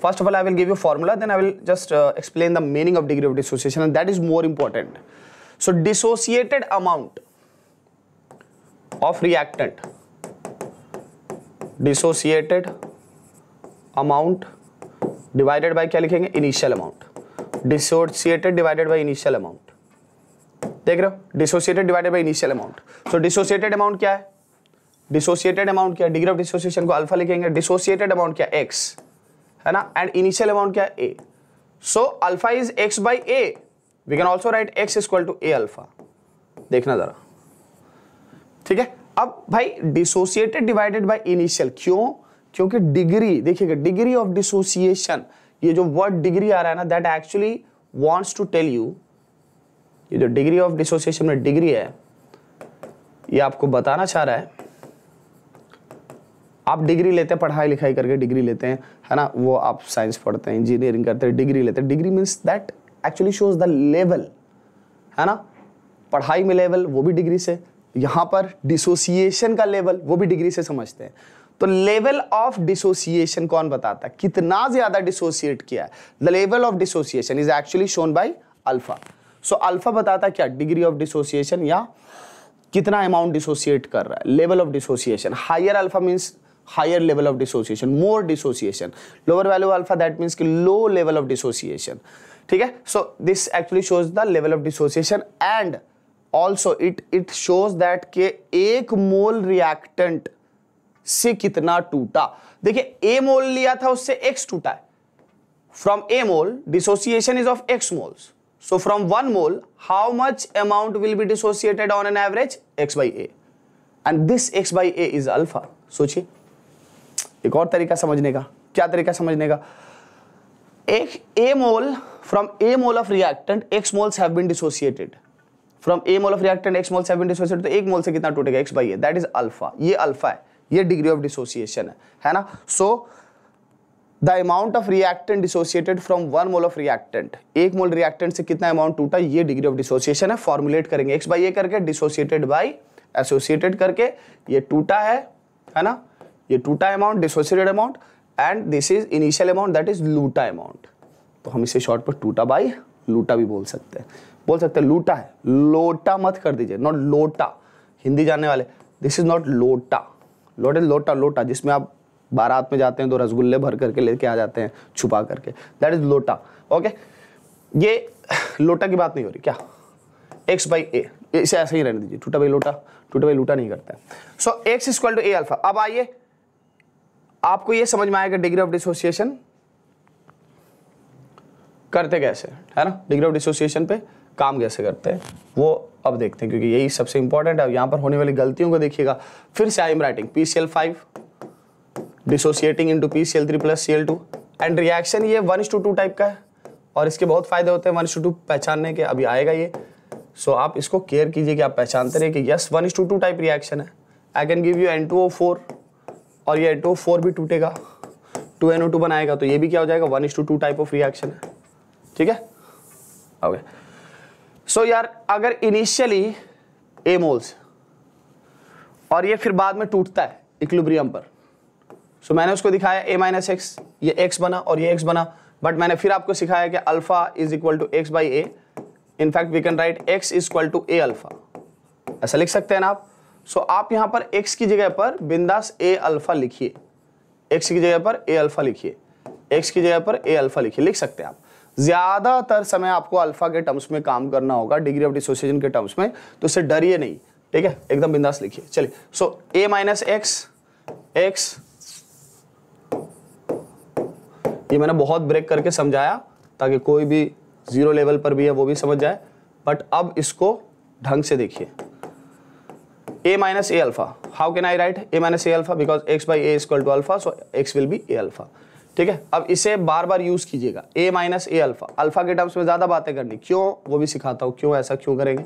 First of all I will give you formula, then I will just explain the meaning of degree of dissociation and that is more important. So dissociated amount of reactant, dissociated amount divided by क्या लिखेंगे, initial amount, dissociated divided by initial amount. देख रहे हो, dissociated divided by initial amount. So dissociated amount क्या है, dissociated amount क्या है, degree of dissociation को अल्फा लिखेंगे, डिसोसिएटेड अमाउंट क्या है x, है ना, एंड इनिशियल अमाउंट क्या है a। So alpha is x by a, we can also write x equal to a alpha. देखना जरा, ठीक है। अब भाई डिसोसिएटेड डिवाइडेड बाय इनिशियल क्यों? क्योंकि डिग्री, देखिएगा डिग्री ऑफ डिसोसिएशन, ये जो वर्ड डिग्री आ रहा है ना, that actually wants to tell you, ये जो डिग्री ऑफ डिसोसिएशन में डिग्री है, ये आपको बताना चाह रहा है, आप डिग्री लेते हैं, पढ़ाई लिखाई करके डिग्री लेते हैं, है ना, वो आप साइंस पढ़ते हैं, इंजीनियरिंग करते हैं, डिग्री लेते हैं, degree means that actually shows the level, है ना, पढ़ाई में लेवल वो भी डिग्री से, यहाँ पर डिसोसिएशन का लेवल वो भी डिग्री से समझते हैं। तो लेवल ऑफ डिसोसिएशन कौन बताता है, कितना ज्यादा डिसोसिएट किया है, the level of dissociation is actually shown by alpha. So alpha बताता क्या, डिग्री ऑफ डिसोसिएशन या कितना अमाउंट डिसोसिएट कर रहा है, level of dissociation. Higher alpha means higher level of dissociation, more dissociation. Lower value alpha that means कि low level of dissociation, ठीक है। So this actually shows the level of dissociation and also it it shows that के एक mole reactant से कितना टूटा। देखिए ए मोल लिया था, उससे एक्स टूटा है, from a mole dissociation is of x moles, so from one mole how much amount will be dissociated on an average, x by a, and this x by a is alpha. सोचिए एक और तरीका समझने का, क्या तरीका समझने का, एक a mole from a mole of reactant x moles have been dissociated, from a mole of reactant x moles have been dissociated, तो एक मोल से कितना टूटेगा, x by a, that is alpha. ये अल्फा है, ये डिग्री ऑफ डिसोसिएशन है, है ना। So the amount of reactant dissociated from one mole of reactant, एक मोल रिएक्टेंट से कितना अमाउंट टूटा, ये डिग्री ऑफ डिसोसिएशन है। फॉर्मुलेट करेंगे एक्स बाई ए करके, डिसोसिएटेड बाई एसोसिएटेड करके, ये टूटा है, है ना, ये टूटा amount, dissociated amount, and this is initial amount that is लूटा अमाउंट। तो हम इसे शॉर्ट पर टूटा बाई लूटा भी बोल सकते हैं, बोल सकते हैं लूटा है, लोटा मत कर दीजिए, नॉट लोटा, हिंदी जानने वाले, दिस इज नॉट लोटा, लोटे लोटा, लोटा जिसमें आप बारात में जाते हैं तो रसगुल्ले भर करके लेके आ जाते हैं छुपा करके, दैट इज लोटा। ओके, ये लोटा की बात नहीं हो रही, क्या x बाई ए, इसे ऐसे ही रहने दीजिए, टूटा बाई लोटा, टूटा बाई लोटा नहीं करते हैं। सो x equal to A alpha. अब आइए आपको ये समझ में आएगा डिग्री ऑफ डिसोसिएशन करते कैसे है ना, डिग्री ऑफ डिसोसिएशन पे काम कैसे करते हैं वो अब देखते हैं, क्योंकि यही सबसे इंपॉर्टेंट है। यहाँ पर होने वाली गलतियों को देखिएगा। फिर से I am writing P C L five dissociating into P C L three plus C L two and reaction ये one is to two type का है और इसके बहुत फायदे होते हैं वन इस टू टू पहचानने के, अभी आएगा ये। सो so, आप इसको केयर कीजिए कि आप पहचानते रहे कि yes one is to two type reaction है। I can give you N two O four और ये एन टू ओ फोर भी टूटेगा, टू एन ओ टू बनाएगा, तो ये भी क्या हो जाएगा one is to two type of reaction है। ठीक है ओके। सो so, यार अगर इनिशियली ए मोल्स और ये फिर बाद में टूटता है इक्विलिब्रियम पर, सो so, मैंने उसको दिखाया ए माइनस एक्स, ये एक्स बना और ये एक्स बना, बट मैंने फिर आपको सिखाया कि alpha is equal to x by a. In fact we can write x is equal to A alpha, ऐसा लिख सकते हैं ना आप। सो so, आप यहाँ पर एक्स की जगह पर बिंदास ए अल्फा लिखिए, एक्स की जगह पर ए अल्फा लिखिए, एक्स की जगह पर ए अल्फा लिखिए, लिख सकते हैं आप। ज्यादातर समय आपको अल्फा के टर्म्स में काम करना होगा डिग्री ऑफ डिसोसिएशन के टर्म्स में, तो इससे डरिए नहीं, ठीक है, एकदम बिंदास लिखिए। चलिए so a minus x, x ये मैंने बहुत ब्रेक करके समझाया ताकि कोई भी जीरो लेवल पर भी है वो भी समझ जाए, बट अब इसको ढंग से देखिए। A minus A alpha, how can I write a minus A alpha because x by a equal to alpha, so x will be a alpha. ठीक है, अब इसे बार बार यूज कीजिएगा a minus A alpha, alpha के terms में ज्यादा बातें करनी, क्यों वो भी सिखाता हूँ, क्यों ऐसा क्यों करेंगे।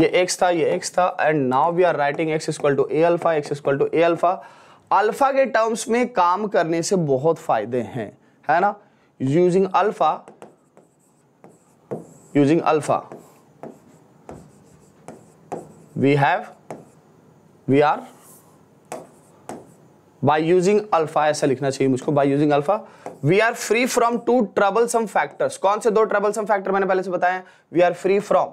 ये एक्स था, ये एक्स था and now we are writing x equal to A alpha, x equal to A alpha. Alpha के टर्म्स में काम करने से बहुत फायदे हैं, है ना। Using alpha, using alpha we have we are by using alpha, ऐसा लिखना चाहिए मुझको, by using alpha we are free from two troublesome factors. कौन से दो ट्रबलसम फैक्टर मैंने पहले से बताया, we are free from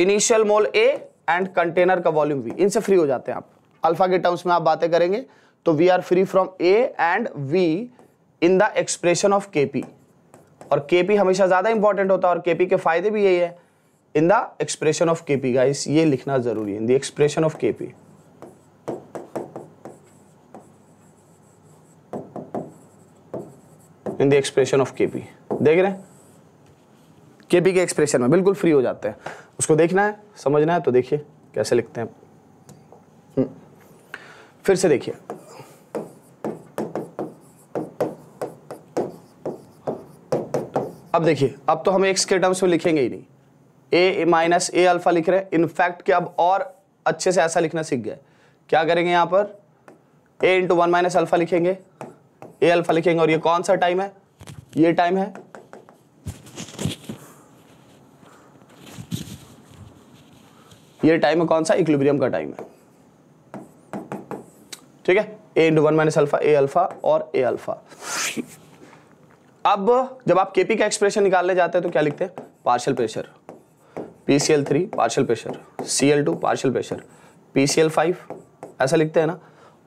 initial mole a and container का वॉल्यूम वी, इनसे फ्री हो जाते हैं आप। अल्फा के टर्म्स में आप बातें करेंगे तो we are free from a and V in the expression of KP, और केपी हमेशा ज्यादा इंपॉर्टेंट होता है और केपी के फायदे भी यही है, in the expression of KP guys, ये लिखना जरूरी है, in the expression of KP. In the expression of KP देख रहे हैं, केपी के एक्सप्रेशन में बिल्कुल फ्री हो जाते हैं। उसको देखना है, समझना है, तो देखिए कैसे लिखते हैं। फिर से देखिए अब, देखिए अब तो हम एक्स के टर्म्स में लिखेंगे ही नहीं, ए माइनस ए अल्फा लिख रहे हैं। इनफैक्ट कि अब और अच्छे से ऐसा लिखना सीख गए, क्या करेंगे यहाँ पर a into one minus alpha लिखेंगे, ए अल्फा लिखेंगे, और ये कौन सा टाइम है, ये टाइम है। ये टाइम है कौन सा, इक्विलिब्रियम का टाइम है। ठीक है, a into one minus alpha, a alpha और ए अल्फा। अब जब आप केपी का एक्सप्रेशन निकालने जाते हैं तो क्या लिखते हैं, partial pressure P C L three, partial pressure C L two, partial pressure P C L five, ऐसा लिखते हैं ना।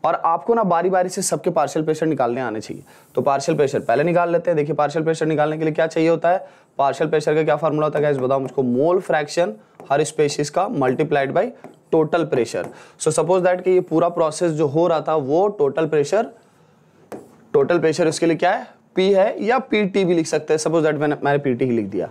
और आपको ना बारी बारी से सबके पार्शियल प्रेशर निकालने आने चाहिए, तो पार्शियल प्रेशर पहले निकाल लेते हैं। देखिए पार्शियल प्रेशर निकालने के लिए क्या चाहिए होता है, पार्शियल प्रेशर का क्या फॉर्मूला होता है बताओ मुझको, मोल फ्रैक्शन हर स्पीशीज का multiplied by total pressure. So suppose that कि ये पूरा प्रोसेस जो हो रहा था वो टोटल प्रेशर, टोटल प्रेशर उसके लिए क्या है, पी है या पी टी भी लिख सकते हैं। सपोज दैट मैंने मैंने पी टी ही लिख दिया।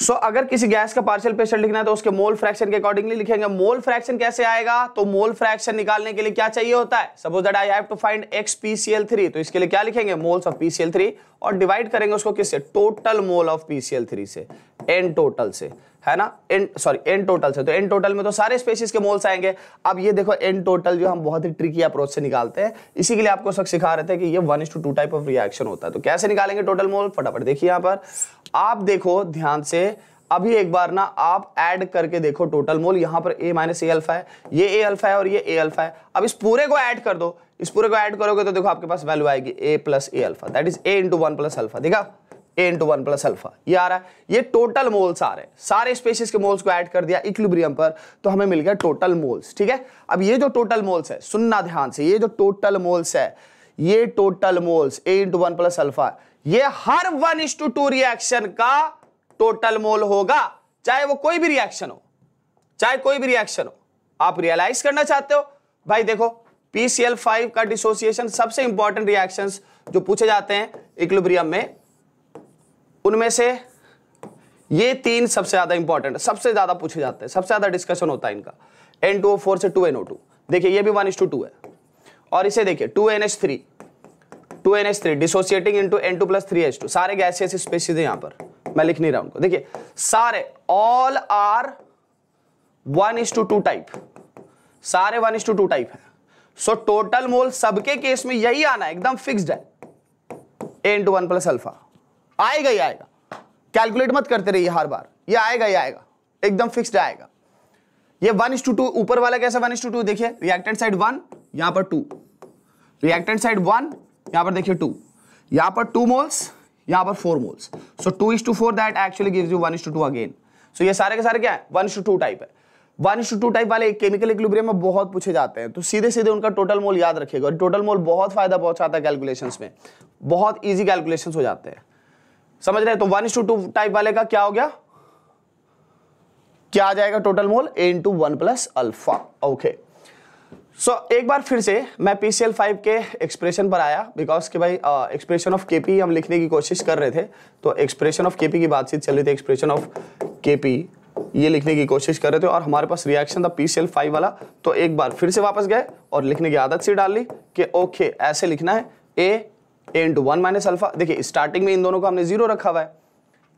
सो so, अगर किसी गैस का पार्शियल प्रेशर लिखना है तो उसके मोल फ्रैक्शन के अकॉर्डिंगली लिखेंगे। मोल फ्रैक्शन कैसे आएगा, तो मोल फ्रैक्शन निकालने के लिए क्या चाहिए होता है, suppose that I have to find X P C L three, तो इसके लिए क्या लिखेंगे, moles of P C L three, और डिवाइड करेंगे उसको किससे, total mole of P C L three से, एन टोटल से, है ना, एन सॉरी एन टोटल से। तो एन टोटल में तो सारे स्पीशीज के मोल्स आएंगे। अब ये देखो एन टोटल जो हम बहुत ही ट्रिकी अप्रोच से निकालते हैं, इसी के लिए आपको सब सिखा रहे थे कि ये one is to two type of reaction होता है। तो कैसे निकालेंगे टोटल मोल, फटाफट देखिए यहाँ पर आप, देखो ध्यान से अभी एक बार ना आप ऐड करके देखो टोटल मोल। यहाँ पर ए माइनस ए अल्फा है, ये ए अल्फा है और ये ए अल्फा है। अब इस पूरे को ऐड कर दो, इस पूरे को ऐड करोगे तो देखो आपके पास वैल्यू आएगी a plus a alpha, that is A into one plus alpha. देखा a into one plus alpha ये आ रहा है, ये टोटल मोल्स आ रहे हैं, सारे स्पीशीज के मोल्स को ऐड कर दिया इक्विलिब्रियम पर, तो हमें मिल गया टोटल मोल्स। ठीक है, अब ये जो टोटल मोल्स है, सुनना ध्यान से, ये जो टोटल मोल्स है, ये total moles a into one plus alpha, ये हर one is to two reaction का टोटल मोल होगा, चाहे वो कोई भी रिएक्शन हो, चाहे कोई भी रिएक्शन हो। आप रियलाइज करना चाहते हो भाई, देखो पी सी एल फाइव का डिसोसिएशन सबसे इंपॉर्टेंट रिएक्शंस जो पूछे जाते हैं इक्विलिब्रियम में, उनमें से ये तीन सबसे ज्यादा इंपॉर्टेंट, सबसे ज्यादा पूछे जाते हैं, सबसे ज्यादा डिस्कशन होता है इनका। एन टू ओ फोर से टू एन ओ टू, देखिए ये भी वन इज टू टू है, और इसे देखिए two N H three, two N H three dissociating into N two plus three H two. सारे गैसियस स्पीशीज है यहाँ पर, मैं लिख नहीं रहा उनको। देखिए सारे all are one is to two type, सारे one is to two type है। सो टोटल मोल सबके केस में यही आना है, एकदम फिक्स्ड है, N two one plus alpha आएगा ही आएगा। कैलकुलेट मत करते रहिए हर बार, ये आएगा ही आएगा, एकदम फिक्स्ड आएगा। ये वन इज टू टू, ऊपर वाला कैसा वन इज टू टू, देखिए रिएक्टेंट साइड वन, यहां पर टू, रिएक्टेंट साइड वन, यहां पर देखिए टू, यहां पर टू मोल्स, यहां पर four moles. So two is to four that actually gives you one is to two again. So ये सारे के सारे क्या है, one is to two type है। One is to two type वाले केमिकल इक्विलिब्रियम में बहुत पूछे जाते हैं, तो सीधे सीधे उनका टोटल मोल याद रखिएगा। और टोटल मोल बहुत फायदा पहुंचाता है कैलकुलेशंस में, बहुत ईजी कैलकुलेशंस हो जाते हैं, समझ रहे हैं। तो one is to two type वाले का क्या हो गया, क्या आ जाएगा total mole, N two one plus alpha. Okay, so एक बार फिर से मैं पी सी एल फाइव के एक्सप्रेशन पर आया, बिकॉज कि भाई एक्सप्रेशन ऑफ केपी हम लिखने की कोशिश कर रहे थे, तो एक्सप्रेशन ऑफ केपी की बातचीत चल रही थी। एक्सप्रेशन ऑफ केपी ये लिखने की कोशिश कर रहे थे, और हमारे पास रिएक्शन था पी सी एल फाइव वाला, तो एक बार फिर से वापस गए और लिखने की आदत सी डाल ली कि ओके ऐसे लिखना है, a N two one minus alpha. देखिए स्टार्टिंग में इन दोनों को हमने जीरो रखा हुआ है,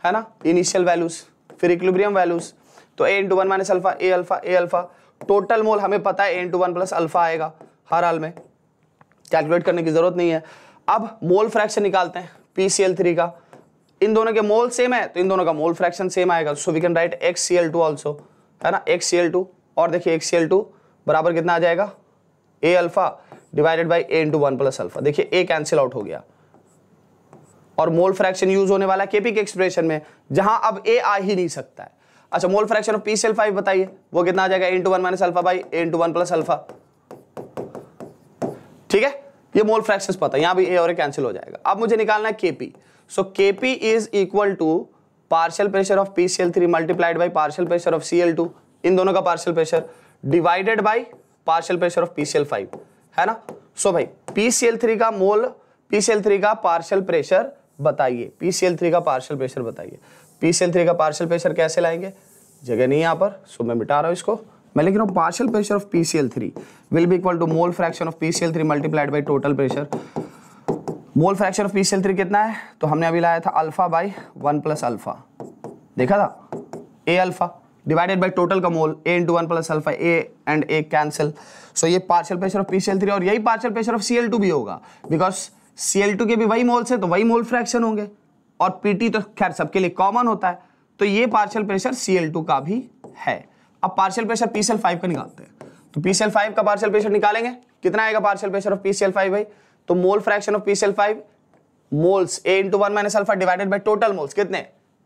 है ना, इनिशियल वैल्यूज, फिर इक्विलिब्रियम वैल्यूज। तो a into one minus alpha, a alpha, a alpha, total mole हमें पता है a into one plus alpha आएगा, हर हाल में कैलकुलेट करने की जरूरत नहीं है। अब मोल फ्रैक्शन निकालते हैं पी सी एल थ्री का, इन दोनों के मोल सेम है तो इन दोनों का मोल फ्रैक्शन सेम आएगा। So we can write X C L two also, है ना, एक्स सी एल टू, और देखिए एक्स सी एल टू बराबर कितना आ जाएगा, a alpha divided by a into one plus alpha. देखिए ए कैंसिल आउट हो गया, और मोल फ्रैक्शन यूज होने वाला केपी के एक्सप्रेशन में, जहां अब ए आ ही नहीं सकता है। अच्छा, mole fraction of P C L five बताइए, वो कितना आ जाएगा, a into one minus alpha by a into one plus alpha. ठीक है, ये मोल फ्रैक्शन पता है, यहाँ भी ए और ए कैंसिल हो जाएगा। अब मुझे निकालना है KP. So KP is equal to partial pressure of P C L three multiplied by partial pressure of C L two, इन दोनों का partial pressure, divided by partial pressure of P C L five, है ना। So so भाई P C L three का mole, P C L three का partial pressure बताइए, P C L three का पार्शियल प्रेशर बताइए। पी सी एल थ्री का partial pressure कैसे लाएंगे, जगह नहीं है यहाँ पर, सो मैं मिटा रहा हूँ इसको। मैं लिख रहा हूँ partial pressure of P C L three will be equal to mole fraction of P C L three multiplied by total pressure. Mole fraction of P C L three कितना है, तो हमने अभी लाया था alpha by one plus alpha, देखा था, a alpha divided by total का mole, a into one plus alpha, a and a cancel. So ये partial pressure of P C L three, और यही partial pressure of C L two भी होगा, because C L to के भी वही moles है, तो वही मोल फ्रैक्शन होंगे, और पी टी तो खैर सबके लिए कॉमन होता है। तो ये partial pressure C L two का भी है। अब partial pressure P C L five का निकालते हैं, तो पी सी एल फाइव का पार्शियल प्रेशर निकालेंगे, कितना आएगा partial pressure of P C L five भाई, तो mole fraction of P C L five moles a into one minus alpha divided by total moles, कितने,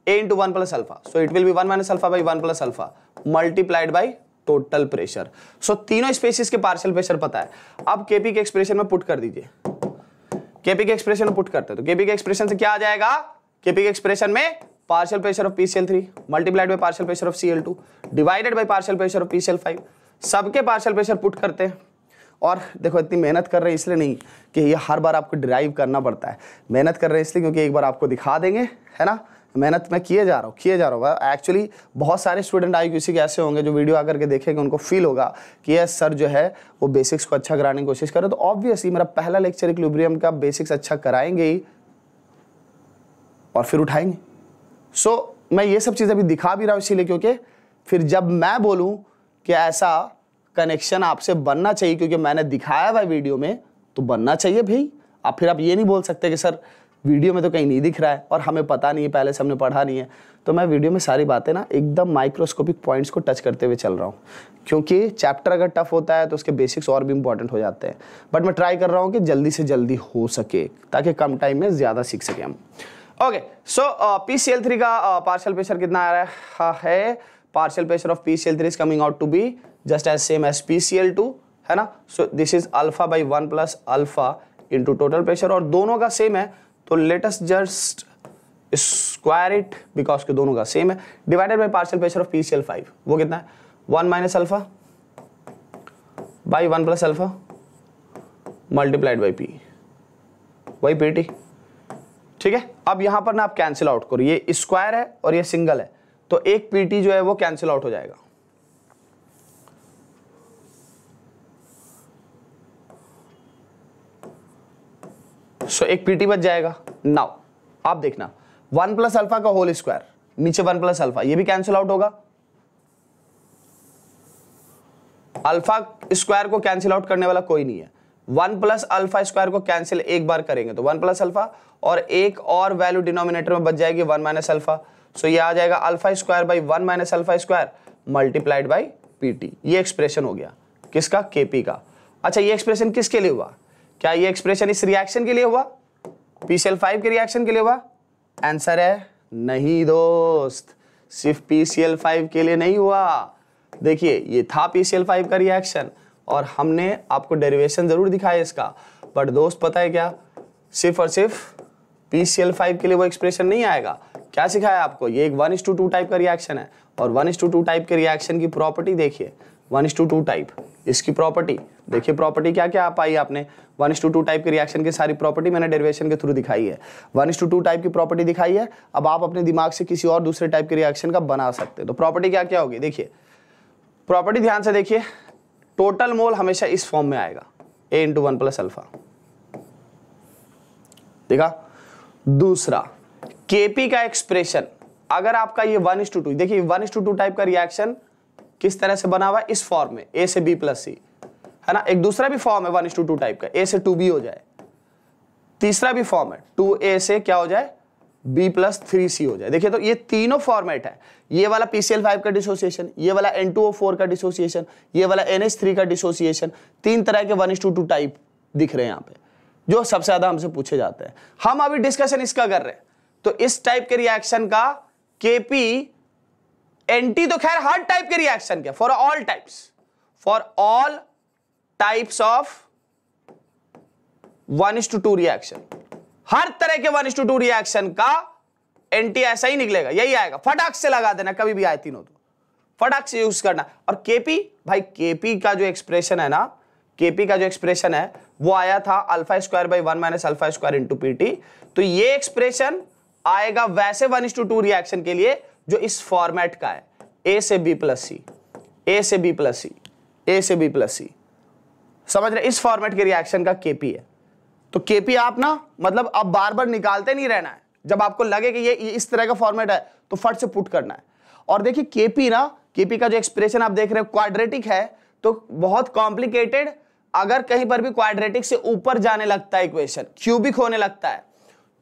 a into one plus alpha. So it will be one minus alpha by one plus alpha multiplied by total pressure. So तीनों species के partial pressure पता है। अब KP के expression में put कर दीजिए, केपी के एक्सप्रेशन में पुट करते हैं, तो केपी के एक्सप्रेशन से क्या आ जाएगा, केपी के एक्सप्रेशन में partial pressure of P C L three multiplied by partial pressure of C L two divided by partial pressure of P C L five. सबके पार्शियल प्रेशर पुट करते हैं, और देखो इतनी मेहनत कर रहे हैं इसलिए नहीं कि ये हर बार आपको डिराइव करना पड़ता है, मेहनत कर रहे हैं इसलिए क्योंकि एक बार आपको दिखा देंगे, है ना। मेहनत मैं किए जा रहा हूँ किए जा रहा हूँ एक्चुअली। बहुत सारे स्टूडेंट आई क्यू सी के ऐसे होंगे जो वीडियो आकर के देखेंगे, उनको फील होगा कि यह सर जो है वो बेसिक्स को अच्छा कराने की कोशिश करें। तो ऑब्वियसली मेरा पहला लेक्चर इक्विलिब्रियम का बेसिक्स अच्छा कराएंगे ही, और फिर उठाएंगे। सो so, मैं ये सब चीज़ें अभी दिखा भी रहा हूँ इसीलिए, क्योंकि फिर जब मैं बोलूँ कि ऐसा कनेक्शन आपसे बनना चाहिए क्योंकि मैंने दिखाया हुआ वीडियो में, तो बनना चाहिए भाई। आप फिर आप ये नहीं बोल सकते कि सर वीडियो में तो कहीं नहीं दिख रहा है और हमें पता नहीं है, पहले से हमने पढ़ा नहीं है। तो मैं वीडियो में सारी बातें ना एकदम माइक्रोस्कोपिक पॉइंट्स को टच करते हुए चल रहा हूँ, क्योंकि चैप्टर अगर टफ होता है तो उसके बेसिक्स और भी इंपॉर्टेंट हो जाते हैं। बट मैं ट्राई कर रहा हूँ कि जल्दी से जल्दी हो सके, ताकि कम टाइम में ज़्यादा सीख सकें हम। Okay, so P C L three का पार्शियल प्रेशर कितना आ रहा है, partial pressure of P C L three is coming out to be just as same as P C L two, है ना। So this is alpha by one plus alpha into total pressure, और दोनों का same है, तो latest just square it because के दोनों का सेम है, divided by partial pressure of P C L five, वो कितना है, one minus alpha by one plus alpha multiplied by P, वही पी टी ठीक है। अब यहाँ पर ना आप कैंसिल आउट करो, ये स्क्वायर है और ये सिंगल है तो एक पीटी जो है वो कैंसिल आउट हो जाएगा। सो so, एक पीटी बच जाएगा। नाउ आप देखना वन प्लस अल्फा का होल स्क्वायर, नीचे वन प्लस अल्फा, ये भी कैंसिल आउट होगा। अल्फा स्क्वायर को कैंसिल आउट करने वाला कोई नहीं है, वन प्लस अल्फा स्क्वायर को कैंसिल एक बार करेंगे तो वन प्लस अल्फा और एक और वैल्यू डिनोमिनेटर में बच जाएगी वन माइनस अल्फा। सो ये आ जाएगा alpha square by one minus alpha square multiplied by PT. ये एक्सप्रेशन हो गया किसका, केपी का। अच्छा ये एक्सप्रेशन किसके लिए हुआ, क्या ये एक्सप्रेशन इस रिएक्शन के लिए हुआ, पी सी एल फाइव के रिएक्शन के लिए हुआ? आंसर है नहीं दोस्त, सिर्फ पी सी एल फाइव के लिए नहीं हुआ। देखिए ये था पी सी एल फाइव का रिएक्शन और हमने आपको डेरिवेशन जरूर दिखाया इसका, बट दोस्त पता है क्या, सिर्फ और सिर्फ पी सी एल फाइव के लिए वो एक्सप्रेशन नहीं आएगा। क्या सिखाया आपको, ये एक one is to two type का रिएक्शन है और one is to two type के रिएक्शन की प्रॉपर्टी देखिए, one is to two type इसकी प्रॉपर्टी देखिए, प्रॉपर्टी क्या क्या आप आई आपने one is to two type के रिएक्शन की सारी प्रॉपर्टी मैंने डेरिवेशन के थ्रू दिखाई है, one is to two type की प्रॉपर्टी दिखाई है। अब आप अपने दिमाग से किसी और दूसरे टाइप के रिएक्शन का बना सकते हैं। तो प्रॉपर्टी क्या क्या होगी देखिए, प्रॉपर्टी ध्यान से देखिए, टोटल मोल हमेशा इस फॉर्म में आएगा a into one plus alpha, देखा। दूसरा केपी का एक्सप्रेशन, अगर आपका ये वन इस टू टू, देखिए one is to two type का रिएक्शन किस तरह से बना हुआ है, इस फॉर्म में ए से बी प्लस सी है ना। एक दूसरा भी फॉर्म है one is to two type का, ए से टू बी हो जाए। तीसरा भी फॉर्म है टू ए से क्या हो जाए, बी प्लस थ्री सी हो जाए। देखिए तो ये तीनों फॉर्मेट है, ये वाला पी सी एल फाइव का डिसोसिएशन, ये वाला एन टू ओ फोर का डिसोसिएशन, ये वाला एन एच थ्री का डिसोसिएशन, तीन तरह के one is to two type दिख रहे हैं यहाँ पे जो सबसे ज्यादा हमसे पूछे जाते हैं। हम अभी डिस्कशन इसका कर रहे हैं तो इस टाइप के रिएक्शन का केपी एंटी, तो खैर हर टाइप के रिएक्शन के for all types, for all types of one is to two reaction, हर तरह के one is to two reaction का एंटी ऐसा ही निकलेगा, यही आएगा। फटाक से लगा देना कभी भी आए तीनों तो, फटाक से यूज करना। और केपी भाई, केपी का जो एक्सप्रेशन है ना, केपी का जो एक्सप्रेशन है वो आया था alpha square by one minus alpha square into PT. तो ये एक्सप्रेशन आएगा वैसे one is to two reaction के लिए जो इस फॉर्मेट का है, ए से बी प्लस सी, ए से बी प्लस सी, ए से बी प्लस सी, समझ रहे, इस फॉर्मेट के रिएक्शन का केपी है। तो केपी आप ना मतलब आप बार बार निकालते नहीं रहना है, जब आपको लगे कि ये इस तरह का फॉर्मेट है तो फट से पुट करना है। और देखिए केपी ना, केपी का जो एक्सप्रेशन आप देख रहे हो क्वाड्रेटिक है, तो बहुत कॉम्प्लिकेटेड, अगर कहीं पर भी क्वाड्रेटिक से ऊपर जाने लगता है इक्वेशन, क्यूबिक होने लगता है,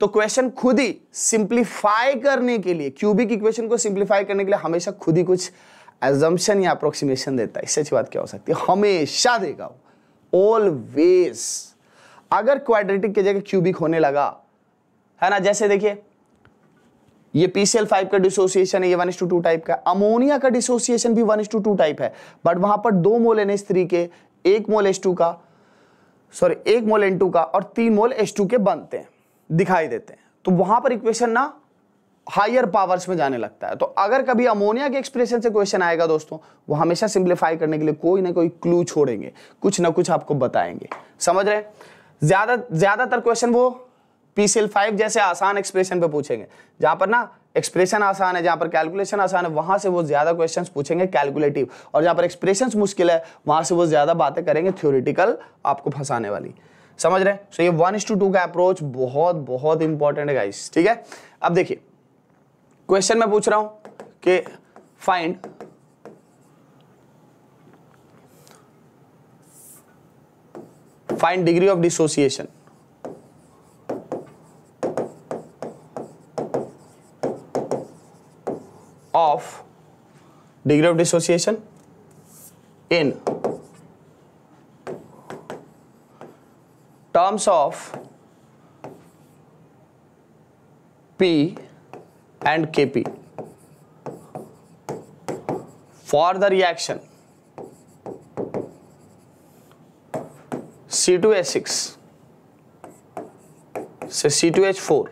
तो क्वेश्चन खुद ही सिंप्लीफाई करने के लिए, क्यूबिक इक्वेशन को सिंप्लीफाई करने के लिए हमेशा खुद ही कुछ एजम्पशन या अप्रोक्सीमेशन देता है। इससे अच्छी बात क्या हो सकती है, हमेशा देगा ऑलवेज। अगर क्वाड्रेटिक की जगह क्यूबिक होने लगा है ना, जैसे देखिए ये पी सी एल फाइव का डिसोसिएशन है, ये one is to two type का। अमोनिया का डिसोसिएशन भी one is to two type है, बट वहां पर दो मोल एन एच थ्री के, एक मोल एच टू का, सॉरी एक मोल एन टू का और तीन मोल एच टू के बनते हैं, दिखाई देते हैं। तो वहां पर इक्वेशन ना हायर पावर्स में जाने लगता है। तो अगर कभी अमोनिया के एक्सप्रेशन से क्वेश्चन आएगा दोस्तों, वो हमेशा सिंप्लीफाई करने के लिए कोई ना कोई क्लू छोड़ेंगे, कुछ ना कुछ आपको बताएंगे, समझ रहे। ज्यादा ज्यादातर क्वेश्चन वो पी सी एल फाइव जैसे आसान एक्सप्रेशन पे पूछेंगे, जहां पर ना एक्सप्रेशन आसान है, जहां पर कैलकुलेशन आसान है, वहां से वो ज्यादा क्वेश्चन पूछेंगे कैलकुलेटिव, और जहां पर एक्सप्रेशन मुश्किल है वहां से वो ज्यादा बातें करेंगे थ्योरेटिकल, आपको फंसाने वाली, समझ रहे हैं। so, ये वन इस टू टू का अप्रोच बहुत बहुत इंपॉर्टेंट है गाइस, ठीक है। अब देखिए क्वेश्चन मैं पूछ रहा हूं कि find find degree of dissociation of degree of dissociation in terms of P and K P for the reaction C two H six से C two H four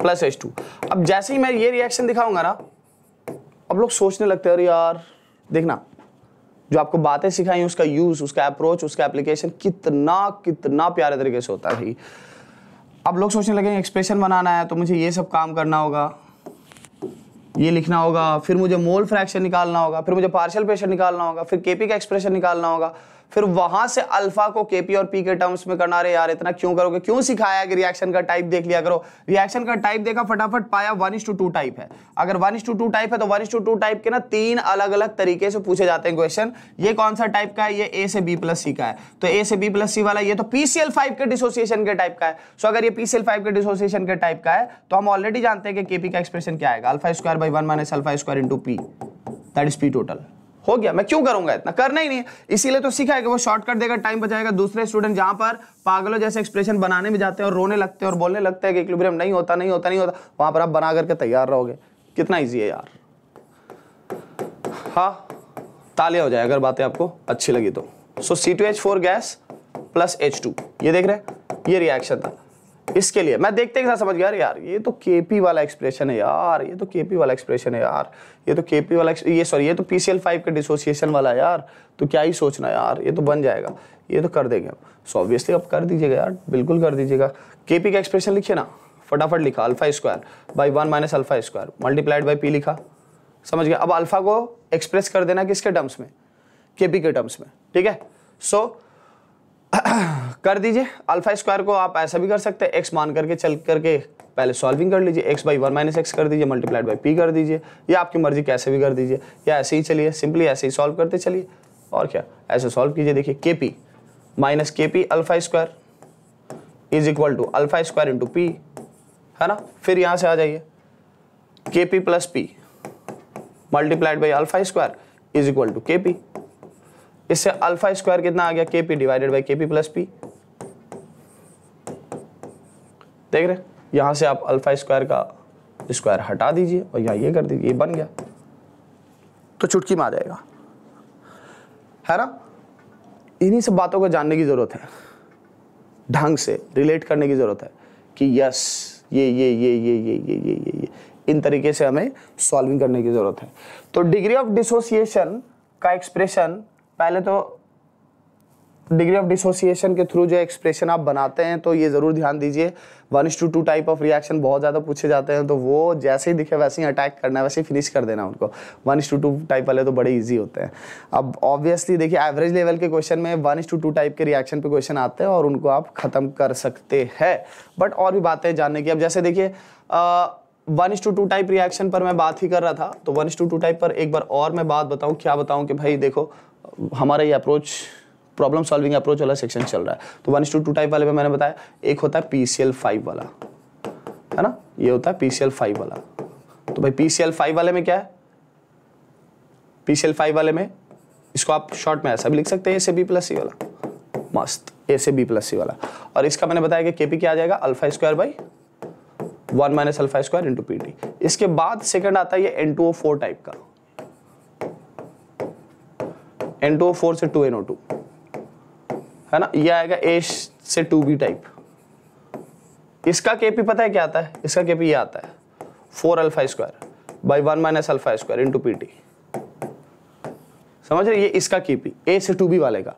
plus H two। अब जैसे ही मैं ये रिएक्शन दिखाऊंगा ना, अब लोग सोचने लगते हैं अरे यार, देखना जो आपको बातें सिखाई उसका यूज, उसका अप्रोच, उसका एप्लीकेशन कितना कितना प्यारे तरीके से होता है। अब लोग सोचने लगे एक्सप्रेशन बनाना है तो मुझे ये सब काम करना होगा, ये लिखना होगा, फिर मुझे मोल फ्रैक्शन निकालना होगा, फिर मुझे पार्शियल प्रेशर निकालना होगा, फिर केपी का एक्सप्रेशन निकालना होगा, फिर वहां से अल्फा को केपी और पी के टर्म्स में करना। अरे यार इतना क्यों करोगे, क्यों सिखाया कि रिएक्शन का टाइप देख लिया करो। रिएक्शन का टाइप देखा, फटाफट पाया one is to two type है। अगर one is to two type है तो one is to two type के ना तीन अलग अलग तरीके से पूछे जाते हैं क्वेश्चन। ये कौन सा टाइप का है, ये ए से बी प्लस सी का है, तो ए से बी प्लस सी वाला ये तो पीसीएल फाइव के डिसोसिएशन के टाइप का है। सो अगर ये पीसीएल फाइव के डिसोसिएशन के टाइप का है तो हम ऑलरेडी जानते हैं कि केपी का एक्सप्रेशन क्या आएगा, alpha square by one minus alpha square into P, that is P total. हो गया, मैं क्यों करूंगा इतना, करना ही नहीं, इसीलिए तो सीखा है कि वो शॉर्टकट देगा, टाइम बचाएगा। दूसरे स्टूडेंट जहां पर पागलों जैसे एक्सप्रेशन बनाने में जाते हैं और रोने लगते हैं और बोलने लगते हैं कि इक्विलिब्रियम नहीं होता नहीं होता नहीं होता, वहां पर आप बना करके तैयार रहोगे। कितना इजी है यार। हाँ, तालियां हो जाए अगर बातें आपको अच्छी लगी तो। So C two H four gas plus H two, ये देख रहे हैं, ये रिएक्शन था। इसके लिए मैं देखते के साथ समझ गया, यार ये तो केपी वाला एक्सप्रेशन है यार, ये तो केपी वाला एक्सप्रेशन है यार, ये तो केपी वाला ये सॉरी ये तो पीसीएल फाइव के डिसोसिएशन वाला है यार, तो क्या ही सोचना यार, ये तो बन जाएगा, ये तो कर देंगे। सो ऑब्वियसली आप कर दीजिएगा यार, बिल्कुल कर दीजिएगा। केपी का एक्सप्रेशन लिखिए ना, फटाफट लिखा alpha square by one minus alpha square multiplied by P लिखा, समझ गया। अब अल्फा को एक्सप्रेस कर देना किसके टर्म्स में, केपी के टर्म्स में, ठीक है। सो कर दीजिए। अल्फा स्क्वायर को आप ऐसा भी कर सकते हैं, एक्स मान करके चल करके पहले सॉल्विंग कर लीजिए, x by one minus x कर दीजिए मल्टीप्लाइड बाई पी कर दीजिए, या आपकी मर्जी कैसे भी कर दीजिए, या ऐसे ही चलिए, सिंपली ऐसे ही सॉल्व करते चलिए, और क्या ऐसे सॉल्व कीजिए। देखिए K P minus K P alpha square is equal to alpha square into P, है ना। फिर यहाँ से आ जाइए, K P plus P multiplied by alpha square is equal to K P. इससे अल्फा स्क्वायर कितना आ गया, K P divided by K P plus P, देख रहे। यहां से आप अल्फा स्क्वायर का स्क्वायर हटा दीजिए और यहां ये कर दीजिए, ये बन गया, तो चुटकी में आ जाएगा, है ना। इन्हीं सब बातों को जानने की जरूरत है, ढंग से रिलेट करने की जरूरत है कि यस ये ये ये ये ये ये ये ये ये इन तरीके से हमें सॉल्विंग करने की जरूरत है। तो डिग्री ऑफ डिसोसिएशन का एक्सप्रेशन, पहले तो डिग्री ऑफ डिसोसिएशन के थ्रू जो एक्सप्रेशन आप बनाते हैं तो ये जरूर ध्यान दीजिए, one is to two type of reaction बहुत ज़्यादा पूछे जाते हैं, तो वो जैसे ही दिखे वैसे ही अटैक करना है, वैसे ही फिनिश कर देना उनको। One is to two type वाले तो बड़े इजी होते हैं। अब ऑब्वियसली देखिए एवरेज लेवल के क्वेश्चन में one is to two type के रिएक्शन पे क्वेश्चन आते हैं और उनको आप ख़त्म कर सकते हैं, बट और भी बातें जानने की। अब जैसे देखिए one is to two type reaction पर मैं बात ही कर रहा था, तो one is to two type पर एक बार और मैं बात बताऊँ, क्या बताऊँ कि भाई देखो हमारा ये अप्रोच प्रॉब्लम सॉल्विंग अप्रोच वाला सेक्शन चल रहा है। तो one is to two type वाले में मैंने बताया एक होता है पीसीएल फाइव वाला, है ना, ये होता है पीसीएल फाइव वाला। तो भाई पीसीएल फाइव वाले में क्या है, पीसीएल फाइव वाले में इसको आप शॉर्ट में ऐसा भी लिख सकते हैं, ए से बी प्लस सी वाला, मस्त, ए से बी प्लस सी वाला। और इसका मैंने बताया कि केपी क्या आ जाएगा, alpha square by one minus alpha square into P D. इसके बाद सेकेंड आता है ये N two O four type का, एन टू ओ फोर से टू एन ओ टू, है ना, ये आएगा A से टू बी टाइप। इसका केपी पता है क्या आता है, इसका केपी ये आता है four alpha square by one minus alpha square into P T, समझ रहे, ये इसका केपी A से टू बी वाले का।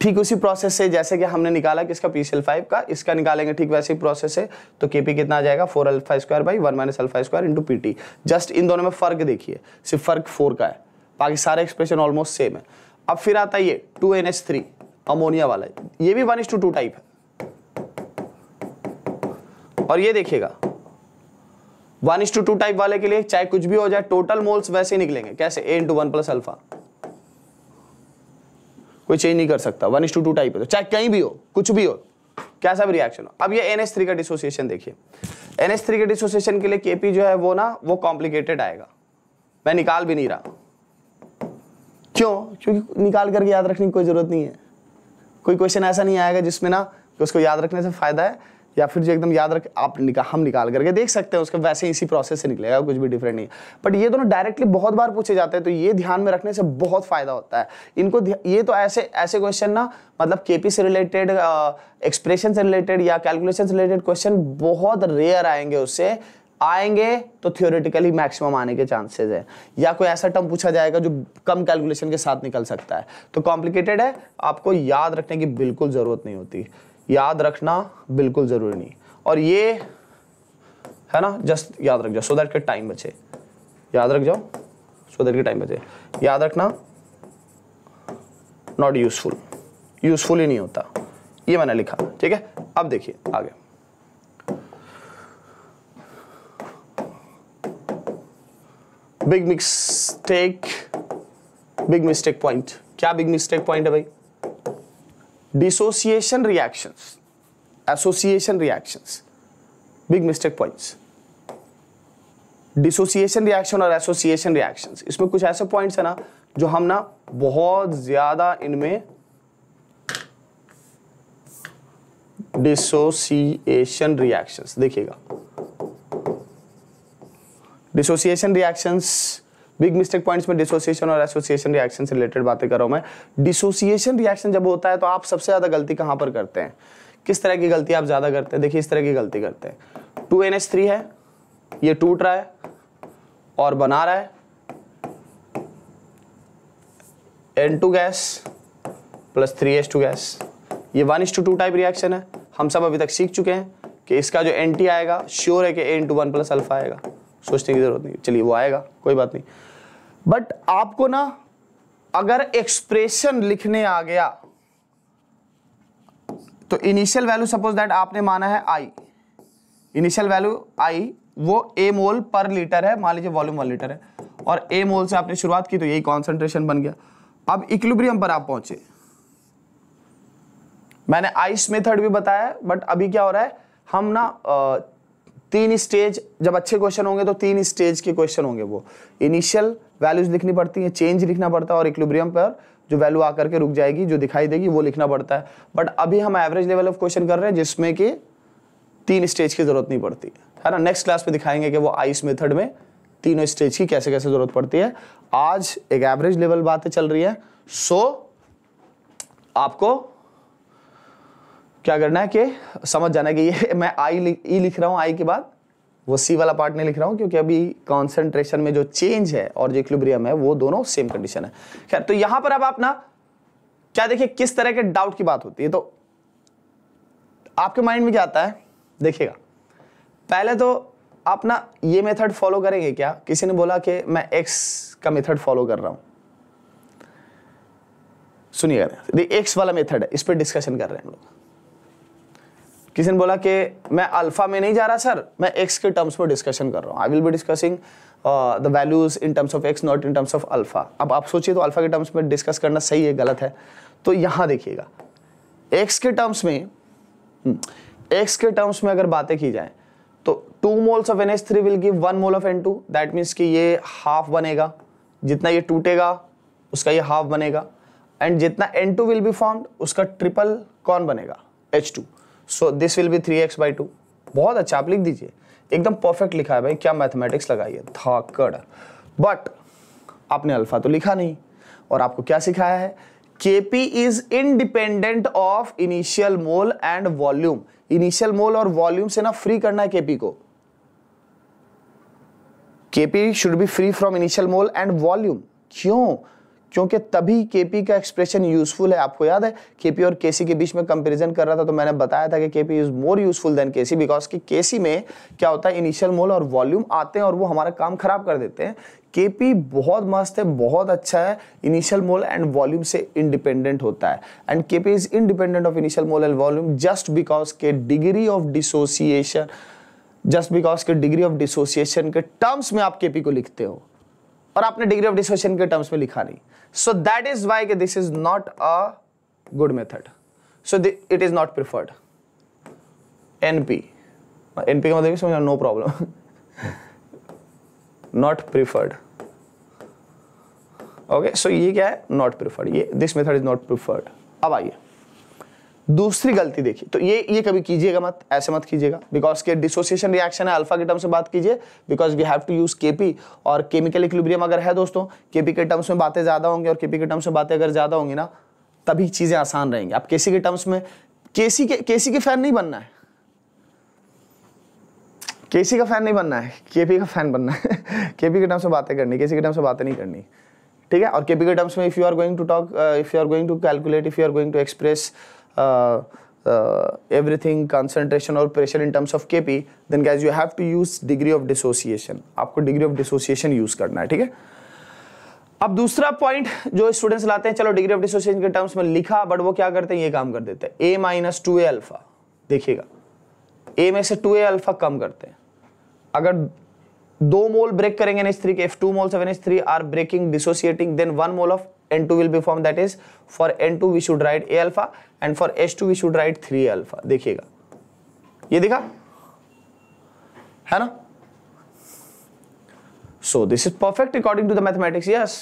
ठीक उसी प्रोसेस से जैसे कि हमने निकाला किसका, पीसीएल फाइव का, इसका निकालेंगे, ठीक वैसे ही प्रोसेस है। तो केपी कितना आ जाएगा, four alpha square by one minus alpha square into P T. Just इन दोनों में फर्क देखिए, सिर्फ फर्क फोर का है, बाकी सारे एक्सप्रेशन ऑलमोस्ट सेम है। अब फिर आता है ये two N H three ammonia वाला, ये भी one is to two type है। और ये देखिएगा one is to two type वाले के लिए चाहे कुछ भी हो जाए, टोटल मोल्स वैसे ही निकलेंगे, कैसे, A into one plus alpha, कोई चेंज नहीं कर सकता, one is to two type है, तो चाहे कहीं भी हो, कुछ भी हो, कैसा भी रिएक्शन हो। अब ये एन एच थ्री का डिसोसिएशन देखिए, एन एच थ्री के डिसोसिएशन के लिए केपी जो है वो ना वो कॉम्प्लिकेटेड आएगा, मैं निकाल भी नहीं रहा, क्यों, क्योंकि निकाल करके याद रखने की कोई ज़रूरत नहीं है। कोई क्वेश्चन ऐसा नहीं आएगा जिसमें ना कि उसको याद रखने से फ़ायदा है, या फिर जो एकदम याद रख आप निकाल हम निकाल करके देख सकते हैं, उसका वैसे इसी प्रोसेस से निकलेगा, कुछ भी डिफरेंट नहीं है। बट ये दोनों डायरेक्टली बहुत बार पूछे जाते हैं, तो ये ध्यान में रखने से बहुत फ़ायदा होता है इनको। ये तो ऐसे ऐसे क्वेश्चन ना, मतलब केपी से रिलेटेड, एक्सप्रेशन से रिलेटेड या कैलकुलेशन से रिलेटेड क्वेश्चन बहुत रेयर आएंगे, उससे आएंगे तो थियोरेटिकली मैक्सिमम आने के चांसेस है, या कोई ऐसा टर्म पूछा जाएगा जो कम कैलकुलेशन के साथ निकल सकता है। तो कॉम्प्लिकेटेड है, आपको याद रखने की बिल्कुल ज़रूरत नहीं होती, याद रखना बिल्कुल ज़रूरी नहीं। और ये है ना, जस्ट याद रख जाओ सो दैट के टाइम बचे, याद रख जाओ सो दैट के टाइम बचे। याद रखना नॉट यूजफुल, यूजफुल ही नहीं होता, ये मैंने लिखा ठीक है। अब देखिए आगे, big mistake, big mistake point. क्या बिग मिस्टेक पॉइंट है भाई? Dissociation reactions, association reactions big mistake points. Dissociation reaction और एसोसिएशन रिएक्शंस, इसमें कुछ ऐसे पॉइंट्स है ना जो हम ना बहुत ज्यादा इनमें डिसोसिएशन रिएक्शंस, देखिएगा dissociation reactions big mistake points में डिसोसिएशन और एसोसिएशन रिएक्शन से रिलेटेड बातें कर रहा हूं मैं। डिसोसिएशन रिएक्शन जब होता है तो आप सबसे ज्यादा गलती कहां पर करते हैं, किस तरह की गलती आप ज्यादा करते हैं? देखिए इस तरह की गलती करते हैं, टू एन एच थ्री है, ये टूट रहा है और बना रहा है N two gas plus three H two gas, ये one is to two type reaction है। हम सब अभी तक सीख चुके हैं कि इसका जो एन टी आएगा श्योर है कि N two one plus alpha आएगा, सोचने की जरूरत नहीं, चलिए वो आएगा कोई बात नहीं। बट आपको ना अगर एक्सप्रेशन लिखने आ गया तो इनिशियल वैल्यू सपोज दैट आपने माना है आई, इनिशियल वैल्यू आई वो ए मोल पर लीटर है, मान लीजिए वॉल्यूम वन लीटर है और ए मोल से आपने शुरुआत की तो यही कॉन्सेंट्रेशन बन गया। अब इक्विलिब्रियम पर आप पहुंचे, मैंने आइस मेथड भी बताया बट अभी क्या हो रहा है, हम ना आ, तीन स्टेज, जब अच्छे क्वेश्चन होंगे तो तीन स्टेज के क्वेश्चन होंगे वो, इनिशियल वैल्यूज लिखनी पड़ती है, चेंज लिखना पड़ता है और इक्विलिब्रियम पर जो वैल्यू आकर के रुक जाएगी जो दिखाई देगी वो लिखना पड़ता है। बट अभी हम एवरेज लेवल ऑफ क्वेश्चन कर रहे हैं जिसमें कि तीन स्टेज की जरूरत नहीं पड़ती है ना। नेक्स्ट क्लास में दिखाएंगे कि वो आइस मेथड में तीनों स्टेज की कैसे कैसे जरूरत पड़ती है। आज एक एवरेज लेवल बातें चल रही है, सो आपको क्या करना है कि समझ जाना है कि ये मैं आई लिख, ई लिख रहा हूँ, आई के बाद वो सी वाला पार्ट नहीं लिख रहा हूँ क्योंकि अभी कॉन्सेंट्रेशन में जो चेंज है और जो इक्विलिब्रियम है वो दोनों सेम कंडीशन है। खैर तो यहाँ पर अब आप ना क्या देखिए किस तरह के डाउट की बात होती है, तो आपके माइंड में क्या आता है देखिएगा। पहले तो आप ना ये मेथड फॉलो करेंगे क्या, किसी ने बोला कि मैं एक्स का मेथड फॉलो कर रहा हूँ, सुनिएगा एक्स वाला मेथड है, इस पर डिस्कशन कर रहे हैं हम लोग। किसी ने बोला कि मैं अल्फा में नहीं जा रहा सर, मैं एक्स के टर्म्स में डिस्कशन कर रहा हूँ, I will be discussing the values in terms of x not in terms of alpha. अब आप सोचिए तो अल्फा के टर्म्स में डिस्कस करना सही है गलत है? तो यहाँ देखिएगा एक्स के टर्म्स में, एक्स के टर्म्स में अगर बातें की जाए तो two moles of N H three will give one mole of N two, that means कि ये हाफ बनेगा, जितना ये टूटेगा उसका ये हाफ बनेगा, एंड जितना N two will be formed उसका ट्रिपल कौन बनेगा H two, so this will be three x by two. बहुत अच्छा आप लिख दीजिए, एकदम परफेक्ट लिखा है भाई, क्या मैथमेटिक्स लगाई है धाकड़। बट आपने अल्फा तो लिखा नहीं और आपको क्या सिखाया है, KP is independent of initial mole and volume, initial mole और वॉल्यूम से ना फ्री करना है केपी को, KP should be free from initial mole and volume. क्यों? क्योंकि तभी केपी का एक्सप्रेशन यूजफुल है। आपको याद है केपी और केसी के बीच में कंपैरिजन कर रहा था तो मैंने बताया था कि KP is more useful than KC because कि केसी में क्या होता है इनिशियल मोल और वॉल्यूम आते हैं और वो हमारा काम खराब कर देते हैं। केपी बहुत मस्त है, बहुत अच्छा है, इनिशियल मोल एंड वॉल्यूम से इंडिपेंडेंट होता है, and KP is independent of initial mole and volume just because के degree of dissociation, just because के डिग्री ऑफ डिसोसिएशन के टर्म्स में आप केपी को लिखते हो और आपने डिग्री ऑफ डिसोसिएशन के टर्म्स में लिखा नहीं। So that is why this is not a good method, so it is not preferred. NP, NP का मतलब समझना, no problem, not preferred. Okay so ये क्या है, नॉट प्रिफर्ड, ये this method is not preferred. अब आइए दूसरी गलती देखिए, तो ये ये कभी कीजिएगा मत, ऐसे मत कीजिएगा बिकॉज के डिसोसिएशन रिएक्शन है, अल्फा के टर्म्स में बात कीजिए because we have to use KP, और केमिकल इक्विलिब्रियम अगर है दोस्तों केपी के टर्म्स में बातें ज्यादा होंगी, और केपी के टर्म्स में बातें अगर ज्यादा होंगी ना तभी चीजें आसान रहेंगी। आप केसी के टर्म्स में केसी के केसी के फैन नहीं बनना है, केसी का फैन नहीं बनना है, केपी का फैन बनना है केपी के टर्म्स में बातें करनी, केसी के टर्म्स में बातें नहीं करनी ठीक है। और केपी के टर्म्स में if you are going to talk, if you are going to calculate, if you are going to express Uh, uh, everything, concentration or pressure in terms of K P, then guys you have to use degree of dissociation. आपको degree of dissociation use करना है, ठीक है। अब दूसरा point जो students लाते हैं, चलो डिग्री ऑफ डिसोसिएशन के टर्म्स में लिखा, बट वो क्या करते हैं, ये काम कर देते हैं। A minus two A alpha, देखिएगा ए में से टू ए अल्फा कम करते हैं। अगर दो मोल ब्रेक करेंगे एन एच थ्री के, if two moles of N H three are breaking dissociating, then one mole of N two will be form, that is for N two we should write A alpha and for H two we should write three alpha. देखिएगा ये दिखा है ना, so this is perfect according to the mathematics. Yes,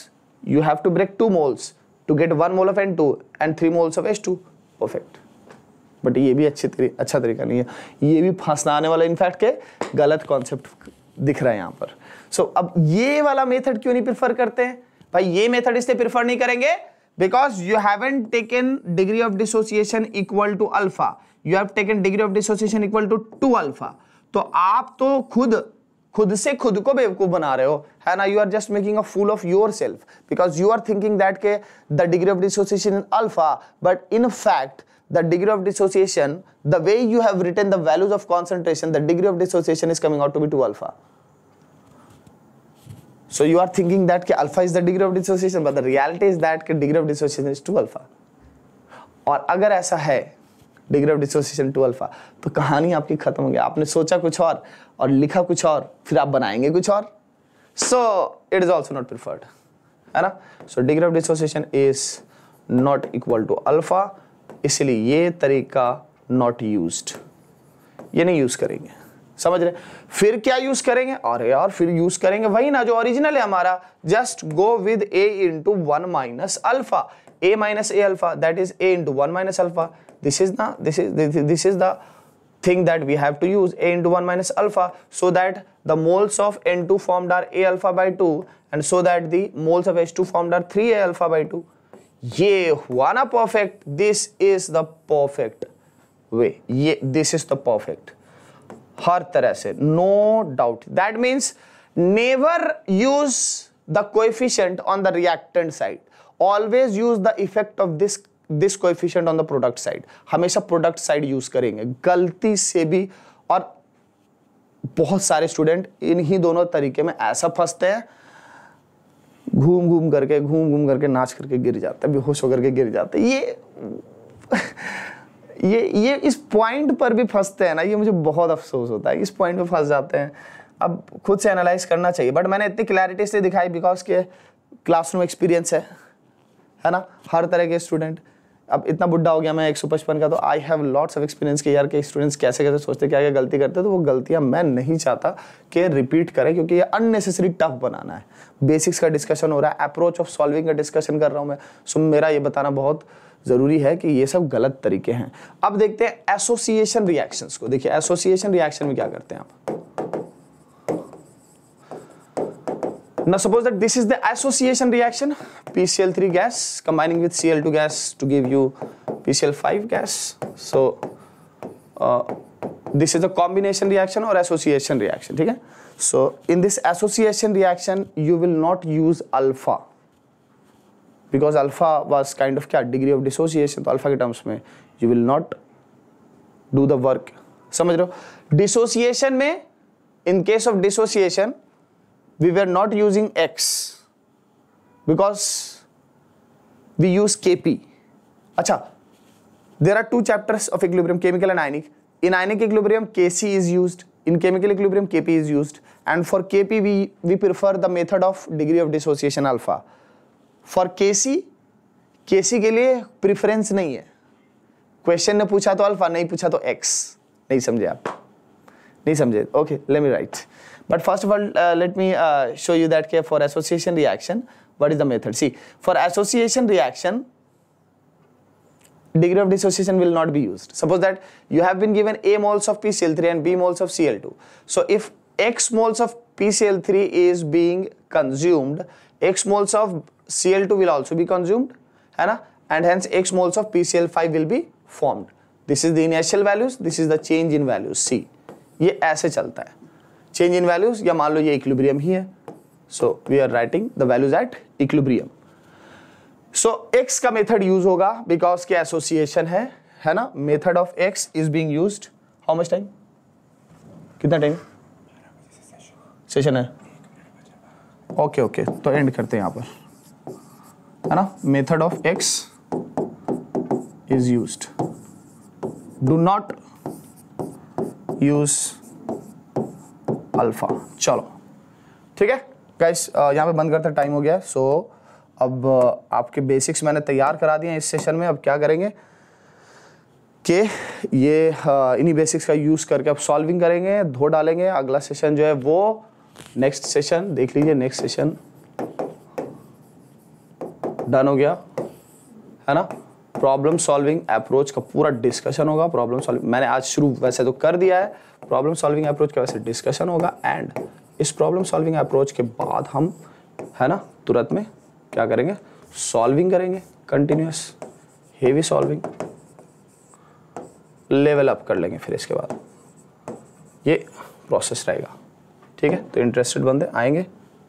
you have to break two moles to get one mole of N two and three moles of H two. Perfect. But ये भी अच्छी तरी, अच्छा तरीका नहीं है, ये भी फंसने वाला इनफैक्ट के गलत कॉन्सेप्ट दिख रहा है यहाँ पर। So अब ये वाला मेथड क्यों नहीं प्रिफर करते हैं भाई, ये मेथड इसलिए प्रिफर नहीं करेंगे because you haven't taken degree of dissociation equal to alpha. You have taken degree of dissociation equal to two alpha. तो आप तो खुद खुद से खुद को बेवकूफ बना रहे हो, है ना। You are just making a fool of yourself because you are thinking that के the degree of dissociation is alpha, but in fact the degree of dissociation, the way you have written the values of concentration, the degree of dissociation is coming out to be two alpha. So you are thinking that के alpha is the degree of dissociation, but the reality is that के degree of dissociation is two alpha. और अगर ऐसा है degree of dissociation two alpha, तो कहानी आपकी खत्म हो गई। आपने सोचा कुछ और और लिखा कुछ और, फिर आप बनाएंगे कुछ और। So it is also not preferred, है ना। So degree of dissociation is not equal to alpha, इसलिए ये तरीका नॉट यूज्ड, ये नहीं यूज करेंगे, समझ रहे। फिर क्या यूज करेंगे, और यार फिर यूज करेंगे वही ना जो ओरिजिनल है हमारा, just go with A into one minus alpha, A minus A alpha, that is A into one minus alpha. This is the this is this, this is the thing that we have to use, a into one minus alpha, so that the moles of N two formed are a alpha by two, and so that the moles of H two formed are three a alpha by two. ये हुआ ना perfect. This is the perfect way. ये this is the perfect. हर तरह से no doubt. That means never use the coefficient on the reactant side. Always use the effect of this. This coefficient on the product side, हमेशा product side use करेंगे गलती से भी। और बहुत सारे स्टूडेंट इन्हीं दोनों तरीके में ऐसा फंसते हैं, घूम घूम करके घूम घूम करके नाच करके गिर जाते हैं, बेहोश होकर के गिर जाते हैं। ये ये ये इस पॉइंट पर भी फंसते हैं ना, ये मुझे बहुत अफसोस होता है, इस पॉइंट पर फंस जाते हैं। अब खुद से एनालाइज करना चाहिए, बट मैंने इतनी क्लैरिटी से दिखाई बिकॉज के क्लासरूम एक्सपीरियंस है, है ना। हर तरह के स्टूडेंट, अब इतना बुढ़ा हो गया मैं एक सौ पचपन का, तो I have lots of experience के यार के स्टूडेंट्स कैसे कैसे सोचते, क्या क्या गलती करते, तो वो गलतियां मैं नहीं चाहता कि रिपीट करें, क्योंकि ये अननेसेसरी टफ बनाना है। बेसिक्स का डिस्कशन हो रहा है, अप्रोच ऑफ सॉल्विंग का डिस्कशन कर रहा हूँ मैं, सो मेरा ये बताना बहुत ज़रूरी है कि ये सब गलत तरीके हैं। अब देखते हैं एसोसिएशन रिएक्शंस को। देखिए एसोसिएशन रिएक्शन में क्या करते हैं आप ना, suppose that this is the association reaction, P C l three gas combining with C l two gas to give you P C l five gas. So uh, this is a combination reaction or association reaction, ठीक है? So in this association reaction, you will not use alpha because alpha was kind of क्या degree of dissociation, तो alpha के terms में you will not do the work, समझ रहे हो? Dissociation में in case of dissociation, we were not using x. Because we use K P. अच्छा, there are two chapters of equilibrium, chemical and ionic. In ionic equilibrium, K C is used. In chemical equilibrium, K P is used. And for K P, we we prefer the method of degree of dissociation alpha. For K C, K C के लिए preference नहीं है. Question ने पूछा तो alpha, नहीं पूछा तो X. नहीं समझे आप? नहीं समझे? Okay, let me write. But first of all, uh, let me uh, show you that for association reaction. What is the method? See, for association reaction, degree of dissociation will not be used. Suppose that you have been given A moles of P C l three and B moles of C l two. So if X moles of P C l three is being consumed, X moles of C l two will also be consumed, है ना? And hence X moles of P C l five will be formed. This is the initial values. This is the change in values. See, ये ऐसे चलता है. Change in values या मान लो ये equilibrium ही है. So we are writing the values at equilibrium. So x का method use होगा बिकॉज के एसोसिएशन है, है ना, method of x is being used. How much time, कितना टाइम सेशन है? ओके ओके okay, okay, तो एंड करते हैं यहाँ पर, है ना। Method of x is used, do not use alpha. चलो ठीक है गाइस, यहाँ पे बंद करते, टाइम हो गया। सो अब आपके बेसिक्स मैंने तैयार करा दिए हैं इस सेशन में। अब क्या करेंगे कि ये इन्हीं बेसिक्स का यूज़ करके अब सॉल्विंग करेंगे, धो डालेंगे। अगला सेशन जो है वो नेक्स्ट सेशन देख लीजिए, नेक्स्ट सेशन डन हो गया है ना। प्रॉब्लम सॉल्विंग अप्रोच का पूरा डिस्कशन होगा। प्रॉब्लम सॉल्विंग मैंने आज शुरू वैसे तो कर दिया है, प्रॉब्लम सॉल्विंग अप्रोच का वैसे डिस्कशन होगा। एंड इस प्रॉब्लम सॉल्विंग अप्रोच के बाद हम है ना तुरंत में क्या करेंगे, सॉल्विंग करेंगे, continuous heavy solving, level up कर लेंगे। फिर इसके बाद ये प्रोसेस रहेगा, ठीक है। तो इंटरेस्टेड बंदे आएंगे।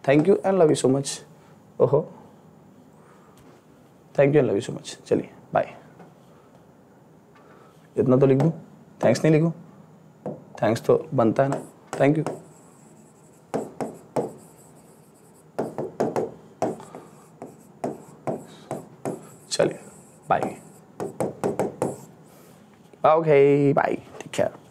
Thank you and love you so much. ओहो, thank you and love you so much. चलिए बाय, इतना तो लिख दूँ, थैंक्स नहीं लिखूँ, थैंक्स तो बनता है ना। थैंक यू, चलिए bye. Okay bye, take care.